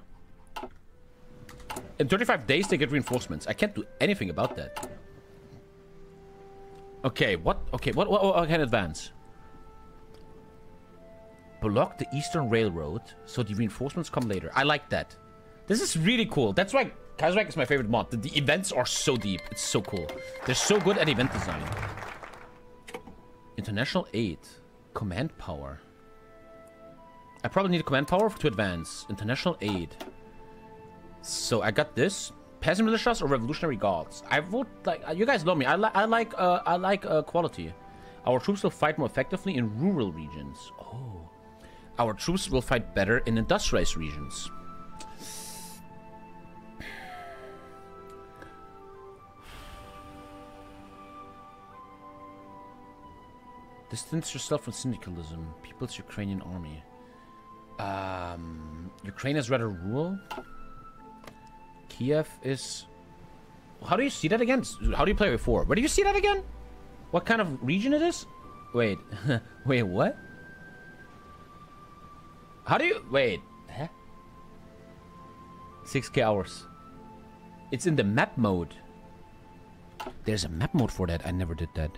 In 35 days, they get reinforcements. I can't do anything about that. Okay, what? Okay, what I can advance? Block the Eastern Railroad, so the reinforcements come later. I like that. This is really cool. That's why Kaiserreich is my favorite mod. The events are so deep. It's so cool. They're so good at event design. International aid. Command power. I probably need a command power to advance. International aid. So I got this. Peasant militias or revolutionary guards. I would like... You guys know me. I like quality. Our troops will fight more effectively in rural regions. Oh. Our troops will fight better in industrialized regions. Distance yourself from syndicalism. People's Ukrainian army. Ukraine is rather rural. Kiev is... How do you see that again? How do you play with 4? Where do you see that again? What kind of region it is? Wait. Wait, what? How do you... Wait. Huh? 6k hours. It's in the map mode. There's a map mode for that. I never did that.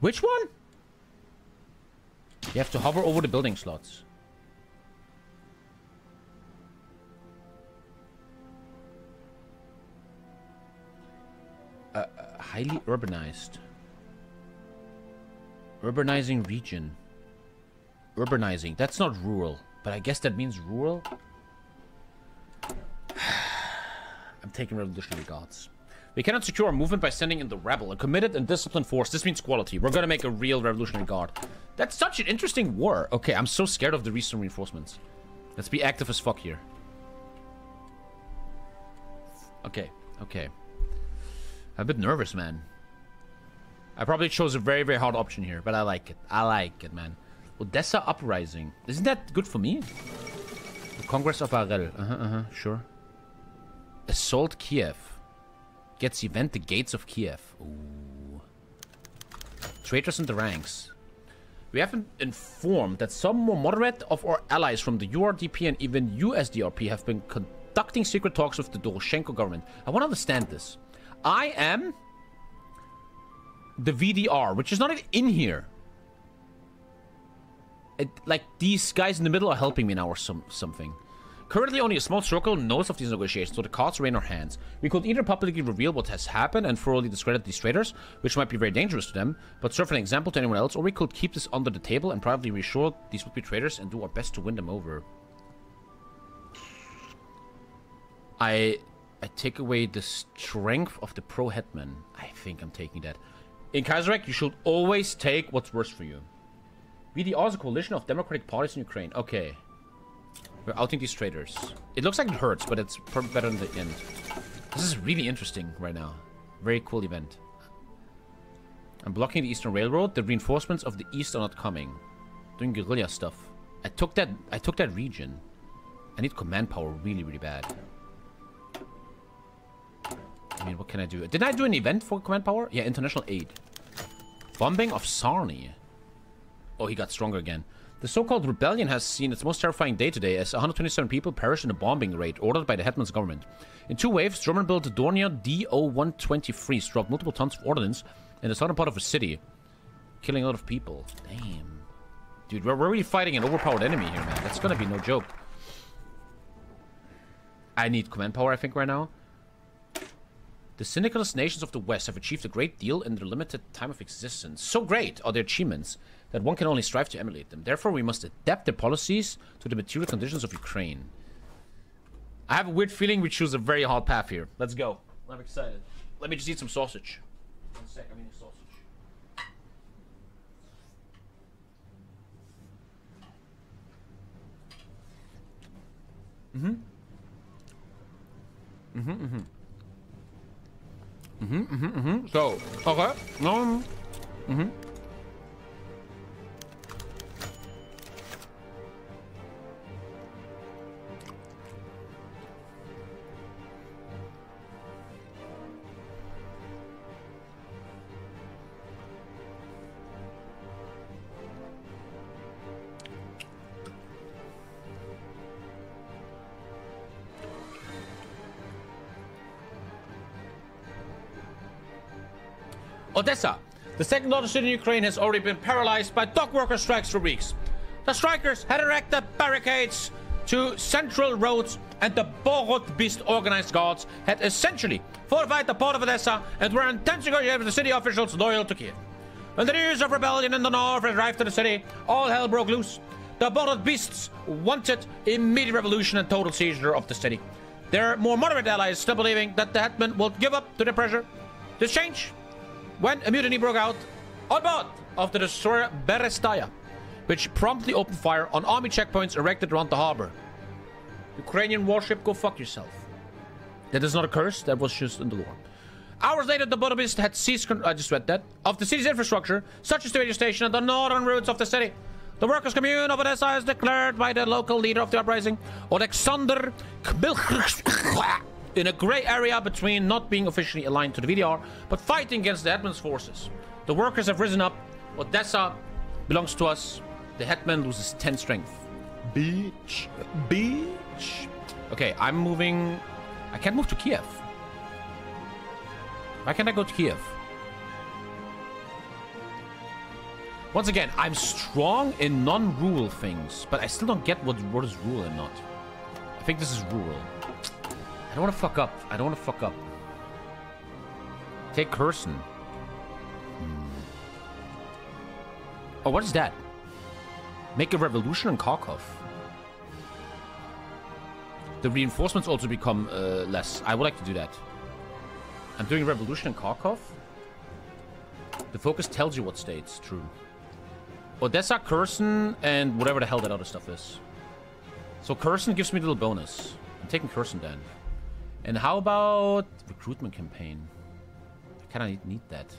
Which one? You have to hover over the building slots. Highly urbanized. Urbanizing region. Urbanizing. That's not rural. But I guess that means rural. I'm taking revolutionary guards. We cannot secure a movement by sending in the rebel, a committed and disciplined force. This means quality. We're gonna make a real revolutionary guard. That's such an interesting war. Okay, I'm so scared of the recent reinforcements. Let's be active as fuck here. Okay, okay. I'm a bit nervous, man. I probably chose a very, very hard option here, but I like it. I like it, man. Odessa uprising. Isn't that good for me? The Congress of Arel. Sure. Assault Kiev. Gets event the gates of Kiev. Ooh. Traitors in the ranks. We have been informed that some more moderate of our allies from the URDP and even USDRP have been conducting secret talks with the Doroshenko government. I want to understand this. I am the VDR, which is not even in here. Like, these guys in the middle are helping me now or something. Currently, only a small circle knows of these negotiations, so the cards are in our hands. We could either publicly reveal what has happened and thoroughly discredit these traitors, which might be very dangerous to them, but serve an example to anyone else, or we could keep this under the table and privately reassure these would be traitors and do our best to win them over. I take away the strength of the pro-Hetman. I think I'm taking that. In Kaiserreich, you should always take what's worse for you. VDR is a coalition of democratic parties in Ukraine. Okay. We're outing these traitors. It looks like it hurts, but it's better in the end. This is really interesting right now. Very cool event. I'm blocking the Eastern Railroad. The reinforcements of the East are not coming. Doing guerrilla stuff. I took that region. I need command power really, really bad. I mean, what can I do? Did I do an event for command power? Yeah, international aid. Bombing of Sarny. Oh, he got stronger again. The so-called rebellion has seen its most terrifying day today as 127 people perished in a bombing raid ordered by the Hetman's government. In two waves, German-built Dornier DO-123 dropped multiple tons of ordnance in the southern part of the city, killing a lot of people. Damn. Dude, we're really fighting an overpowered enemy here, man. That's gonna be no joke. I need command power, I think, right now. The syndicalist nations of the West have achieved a great deal in their limited time of existence. So great are their achievements that one can only strive to emulate them. Therefore, we must adapt their policies to the material conditions of Ukraine. I have a weird feeling we choose a very hard path here. Let's go. I'm excited. Let me just eat some sausage. One sec, I'm eating sausage. So, okay. Odessa, the second largest city in Ukraine, has already been paralyzed by dock worker strikes for weeks. The strikers had erected barricades to central roads, and the Borodbyst organized guards had essentially fortified the port of Odessa and were intense negotiations with the city officials loyal to Kiev. When the news of rebellion in the north arrived to the city, all hell broke loose. The Borodbysts wanted immediate revolution and total seizure of the city. Their more moderate allies still believing that the Hetman would give up to the pressure. This change when a mutiny broke out on board of the destroyer Berestaya, which promptly opened fire on army checkpoints erected around the harbor. Ukrainian warship, go fuck yourself. That is not a curse, that was just in the lore. Hours later, the Borodbyst had seized control, I just read that, of the city's infrastructure, such as the radio station and the northern routes of the city. The workers' commune of Odessa is declared by the local leader of the uprising, Oleksandr Khmelnytsky, in a gray area between not being officially aligned to the VDR, but fighting against the Hetman's forces. The workers have risen up. Odessa belongs to us. The Hetman loses 10 strength. Bitch. Bitch. Okay, I'm moving. I can't move to Kiev. Why can't I go to Kiev? Once again, I'm strong in non-rural things, but I still don't get what is rural and not. I think this is rural. I don't want to fuck up. I don't want to fuck up. Take Kherson. Oh, what is that? Make a revolution in Kharkov. The reinforcements also become less. I would like to do that. I'm doing a revolution in Kharkov. The focus tells you what states. True. Odessa, Kherson, and whatever the hell that other stuff is. So Kherson gives me a little bonus. I'm taking Kherson then. And how about recruitment campaign? I kind of need that.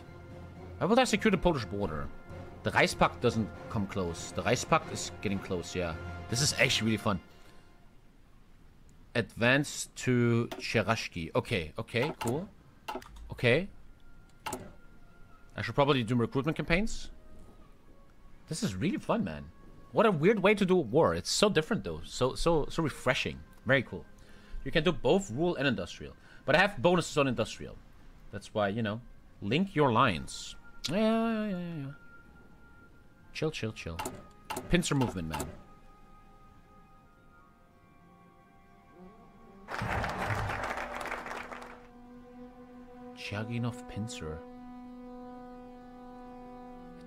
Why would I secure the Polish border? The Reichspakt doesn't come close. The Reichspakt is getting close, yeah. This is actually really fun. Advance to Cherashki. Okay, okay, cool. Okay. I should probably do recruitment campaigns. This is really fun, man. What a weird way to do a war. It's so different, though. So refreshing. Very cool. You can do both rural and industrial. But I have bonuses on industrial. That's why, you know, link your lines. Yeah. Chill. Pincer movement, man. Chyaginov pincer.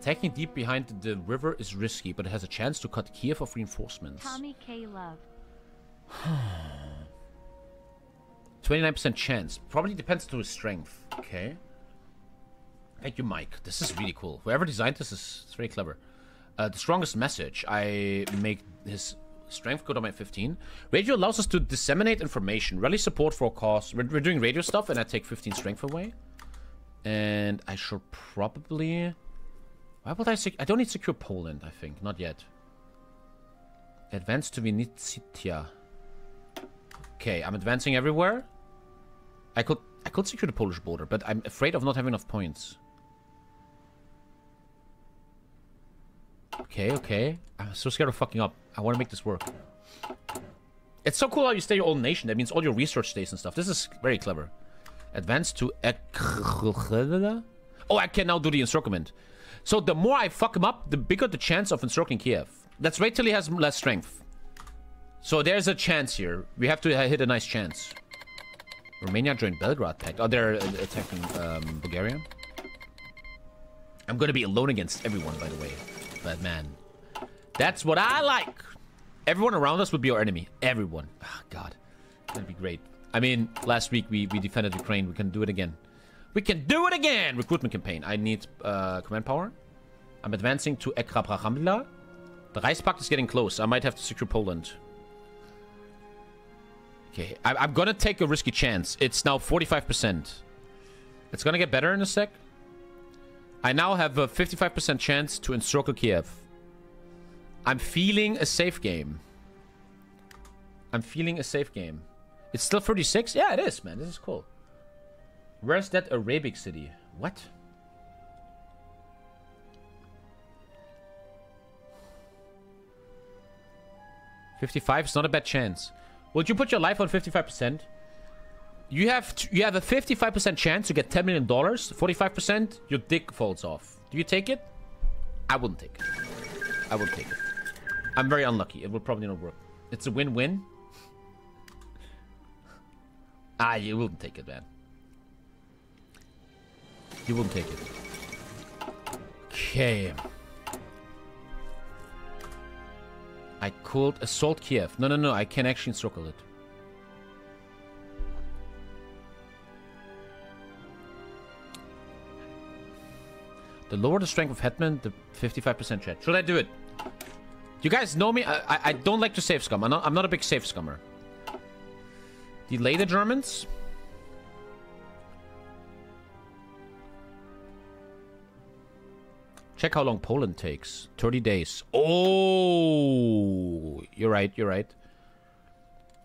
Attacking deep behind the river is risky, but it has a chance to cut Kiev off reinforcements. Tommy K. Love. 29% chance. Probably depends on his strength. Okay. Thank you, Mike. This is really cool. Whoever designed this is very clever. The strongest message. I make his strength go down by 15. Radio allows us to disseminate information. Rally support for a cause. We're doing radio stuff, and I take 15 strength away. And I should probably... Why would I don't need to secure Poland, I think. Not yet. Advance to Vinnytsia. Okay, I'm advancing everywhere. I could secure the Polish border, but I'm afraid of not having enough points. Okay. I'm so scared of fucking up. I want to make this work. It's so cool how you stay your own nation. That means all your research stays and stuff. This is very clever. Advance to Ekrhela. Oh, I can now do the encirclement. So the more I fuck him up, the bigger the chance of encircling Kiev. Let's wait till he has less strength. So there's a chance here. We have to hit a nice chance. Romania joined Belgrade Pact. Oh, they're attacking Bulgaria. I'm gonna be alone against everyone, by the way. But man, that's what I like. Everyone around us would be our enemy. Everyone. Oh, God, that'd be great. I mean, last week we defended Ukraine. We can do it again. We can do it again! Recruitment campaign. I need command power. I'm advancing to Ekrabrahamla. The Reichspakt is getting close. I might have to secure Poland. Okay, I'm gonna take a risky chance. It's now 45%. It's gonna get better in a sec. I now have a 55% chance to encircle Kiev. I'm feeling a safe game. It's still 36? Yeah, it is, man. This is cool. Where's that Arabic city? What? $55 is not a bad chance. Would you put your life on 55%? You have a 55% chance to get $10 million. 45%, your dick falls off. Do you take it? I wouldn't take it. I'm very unlucky. It will probably not work. It's a win-win. You wouldn't take it, man. You wouldn't take it. Okay. I could assault Kiev. No. I can actually encircle it. The lower the strength of Hetman, the 55% chance. Should I do it? You guys know me. I don't like to save scum. I'm not a big save scummer. Delay the Germans. Check how long Poland takes. 30 days. Oh, you're right.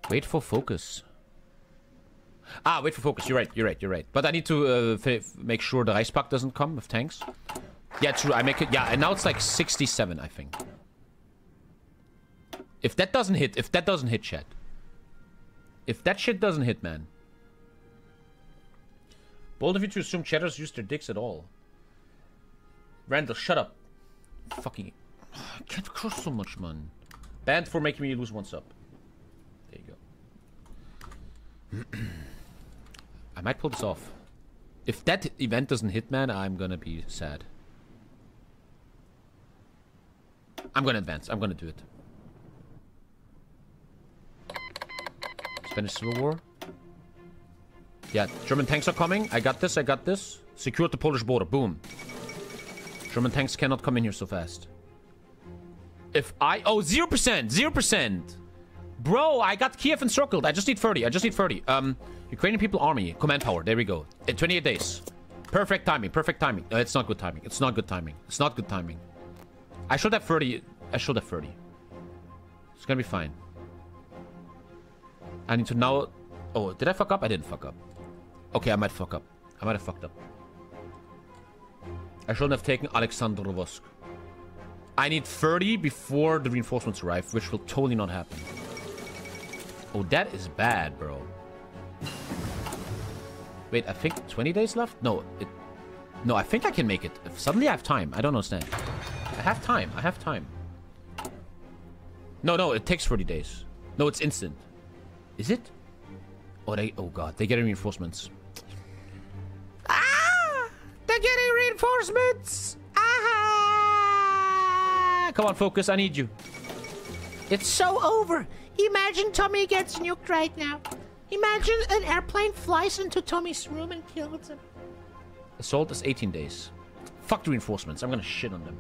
Wait for focus. Wait for focus. You're right. But I need to make sure the Reichspakt doesn't come with tanks. Yeah, true. I make it. Yeah, and now it's like 67, I think. If that doesn't hit, chat. If that shit doesn't hit, man. Bold of you to assume chatters use their dicks at all. Randall, shut up. Fucking... I can't cross so much, man. Banned for making me lose one sub. There you go. I might pull this off. If that event doesn't hit, man, I'm gonna be sad. I'm gonna advance. I'm gonna do it. Spanish Civil War. Yeah, German tanks are coming. I got this. Secured the Polish border. Boom. German tanks cannot come in here so fast. If I... Oh, 0%! 0%! Bro, I got Kiev encircled. I just need 30. Ukrainian People Army. Command power. There we go. In 28 days. Perfect timing. No, it's not good timing. I should have 30. It's gonna be fine. I need to now... Oh, did I fuck up? I didn't fuck up. Okay, I might fuck up. I might have fucked up. I shouldn't have taken Alexandrovosk. I need 30 before the reinforcements arrive, which will totally not happen. Oh, that is bad, bro. Wait, I think 20 days left? No, it... No, I think I can make it. If suddenly I have time. I don't understand. I have time. I have time. No, it takes 30 days. No, it's instant. Is it? Oh, they... Oh, God. They're getting reinforcements. Ah! They're getting reinforcements! Ah! Come on, focus. I need you. It's so over. Imagine Tommy gets nuked right now. Imagine an airplane flies into Tommy's room and kills him. Assault is 18 days. Fuck the reinforcements. I'm gonna shit on them.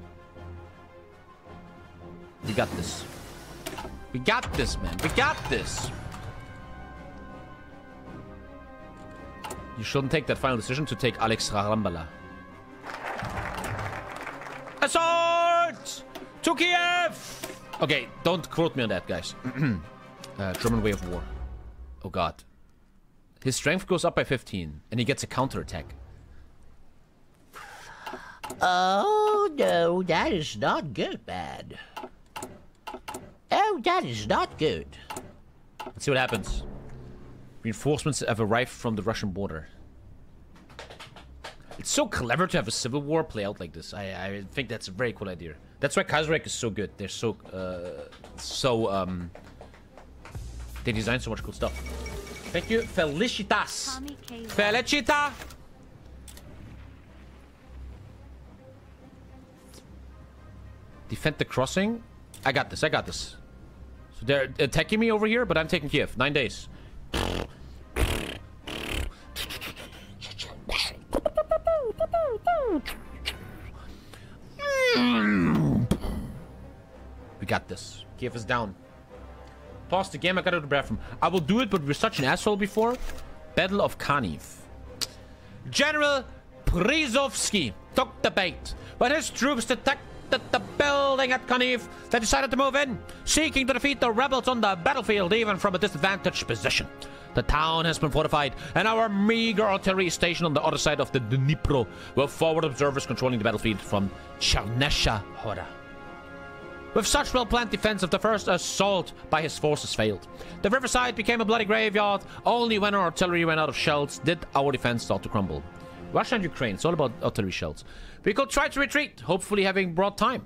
We got this. We got this, man. We got this. You shouldn't take that final decision to take Alex Rarambala. Assault! To Kiev! Okay, don't quote me on that, guys. German way of war. Oh, God. His strength goes up by 15, and he gets a counterattack. Oh, no, that is not good, man. Oh, that is not good. Let's see what happens. Reinforcements have arrived from the Russian border. It's so clever to have a civil war play out like this. I think that's a very cool idea. That's why Kaiserreich is so good. They're so... They design so much cool stuff. Thank you. Felicitas. Felicita. Defend the crossing. I got this. I got this. So they're attacking me over here, but I'm taking Kiev. 9 days. We got this. Kiev is down. Pause the game. I got out of the bathroom. I will do it, but we're such an asshole before. Battle of Kharkiv. General Prizovsky took the bait. When his troops detected the building at Kharkiv, they decided to move in, seeking to defeat the rebels on the battlefield, even from a disadvantaged position. The town has been fortified, and our meager artillery station on the other side of the Dnipro with forward observers controlling the battlefield from Chernesha Hora. With such well-planned defense, of the first assault by his forces failed. The riverside became a bloody graveyard. Only when our artillery ran out of shells did our defense start to crumble. Russia and Ukraine, it's all about artillery shells. We could try to retreat, hopefully having brought time.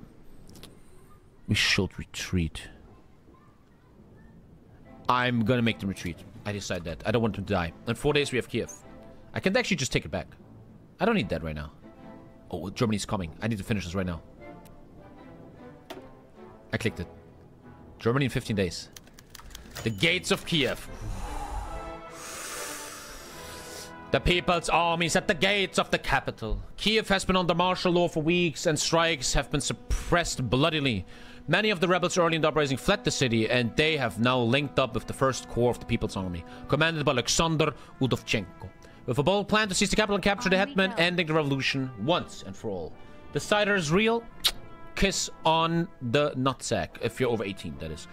We should retreat. I'm gonna make them retreat. I decide that. I don't want them to die. In 4 days, we have Kiev. I can actually just take it back. I don't need that right now. Oh, Germany's coming. I need to finish this right now. I clicked it. Germany in 15 days. The gates of Kiev. The people's armies at the gates of the capital. Kiev has been under martial law for weeks, and strikes have been suppressed bloodily. Many of the rebels early in the uprising fled the city, and they have now linked up with the First Corps of the People's Army, commanded by Alexander Udovchenko, with a bold plan to seize the capital and capture the Hetman, ending the revolution once and for all. The cider is real. Kiss on the nutsack, if you're over 18, that is.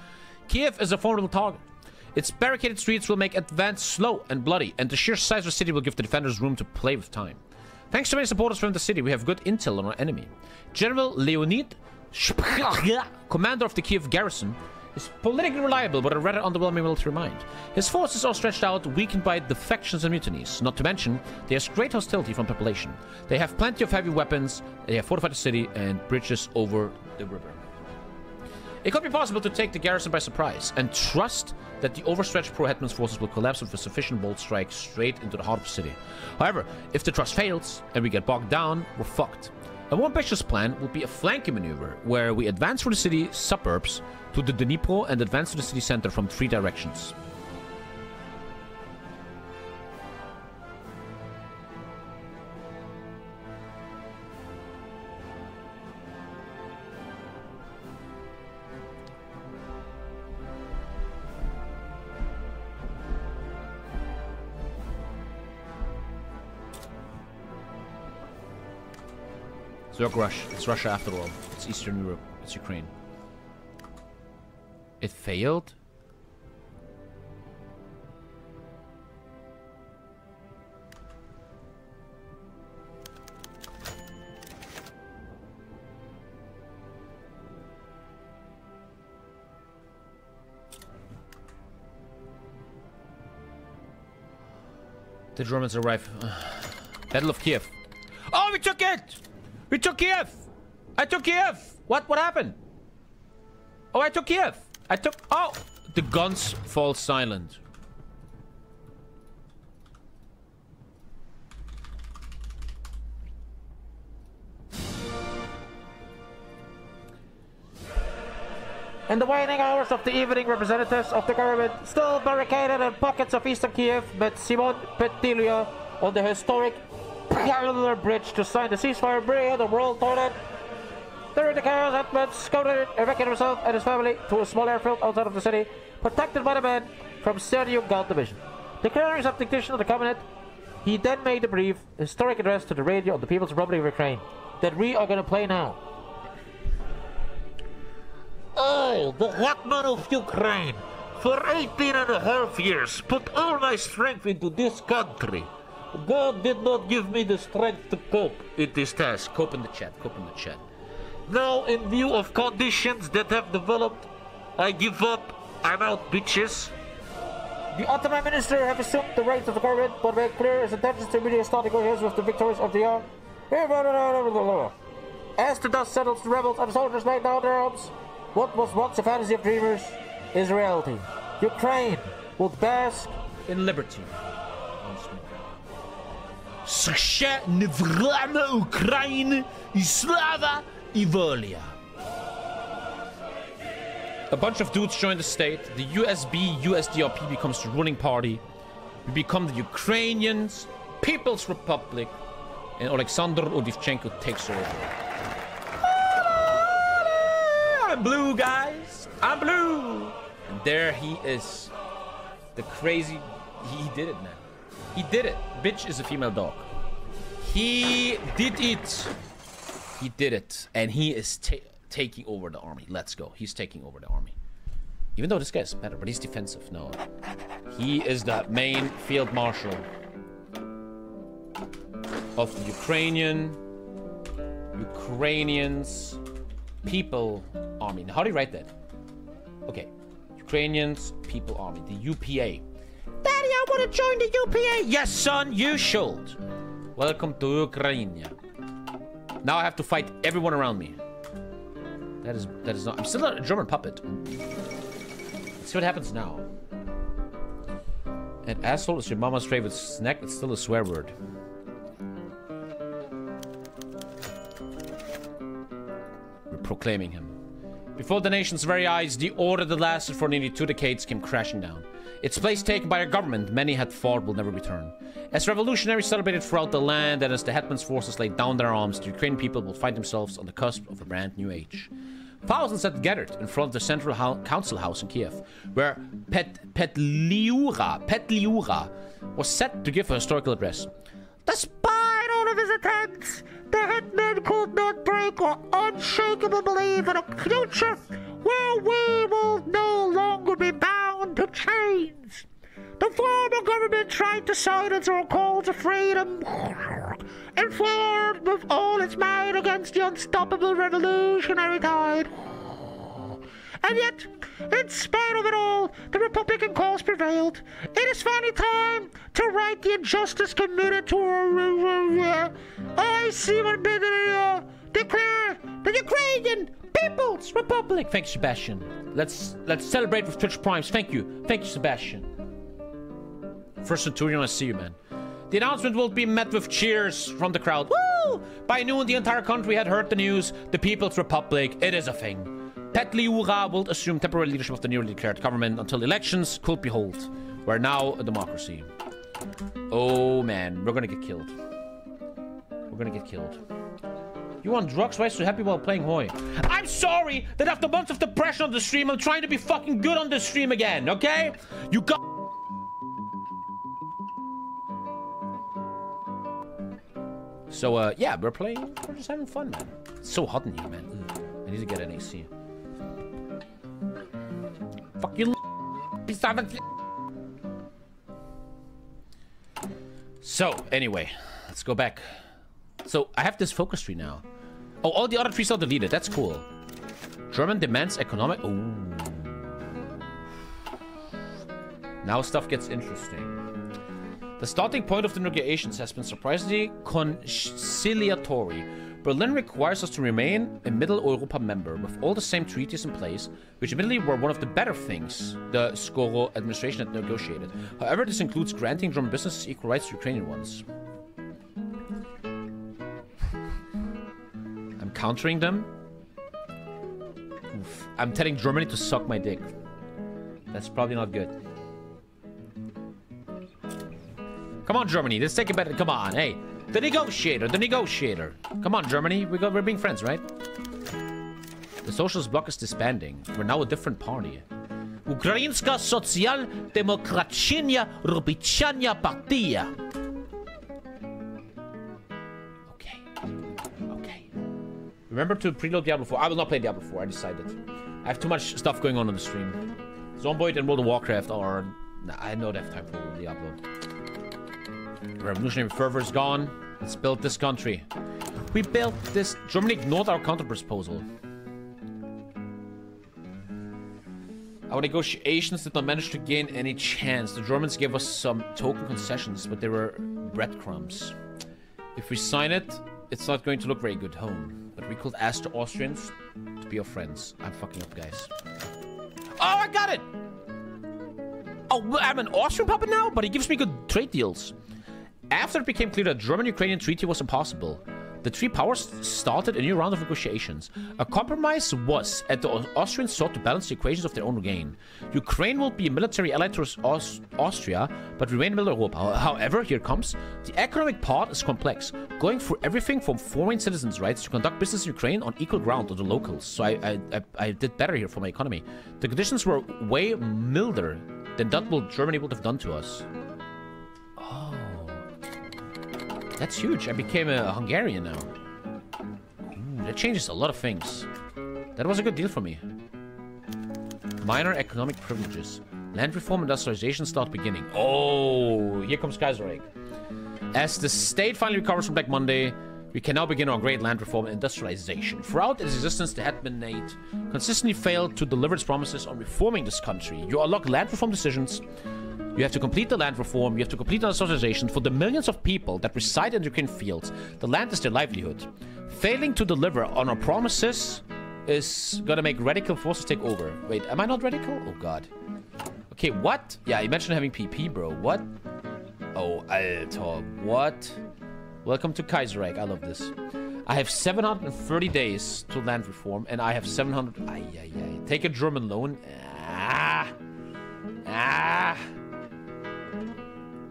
Kiev is a formidable target. Its barricaded streets will make advance slow and bloody, and the sheer size of the city will give the defenders room to play with time. Thanks to many supporters from the city, we have good intel on our enemy. General Leonid Shpakh, commander of the Kiev garrison, is politically reliable, but a rather underwhelming military mind. His forces are stretched out, weakened by defections and mutinies. Not to mention, there's great hostility from population. They have plenty of heavy weapons, they have fortified the city, and bridges over the river. It could be possible to take the garrison by surprise, and trust that the overstretched pro-Hetman's forces will collapse with a sufficient bold strike straight into the heart of the city. However, if the trust fails, and we get bogged down, we're fucked. A more ambitious plan would be a flanking maneuver, where we advance from the city suburbs to the Dnipro and advance to the city center from 3 directions. Zerg Rush. It's Russia after all. It's Eastern Europe. It's Ukraine. It failed? The Germans arrive. Battle of Kiev. Oh, we took it! We took Kiev! I took Kiev! What happened? Oh, I took Kiev! I took... Oh! The guns fall silent. In the waning hours of the evening, representatives of the government still barricaded in pockets of eastern Kiev met Simon Petliura on the historic parallel bridge to sign the ceasefire period of world tournament. During the chaos, Hetman scouted, evacuated himself and his family to a small airfield outside of the city, protected by the men from Serhii Gal Division. Declaring his abdication of the cabinet, he then made a brief, historic address to the radio of the People's Republic of Ukraine that we are going to play now. I, the Hetman of Ukraine, for 18.5 years put all my strength into this country. God did not give me the strength to cope with this task. Cope in the chat, cope in the chat. Now, in view of conditions that have developed, I give up. I'm out, bitches. The Ottoman Minister have assumed the reins of the government, but made clear his intentions to immediately start negotiations with the victors of the arm. As the dust settles, the rebels and soldiers laid down their arms. What was once a fantasy of dreamers is reality. Ukraine will bask in liberty. Sasha Nevrana Ukraine Islava Ivolia. A bunch of dudes join the state. The USB USDRP becomes the ruling party. We become the Ukrainians People's Republic, and Alexander Udivchenko takes over. I'm blue, guys. I'm blue. And there he is. The crazy... He did it, man. He did it. Bitch is a female dog. He did it. He did it. And he is taking over the army. Let's go. He's taking over the army. Even though this guy is better, but he's defensive. No. He is the main field marshal of the Ukrainians... People Army. Now, how do you write that? Okay. Ukrainians People Army. The UPA. Daddy, I want to join the UPA. Yes, son, you should. Welcome to Ukraine. Now I have to fight everyone around me. That is not... I'm still not a German puppet. Let's see what happens now. An asshole is your mama's favorite snack. It's still a swear word. Proclaiming him. Before the nation's very eyes, the order that lasted for nearly 2 decades came crashing down. Its place taken by a government many had thought will never return. As revolutionaries celebrated throughout the land and as the Hetman's forces laid down their arms, the Ukrainian people will find themselves on the cusp of a brand new age. Thousands had gathered in front of the Central Council House in Kiev, where Petliura was set to give a historical address. Despite all of his attempts, the Hetman could not break our unshakable belief in a future where we will no longer be bound to chains. The former government tried to silence our call to freedom and fought with all its might against the unstoppable revolutionary tide. And yet, in spite of it all, the Republican cause prevailed. It is finally time to right the injustice committed to our... I, Simon Petliura, declare the Ukrainian People's Republic. Thank you, Sebastian. Let's celebrate with Twitch Primes. Thank you, Sebastian. First Centurion, I see you, man. The announcement will be met with cheers from the crowd. Woo! By noon, the entire country had heard the news. The People's Republic, it is a thing. Petliura will assume temporary leadership of the newly declared government until elections could be held. We're now a democracy. Oh man, we're gonna get killed. We're gonna get killed. You want drugs? Why are you so happy while playing HOI? I'm sorry that after months of depression on the stream, I'm trying to be fucking good on the stream again, okay? You got... So, yeah, we're playing. We're just having fun, man. It's so hot in here, man. I need to get an AC. Fuck you, piece of... So, anyway, let's go back. So, I have this focus tree now. Oh, all the other trees are deleted. That's cool. German demands economic... Oh. Now stuff gets interesting. The starting point of the negotiations has been surprisingly conciliatory. Berlin requires us to remain a Middle Europa member with all the same treaties in place, which admittedly were one of the better things the Skoro administration had negotiated. However, this includes granting German businesses equal rights to Ukrainian ones. I'm countering them. Oof. I'm telling Germany to suck my dick. That's probably not good. Come on, Germany, let's take it better. Come on, hey. The negotiator, the negotiator. Come on, Germany, we're being friends, right? The socialist bloc is disbanding. We're now a different party. Ukrainska Social-Demokratchina Rubichanya Partia. Okay. Okay. Remember to preload Diablo 4. I will not play Diablo 4, I decided. I have too much stuff going on the stream. Zomboid and World of Warcraft are... Nah, I don't have time for Diablo. Revolutionary fervor is gone. Let's build this country. We built this. Germany ignored our counter-proposal. Our negotiations did not manage to gain any chance. The Germans gave us some token concessions, but they were breadcrumbs. If we sign it, it's not going to look very good home. But we could ask the Austrians to be our friends. I'm fucking up, guys. Oh, I got it! Oh, I'm an Austrian puppet now? But he gives me good trade deals. After it became clear that German-Ukrainian treaty was impossible, the three powers started a new round of negotiations. A compromise was, that the Austrians sought to balance the equations of their own gain. Ukraine will be a military ally to Austria, but remain in Middle Europe. However, here comes, the economic part is complex, going through everything from foreign citizens' rights to conduct business in Ukraine on equal ground to the locals. So I did better here for my economy. The conditions were way milder than that Germany would have done to us. Oh. That's huge. I became a Hungarian now. Ooh, that changes a lot of things. That was a good deal for me. Minor economic privileges. Land reform and industrialization start beginning. Oh, here comes Kaiserreich. As the state finally recovers from Black Monday, we can now begin our great land reform and industrialization. Throughout its existence, the Hetmanate consistently failed to deliver its promises on reforming this country. You unlock land reform decisions. You have to complete the land reform, you have to complete the socialization for the millions of people that reside in Ukrainian fields. The land is their livelihood. Failing to deliver on our promises is gonna make radical forces take over. Wait, am I not radical? Oh god. Okay, what? Yeah, imagine having PP, bro. What? Oh, Alter, what? Welcome to Kaiserreich, I love this. I have 730 days to land reform, and I have 700... Ay, ay, ay. Take a German loan. Ah! Ah!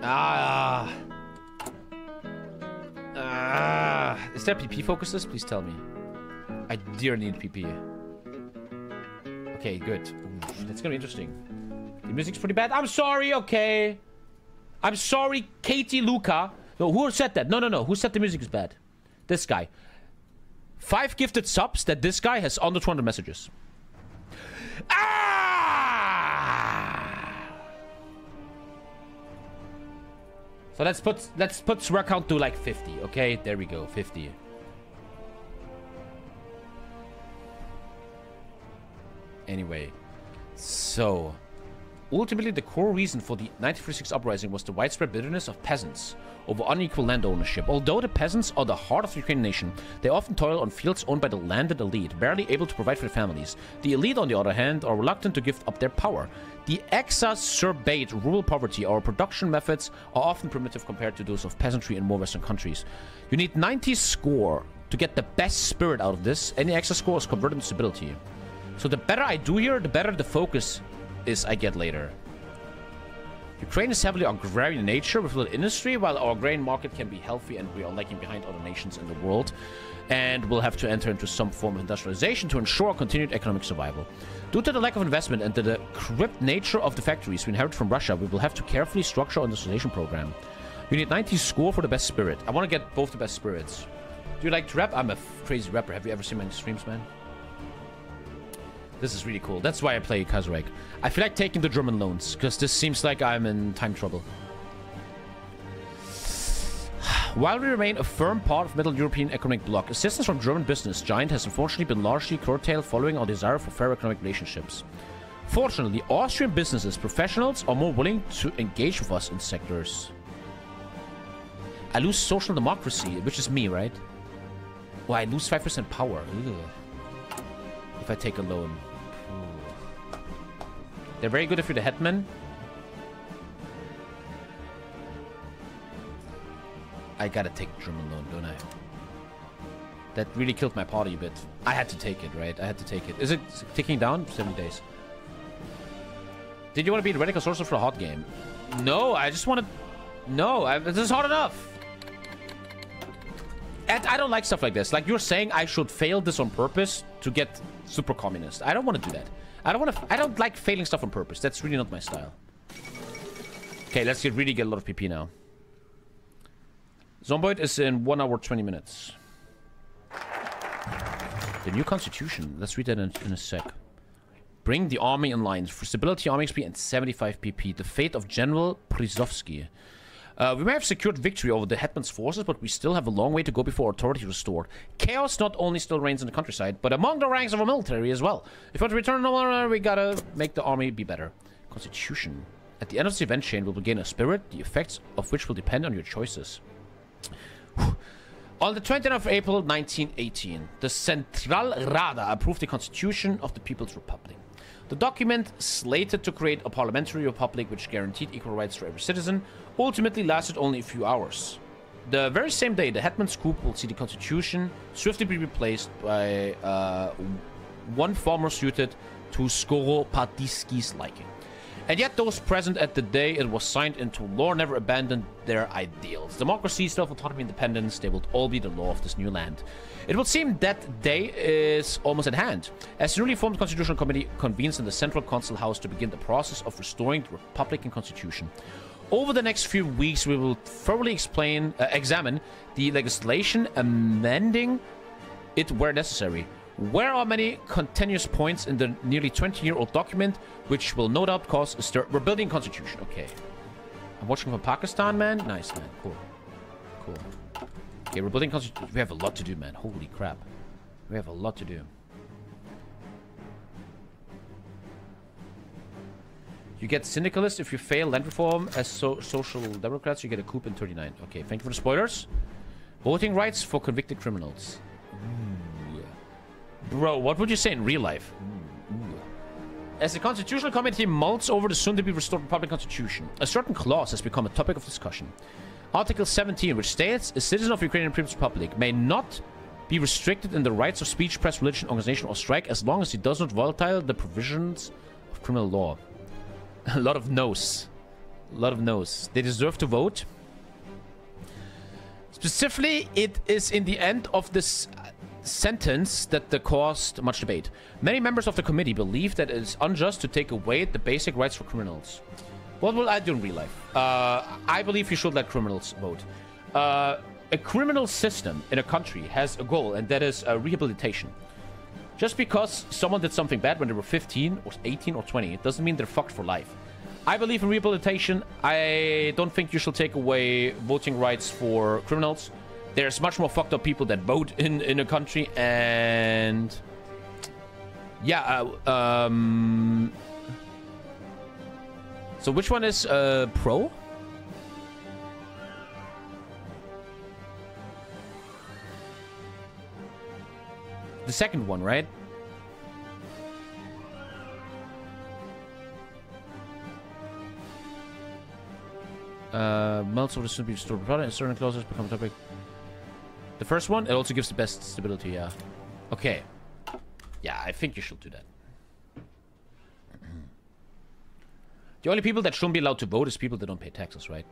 Ah. Ah. Is there PP focuses? Please tell me. I dearly need PP. Okay, good. Oof, that's gonna be interesting. The music's pretty bad. I'm sorry, okay. I'm sorry, Katie Luca. No, who said that? No. Who said the music is bad? This guy. 5 gifted subs that this guy has under 200 messages. So let's put swear count to like 50, okay? There we go, 50. Anyway, so ultimately the core reason for the 1946 uprising was the widespread bitterness of peasants over unequal land ownership. Although the peasants are the heart of the Ukrainian nation, they often toil on fields owned by the landed elite, barely able to provide for their families. The elite, on the other hand, are reluctant to give up their power. The exacerbate rural poverty, our production methods are often primitive compared to those of peasantry in more Western countries. You need 90 score to get the best spirit out of this. Any extra score is converted into stability. So the better I do here, the better the focus is I get later. Ukraine is heavily agrarian in nature with little industry, while our grain market can be healthy and we are lagging behind other nations in the world. And we'll have to enter into some form of industrialization to ensure continued economic survival. Due to the lack of investment and the crypt nature of the factories we inherit from Russia, we will have to carefully structure our industrialization program. You need 90 score for the best spirit. I want to get both the best spirits. Do you like to rap? I'm a crazy rapper. Have you ever seen my streams, man? This is really cool. That's why I play Kaiserreich. I feel like taking the German loans, because this seems like I'm in time trouble. While we remain a firm part of Middle European economic bloc, assistance from German business giant has unfortunately been largely curtailed following our desire for fair economic relationships. Fortunately, Austrian businesses, professionals are more willing to engage with us in sectors I lose social democracy, which is me, right? Well, I lose 5% power. Ew. If I take a loan. Ooh. They're very good if you're the Hetman. I gotta take German loan, don't I? That really killed my party a bit. I had to take it, right? I had to take it. Is it ticking down? 7 days. Did you want to be the radical sorcerer for a hot game? No, I just want to... No, this is hard enough. And I don't like stuff like this. Like, you're saying I should fail this on purpose to get super communist. I don't want to do that. I don't like failing stuff on purpose. That's really not my style. Okay, let's really get a lot of PP now. Zomboid is in 1 hour 20 minutes. The new constitution. Let's read that in a sec. Bring the army in line for stability, army XP, and 75 PP. The fate of General Prizovsky. We may have secured victory over the Hetman's forces, but we still have a long way to go before authority restored. Chaos not only still reigns in the countryside, but among the ranks of our military as well. If we want to return to normal, we gotta make the army be better. Constitution. At the end of this event chain, we will gain a spirit, the effects of which will depend on your choices. On the 20th of April, 1918, the Central Rada approved the Constitution of the People's Republic. The document, slated to create a parliamentary republic which guaranteed equal rights to every citizen, ultimately lasted only a few hours. The very same day, the Hetman's coup will see the constitution swiftly be replaced by one far more suited to Skoropadsky's liking. And yet those present at the day it was signed into law never abandoned their ideals. Democracy, self-autonomy, independence, they will all be the law of this new land. It would seem that day is almost at hand, as the newly formed Constitutional Committee convenes in the Central Council House to begin the process of restoring the Republican Constitution. Over the next few weeks, we will thoroughly examine the legislation, amending it where necessary. Where are many continuous points in the nearly 20-year-old document, which will no doubt cause a stir. We're building a constitution. Okay. I'm watching from Pakistan, man. Nice, man. Cool. Cool. Okay, we're building constitution. We have a lot to do, man. Holy crap. We have a lot to do. You get syndicalist if you fail land reform. As social democrats, you get a coup in 39. Okay, thank you for the spoilers. Voting rights for convicted criminals. Bro, what would you say in real life? As the Constitutional Committee mulls over the soon-to-be restored Republican Constitution, a certain clause has become a topic of discussion. Article 17, which states, a citizen of the Ukrainian People's Republic may not be restricted in the rights of speech, press, religion, organization, or strike as long as he does not violate the provisions of criminal law. A lot of no's. A lot of no's. They deserve to vote. Specifically, it is in the end of this... sentence that caused much debate. Many members of the committee believe that it is unjust to take away the basic rights for criminals. What will I do in real life? I believe you should let criminals vote. A criminal system in a country has a goal, and that is rehabilitation. Just because someone did something bad when they were 15 or 18 or 20, it doesn't mean they're fucked for life. I believe in rehabilitation. I don't think you should take away voting rights for criminals. There's much more fucked up people that vote in a country, and yeah. So which one is pro? The second one, right? Melts of the soon to be restored product and certain clauses become topic. The first one, it also gives the best stability, yeah. Okay. Yeah, I think you should do that. The only people that shouldn't be allowed to vote is people that don't pay taxes, right?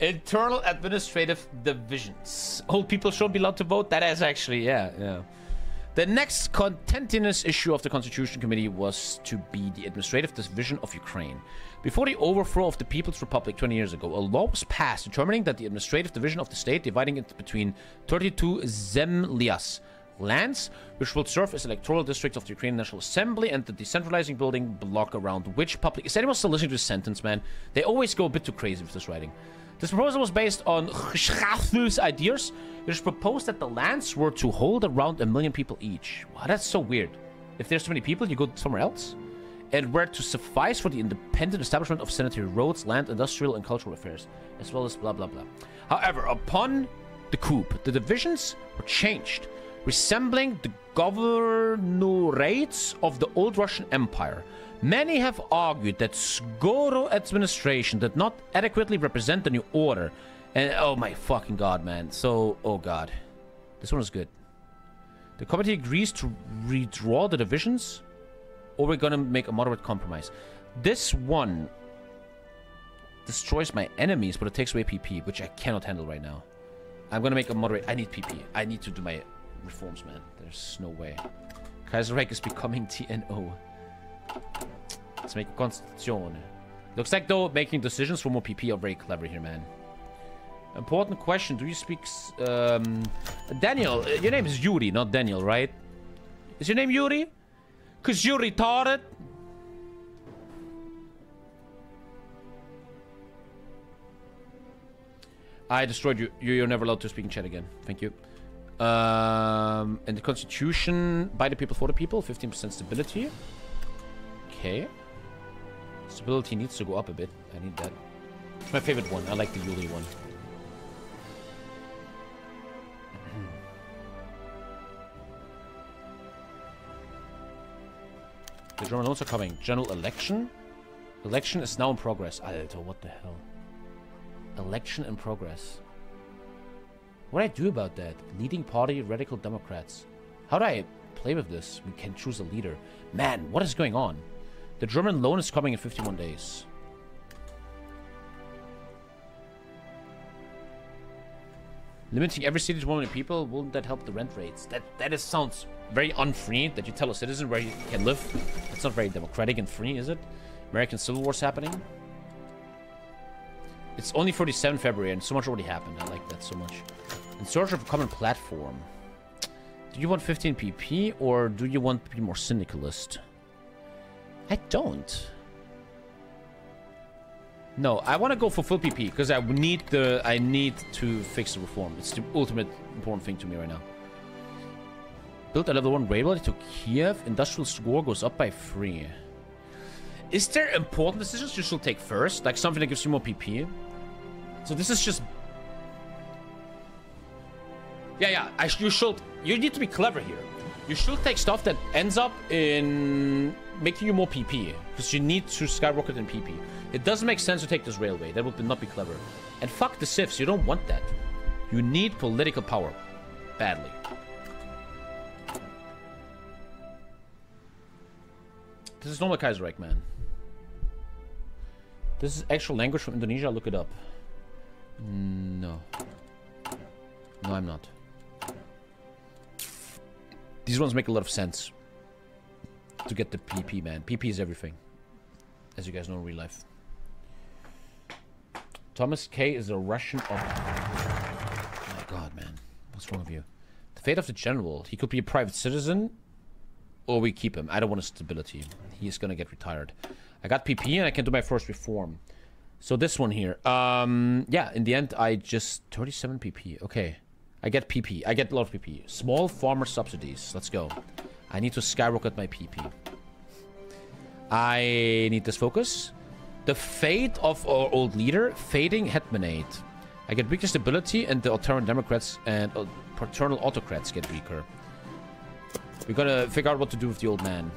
Internal administrative divisions. Old people shouldn't be allowed to vote? That is actually, yeah. The next contentious issue of the Constitution Committee was to be the administrative division of Ukraine. Before the overthrow of the People's Republic 20 years ago, a law was passed determining that the administrative division of the state, dividing it between 32 zemlias, lands, which will serve as electoral districts of the Ukrainian National Assembly, and the decentralizing building block around which public... Is anyone still listening to this sentence, man? They always go a bit too crazy with this writing. This proposal was based on Khrushchev's ideas, which proposed that the lands were to hold around 1 million people each. Wow, that's so weird. If there's so many people, you go somewhere else? and were to suffice for the independent establishment of sanitary roads, land, industrial and cultural affairs, as well as blah blah blah. However, upon the coup, the divisions were changed, resembling the governorates of the old Russian Empire. Many have argued that Skoro administration did not adequately represent the new order. And oh my fucking god, man. So, oh god. This one is good. The committee agrees to redraw the divisions, or we're gonna make a moderate compromise. This one destroys my enemies, but it takes away PP, which I cannot handle right now. I'm gonna make a moderate... I need PP. I need to do my reforms, man. There's no way. Kaiserreich is becoming TNO. Let's make Constitution. Looks like, though, making decisions for more PP are very clever here, man. Important question. Do you speak... Daniel, your name is Yuri, not Daniel, right? Is your name Yuri? Because you're retarded. I destroyed you. You're never allowed to speak in chat again. Thank you. And the constitution, by the people, for the people, 15% stability. Okay. Stability needs to go up a bit. I need that. It's my favorite one. I like the Yuli one. The German loans are coming. General election? Election is now in progress. Alter, what the hell? Election in progress. What do I do about that? Leading party, Radical Democrats. How do I play with this? We can choose a leader. Man, what is going on? The German loan is coming in 51 days. Limiting every city to 1 million people, wouldn't that help the rent rates? That is, sounds very unfree, that you tell a citizen where he can live. It's not very democratic and free, is it? American Civil War's happening. It's only 47 February and so much already happened. I like that so much. In search of a common platform. Do you want 15 PP or do you want to be more syndicalist? I don't. No, I want to go for full PP because I need to fix the reform. It's the ultimate important thing to me right now. Built a level 1 railway to Kiev. Industrial score goes up by 3. Is there important decisions you should take first? Like something that gives you more PP? So this is just... Yeah. You need to be clever here. You should take stuff that ends up in making you more PP. Because you need to skyrocket in PP. It doesn't make sense to take this railway. That would not be clever. And fuck the civs. You don't want that. You need political power. Badly. This is normal Kaiserreich, man. This is actual language from Indonesia. Look it up. No. No, I'm not. These ones make a lot of sense. To get the PP, man. PP is everything. As you guys know in real life. Thomas K. is a Russian... Oh my god, man. What's wrong with you? The fate of the general. He could be a private citizen... Or we keep him. I don't want his stability. He is gonna get retired. I got PP and I can do my first reform. So this one here. Yeah, in the end, I just... 37 PP. Okay. I get PP. I get a lot of PP. Small farmer subsidies. Let's go. I need to skyrocket my PP. I need this focus. The fate of our old leader. Fading Hetmanate. I get weaker stability and the Ottoman Democrats and paternal autocrats get weaker. We gotta figure out what to do with the old man.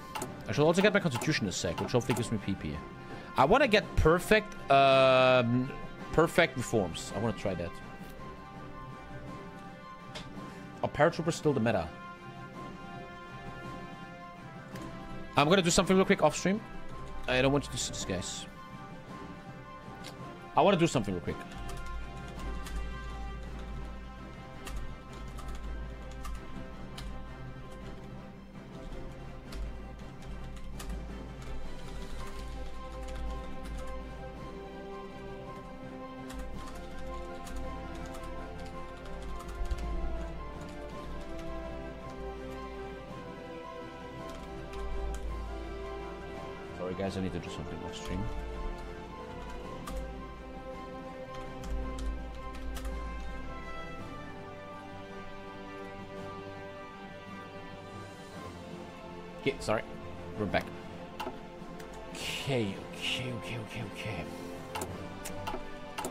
I should also get my constitution in a sec, which hopefully gives me PP. I want to get perfect reforms. I want to try that. Are paratroopers still the meta? I'm gonna do something real quick off stream. I don't want you to see this, guys. I want to do something real quick. I need to do something off stream. Okay, sorry. We're back. Okay.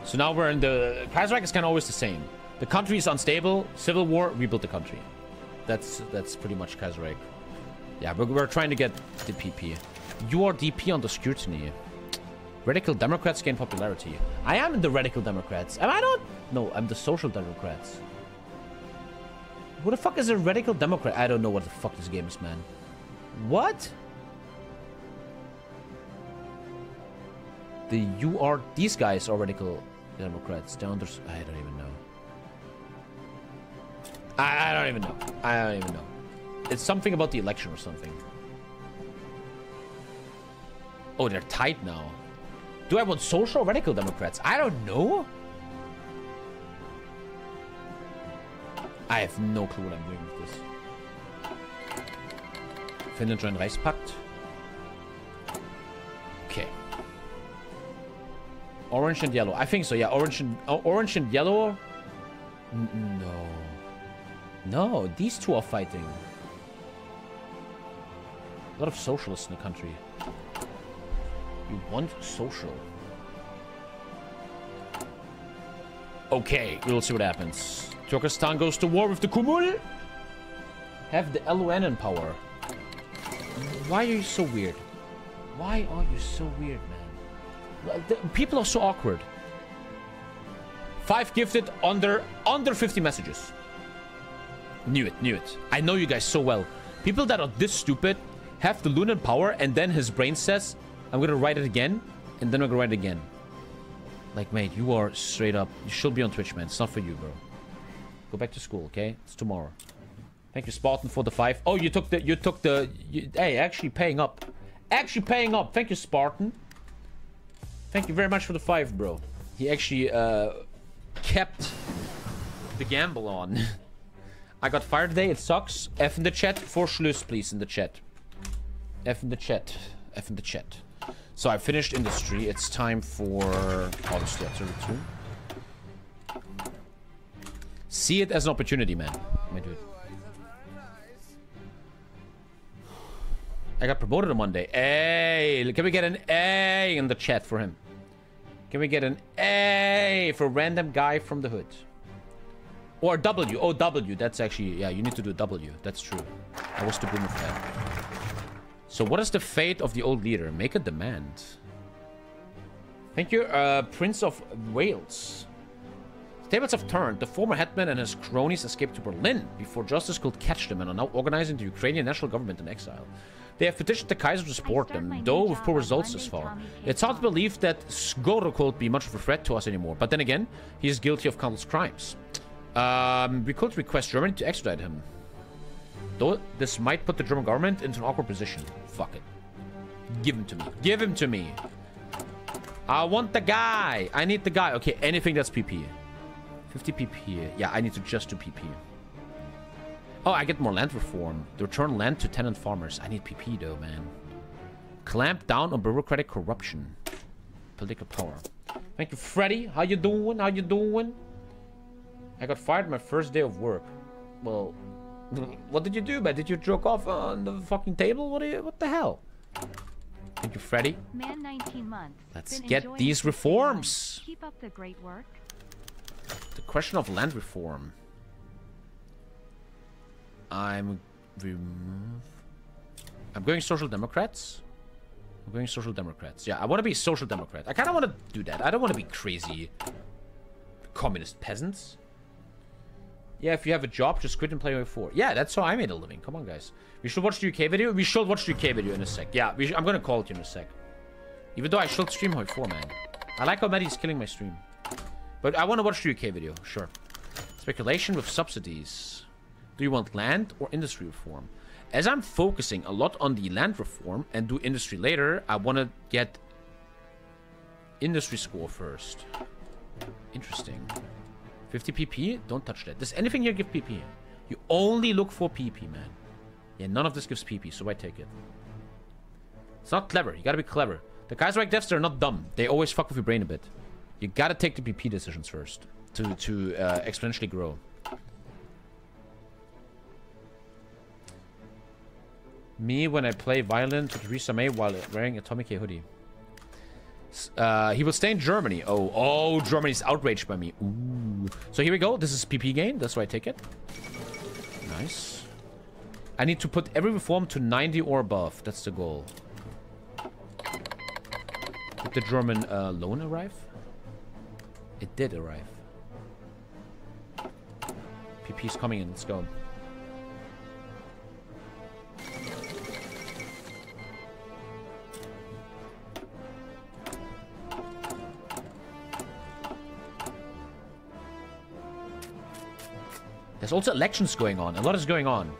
So now we're in the... Kaiserreich is kind of always the same. The country is unstable. Civil war. Rebuild the country. That's pretty much Kaiserreich. Yeah, we're trying to get the PP. You are DP on the scrutiny. Radical Democrats gain popularity. I am the Radical Democrats. Am I not? No, I'm the Social Democrats. What the fuck is a Radical Democrat? I don't know what the fuck this game is, man. What? The UR... These guys are Radical Democrats. They're under... I don't even know. I don't even know. It's something about the election or something. Oh, they're tight now. Do I want social or radical Democrats? I don't know. I have no clue what I'm doing with this. Finland joined Reichspakt. Okay. Orange and yellow. I think so, yeah. Orange and yellow. No. No, these two are fighting. A lot of socialists in the country. You want social. Okay, we'll see what happens. Turkestan goes to war with the Kumul. Have the LUN in power. Why are you so weird? Why are you so weird, man? The people are so awkward. 5 gifted under 50 messages. Knew it. I know you guys so well. People that are this stupid have the lunar power, and then his brain says, I'm gonna write it again, and then I'm gonna write it again. Like, mate, you are straight up. You should be on Twitch, man. It's not for you, bro. Go back to school, okay? It's tomorrow. Thank you, Spartan, for the 5. Oh, hey, actually paying up. Thank you, Spartan. Thank you very much for the 5, bro. He actually kept the gamble on. I got fired today. It sucks. F in the chat for Schluss, please, in the chat. So I finished industry. It's time for Auto-Statter 2. See it as an opportunity, man. My dude. I got promoted on Monday. Hey, can we get an A in the chat for him? Can we get an A for random guy from the hood? Or W. Oh, W. That's actually... Yeah, you need to do W. That's true. I was too boomer for that. So what is the fate of the old leader? Make a demand. Thank you, Prince of Wales. The tables have turned. The former Hetman and his cronies escaped to Berlin before justice could catch them and are now organizing the Ukrainian national government in exile. They have petitioned the Kaiser to support them, though with poor results thus far. It's hard to believe that Skoro could be much of a threat to us anymore. But then again, he is guilty of countless crimes. We could request Germany to extradite him. Though this might put the German government into an awkward position. Fuck it. Give him to me. I want the guy. I need the guy. Okay, anything that's PP. 50 PP. Yeah, I need to just do PP. Oh, I get more land reform. To return land to tenant farmers. I need PP though, man. Clamp down on bureaucratic corruption. Political power. Thank you, Freddy. How you doing? I got fired my first day of work. Well, what did you do, man? Did you jerk off on the fucking table? What the hell? Thank you, Freddy. Man, 19 months. Let's get these reforms. Keep up the great work. The question of land reform. I'm going Social Democrats. Yeah, I want to be Social Democrat. I kind of want to do that. I don't want to be crazy communist peasants. Yeah, if you have a job, just quit and play HOI4. Yeah, that's how I made a living. Come on, guys. We should watch the UK video. We should watch the UK video in a sec. Yeah, I'm gonna call it in a sec. Even though I should stream HOI4, man. I like how Maddie's killing my stream. But I want to watch the UK video. Sure. Speculation with subsidies. Do you want land or industry reform? As I'm focusing a lot on the land reform and do industry later, I want to get industry score first. Interesting. 50 PP? Don't touch that. Does anything here give PP? You only look for PP, man. Yeah, none of this gives PP, so I take it. It's not clever. You gotta be clever. The Kaiserreich devs, they're not dumb. They always fuck with your brain a bit. You gotta take the PP decisions first to exponentially grow. Me when I play violin to Theresa May while wearing a Tommy K hoodie. He will stay in Germany. Oh, Germany's outraged by me. Ooh. So here we go. This is PP gain. That's why I take it. Nice. I need to put every reform to 90 or above. That's the goal. Did the German loan arrive? It did arrive. PP's coming in. Let's go. There's also elections going on. A lot is going on.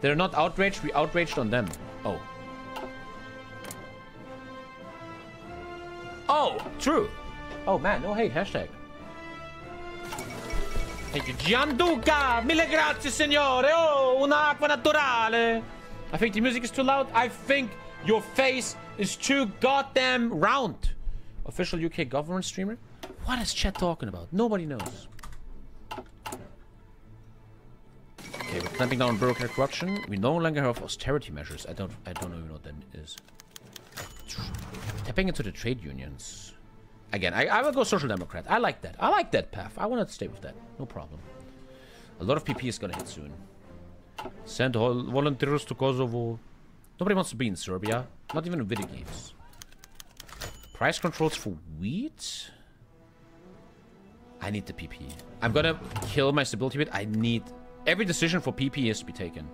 They're not outraged. We outraged on them. Oh. Oh, true. Oh, man. Oh, hey, hashtag. Thank you. Gianduca! Mille grazie, signore! Oh, una acqua naturale! I think the music is too loud. I think your face is too goddamn round. Official UK government streamer? What is chat talking about? Nobody knows. Okay, we're clamping down on bureaucratic corruption. We no longer have austerity measures. I don't even know what that is. Tapping into the trade unions. Again, I will go social democrat. I like that. I like that path. I want to stay with that. No problem. A lot of PP is gonna hit soon. Send all volunteers to Kosovo. Nobody wants to be in Serbia. Not even in video games. Price controls for wheat. I need the PP. I'm gonna kill my stability bit. I need. Every decision for PP is to be taken.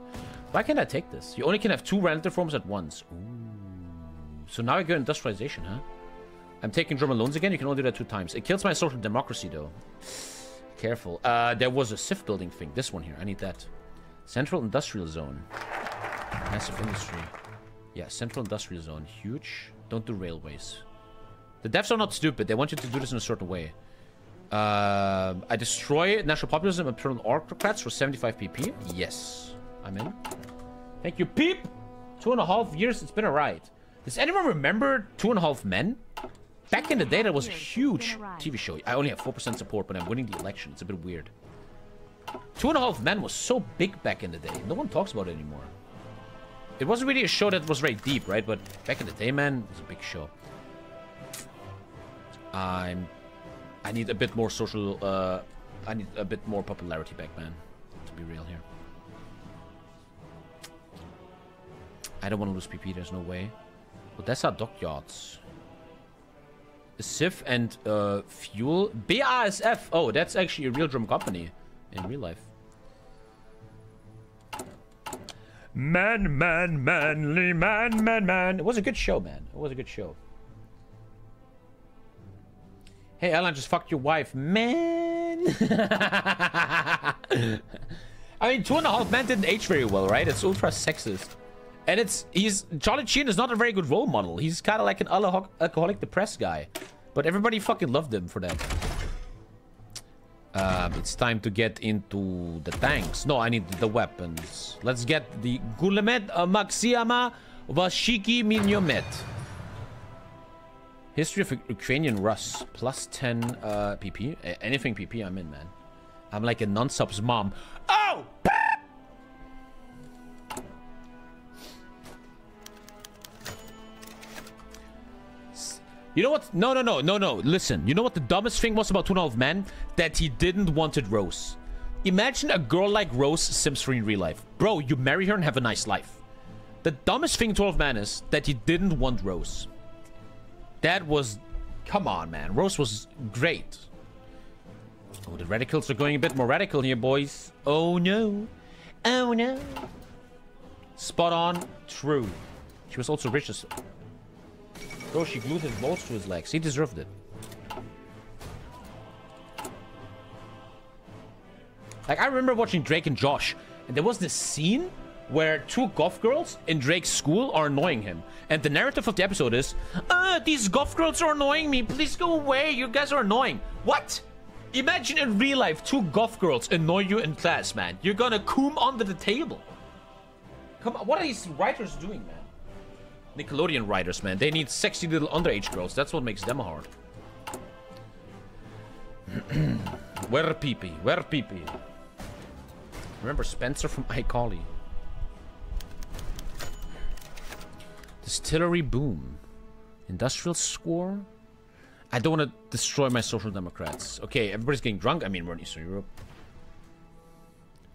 Why can't I take this? You only can have 2 rental reforms at once. Ooh. So now I go industrialization, huh? I'm taking German loans again. You can only do that 2 times. It kills my social democracy, though. Careful. There was a SIF building thing. This one here. I need that. Central Industrial Zone. Massive industry. Yeah, Central Industrial Zone. Huge. Don't do railways. The devs are not stupid. They want you to do this in a certain way. I destroy national populism and turn autocrats for 75 PP. Yes, I'm in. Thank you, Peep. 2.5 years. It's been a ride. Does anyone remember 2.5 Men? Back in the day, that was a huge TV show. I only have 4% support, but I'm winning the election. It's a bit weird. 2.5 Men was so big back in the day. No one talks about it anymore. It wasn't really a show that was very deep, right? But back in the day, man, it was a big show. I need a bit more social, I need a bit more popularity back, man, to be real here. I don't want to lose PP, there's no way. But that's our dockyards. SIF and, fuel. BASF! Oh, that's actually a real drum company in real life. Manly man. It was a good show, man. It was a good show. Hey, Alan, just fucked your wife, man. I mean, 2.5 Men didn't age very well, right? It's ultra sexist, and Charlie Sheen is not a very good role model. He's kind of like an alcoholic, depressed guy, but everybody fucking loved him for that. It's time to get into the tanks. No, I need the weapons. Let's get the Gulemet Maxiama Vashiki Minyomet. History of Ukrainian Rus, plus 10 PP. Anything PP, I'm in, man. I'm like a non-subs mom. Oh! You know what? No. Listen, you know what the dumbest thing was about 2.5 Men? That he didn't wanted Rose. Imagine a girl like Rose Sims 3 in real life. Bro, you marry her and have a nice life. The dumbest thing 2.5 Men is that he didn't want Rose. That was... Come on, man. Rose was great. Oh, the radicals are going a bit more radical here, boys. Oh, no. Oh, no. Spot on. True. She was also rich as... Bro, she glued his balls to his legs. He deserved it. Like, I remember watching Drake and Josh. And there was this scene... where 2 goth girls in Drake's school are annoying him. And the narrative of the episode is, these goth girls are annoying me. Please go away. You guys are annoying. What? Imagine in real life, 2 goth girls annoy you in class, man. You're gonna coom under the table. Come on. What are these writers doing, man? Nickelodeon writers, man. They need sexy little underage girls. That's what makes them hard. Where pee-pee? Where pee-pee? Remember Spencer from iCarly? Distillery boom. Industrial score? I don't want to destroy my social democrats. Okay, everybody's getting drunk. I mean, we're in Eastern Europe.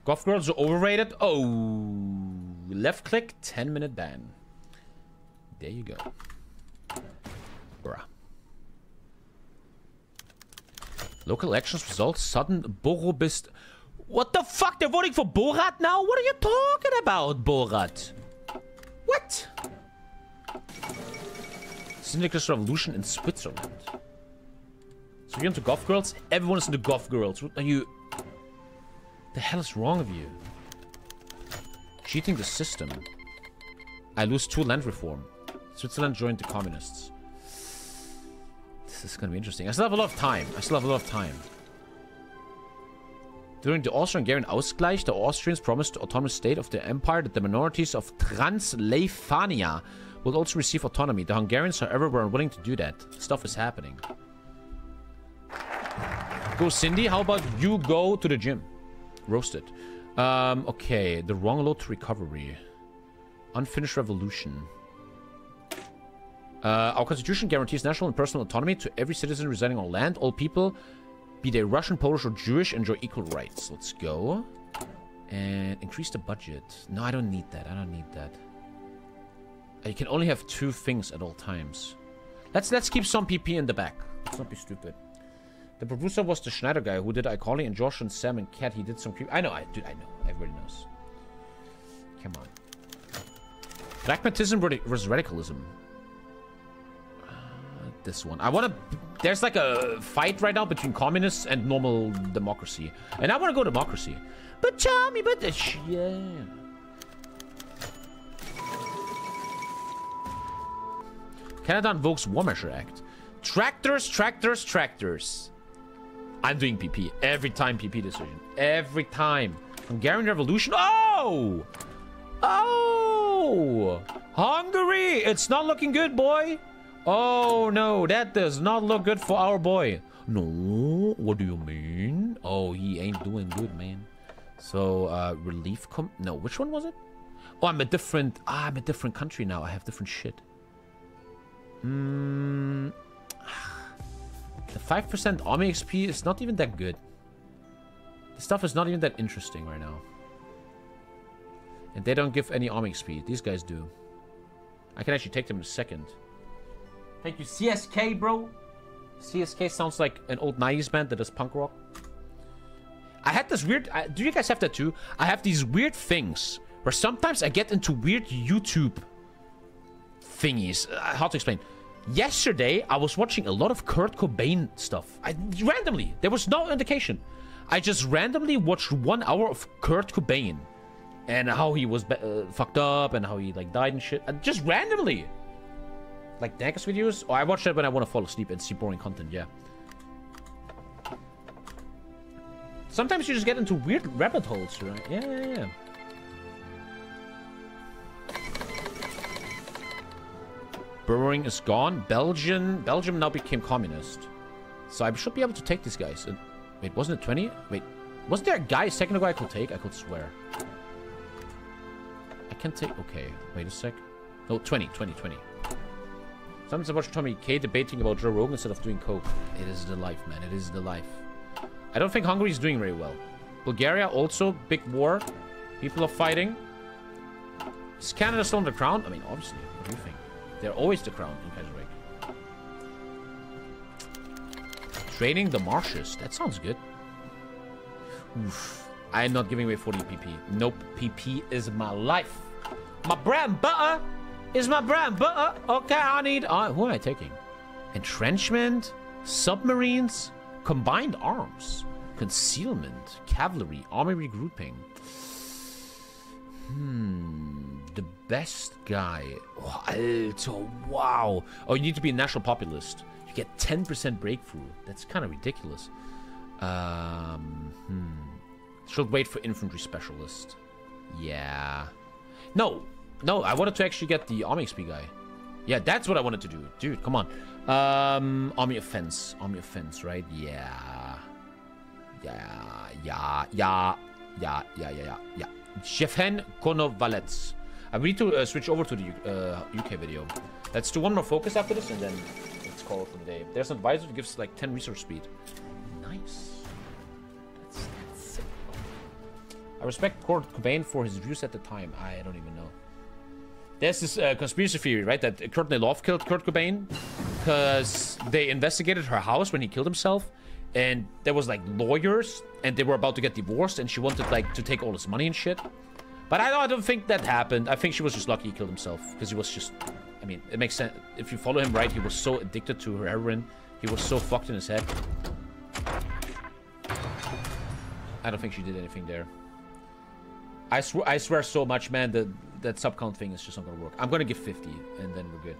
Golf girls are overrated. Oh, left click, 10-minute ban. There you go. Bruh. Local elections results, sudden Borobist. What the fuck? They're voting for Borat now? What are you talking about, Borat? What? Syndicalist revolution in Switzerland. So you're into golf girls? Everyone is into golf girls. What are you... the hell is wrong with you? Cheating the system. I lose 2 land reform. Switzerland joined the communists. This is gonna be interesting. I still have a lot of time. During the Austro-Hungarian Ausgleich, the Austrians promised the autonomous state of the empire that the minorities of Transleithania will also receive autonomy. The Hungarians, however, were unwilling to do that. Stuff is happening. Go, Cindy. How about you go to the gym? Roasted. Okay. The wrong load to recovery. Unfinished revolution. Our constitution guarantees national and personal autonomy to every citizen residing on land. All people, be they Russian, Polish, or Jewish, enjoy equal rights. Let's go. And increase the budget. No, I don't need that. You can only have 2 things at all times. Let's keep some PP in the back. Let's not be stupid. The producer was the Schneider guy who did iCarly and Josh and Sam and Cat. He did some creep. I know, I know. Everybody knows. Come on. Pragmatism versus radicalism. This one. I want to... there's like a fight right now between communists and normal democracy. And I want to go democracy. But Tommy, but... yeah... Canada invokes War Measure Act. Tractors, tractors, tractors. I'm doing PP. Every time PP decision. Every time. Hungarian Revolution. Oh! Oh! Hungary! It's not looking good, boy. Oh, no. That does not look good for our boy. No. What do you mean? Oh, he ain't doing good, man. So, relief... no, which one was it? Oh, I'm a different... ah, I'm a different country now. I have different shit. The 5% army XP is not even that good. The stuff is not even that interesting right now. And they don't give any army XP. These guys do. I can actually take them in a second. Thank you, CSK, bro. CSK sounds like an old 90s band that does punk rock. I had this weird... do you guys have that too? I have these weird things where sometimes I get into weird YouTube thingies. How to explain. Yesterday, I was watching a lot of Kurt Cobain stuff. Randomly. There was no indication. I just randomly watched 1 hour of Kurt Cobain. And how he was fucked up and how he like died and shit. Just randomly. Like Dankers videos. Oh, I watch that when I want to fall asleep and see boring content, yeah. Sometimes you just get into weird rabbit holes, right? Yeah. Brewing is gone. Belgium now became communist. So I should be able to take these guys. And, wait, wasn't it 20? Wait, wasn't there a guy a second ago I could take? I could swear. I can't take... okay, wait a sec. No, 20. Sometimes I watch Tommy K debating about Joe Rogan instead of doing coke. It is the life, man. It is the life. I don't think Hungary is doing very well. Bulgaria also. Big war. People are fighting. Is Canada still on the crown? I mean, obviously. What do you think? They're always the crown in Kaiserreich. Training the marshes. That sounds good. Oof. I am not giving away 40 PP. Nope. PP is my life. My bread and butter is my bread and butter. Okay, I need... who am I taking? Entrenchment, submarines, combined arms, concealment, cavalry, army regrouping. The best guy. Oh, Alter, wow. Oh, you need to be a national populist. You get 10% breakthrough. That's kind of ridiculous. Should wait for infantry specialist. Yeah. No, I wanted to actually get the army XP guy. Yeah, that's what I wanted to do. Dude, come on. Army offense, right? Yeah. Jeffen Konovalets. We need to switch over to the UK video. Let's do one more focus after this, and then let's call it for the day. There's an advisor that gives like 10 research speed. Nice. That's sick. I respect Kurt Cobain for his views at the time. I don't even know. There's this conspiracy theory, right? That Courtney Love killed Kurt Cobain because they investigated her house when he killed himself. And there was like lawyers, and they were about to get divorced, and she wanted like to take all his money and shit. But I don't think that happened. I think she was just lucky he killed himself, because he was just, I mean, it makes sense. If you follow him, right, he was so addicted to her heroin. He was so fucked in his head. I don't think she did anything there. I swear so much, man, that sub-count thing is just not gonna work. I'm gonna give 50, and then we're good.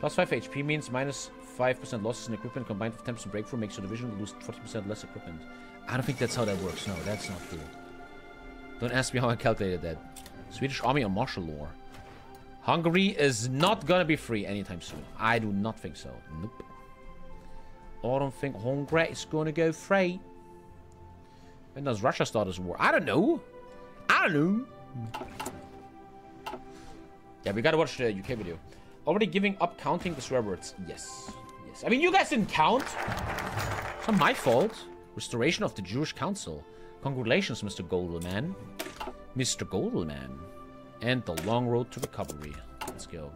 Plus 5 HP means minus 5% losses in equipment combined with 10% breakthrough makes your division lose 40% less equipment. I don't think that's how that works. No, that's not true. Don't ask me how I calculated that. Swedish army on martial lore. Hungary is not gonna be free anytime soon. I do not think so. Nope. I don't think Hungary is gonna go free. When does Russia start this war? I don't know. I don't know. Yeah, we gotta watch the UK video. Already giving up counting the swear words. Yes. Yes. I mean, you guys didn't count. It's not my fault. Restoration of the Jewish Council. Congratulations, Mr. Goldman. Mr. Goldman. And the long road to recovery. Let's go.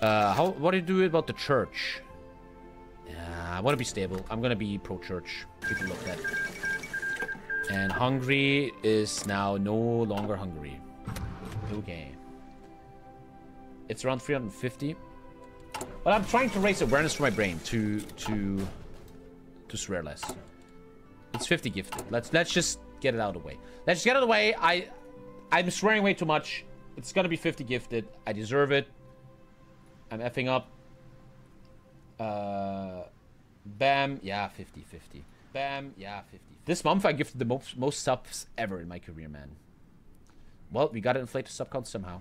What do you do about the church? I want to be stable. I'm going to be pro-church. People love that. And Hungary is now no longer Hungary. Okay. It's around 350. Well, I'm trying to raise awareness for my brain to swear less. It's 50 gifted. Let's just get it out of the way. Let's just get out of the way. I'm swearing way too much. It's gonna be 50 gifted. I deserve it. I'm effing up. Bam. Yeah, 50, 50. Bam. Yeah, 50. 50. This month I gifted the most subs ever in my career, man. Well, we gotta inflate the sub count somehow.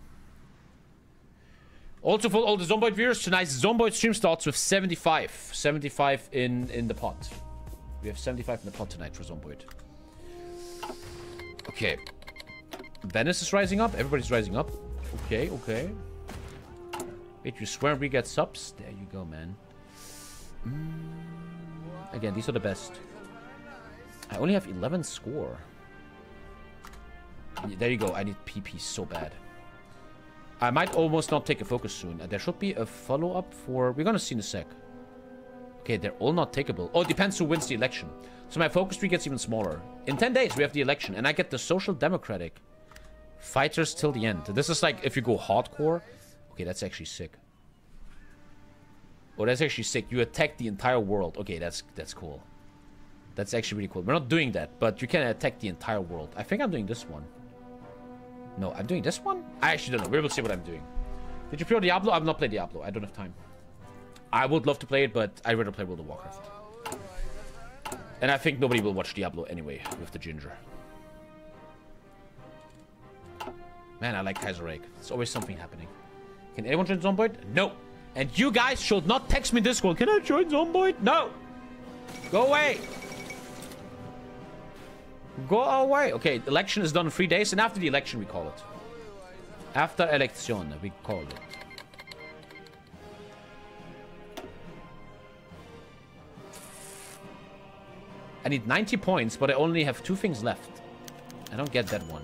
Also for all the Zomboid viewers, tonight's Zomboid stream starts with 75. 75 in the pot. We have 75 in the pot tonight for Zomboid. Okay. Venice is rising up. Everybody's rising up. Okay, okay. Wait, you swear we get subs? There you go, man. Again, these are the best. I only have 11 score. There you go. I need PP so bad. I might almost not take a focus soon. There should be a follow-up for... We're gonna see in a sec. Okay, they're all not takeable. Oh, it depends who wins the election. So my focus tree gets even smaller. In 10 days, we have the election. And I get the Social Democratic fighters till the end. This is like if you go hardcore. Okay, that's actually sick. Oh, that's actually sick. You attack the entire world. Okay, that's cool. That's actually really cool. We're not doing that, but you can attack the entire world. I think I'm doing this one. No, I'm doing this one? I actually don't know. We will see what I'm doing. Did you play Diablo? I've not played Diablo. I don't have time. I would love to play it, but I'd rather play World of Warcraft. And I think nobody will watch Diablo anyway with the ginger. Man, I like Kaiserreich. There's always something happening. Can anyone join Zomboid? No. And you guys should not text me Discord. Can I join Zomboid? No. Go away. Go away. Okay, the election is done in 3 days, and after the election we call it. After election we call it. I need 90 points, but I only have 2 things left. I don't get that one.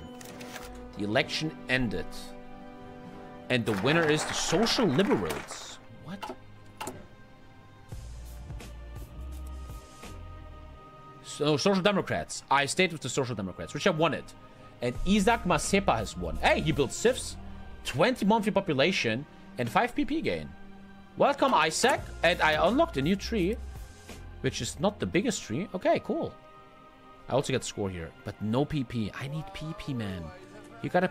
The election ended. And the winner is the Social Liberals. What? So, Social Democrats. I stayed with the Social Democrats, which I wanted. And Isaac Masepa has won. Hey, he built SIFs, 20 monthly population, and 5 PP gain. Welcome, Isaac. And I unlocked a new tree, which is not the biggest tree. Okay, cool. I also get score here, but no PP. I need PP, man. You gotta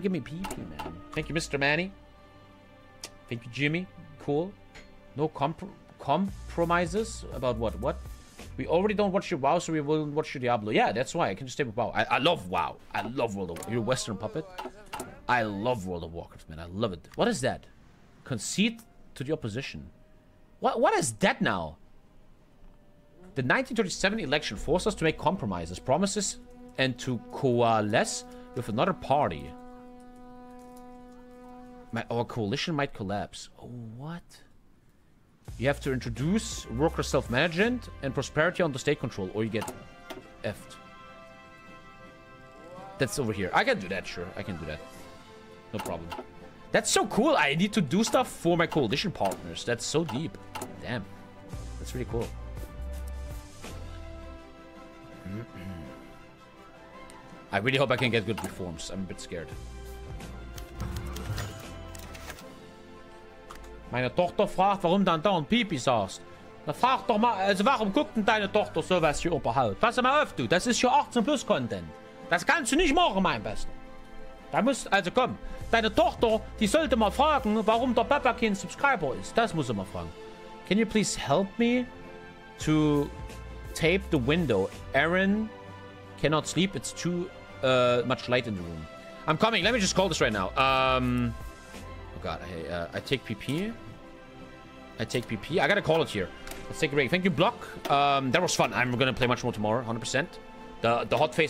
give me PP, man. Thank you, Mr. Manny. Thank you, Jimmy. Cool. No compromises about what? We already don't watch your WoW, so we won't watch your Diablo. Yeah, that's why. I can just stay with WoW. I love WoW. I love World of Warcraft. You're a Western puppet. I love World of Warcraft, man. I love it. What is that? Concede to the opposition. What is that now? The 1937 election forced us to make compromises, promises, and to coalesce with another party. Our coalition might collapse. Oh, what? You have to introduce worker self-management and prosperity under state control, or you get effed. That's over here. I can do that, sure. I can do that. No problem. That's so cool. I need to do stuff for my coalition partners. That's so deep. Damn. That's really cool. I really hope I can get good reforms. I'm a bit scared. Meine Tochter fragt, warum dann dauernd Pipi saust. Na frag doch mal, also warum guckt denn deine Tochter sowas hier überhaupt? Pass mal auf, du, das ist hier 18+-Content. Das kannst du nicht machen, mein Bester. Da musst, also komm, deine Tochter, die sollte mal fragen, warum der Papa kein Subscriber ist. Das muss er mal fragen. Can you please help me to tape the window? Aaron cannot sleep, it's too much light in the room. I'm coming, let me just call this right now. Oh god, I take PP. I take PP. I gotta call it here. Let's take a break. Thank you, Block. That was fun. I'm gonna play much more tomorrow, 100%. The hot face.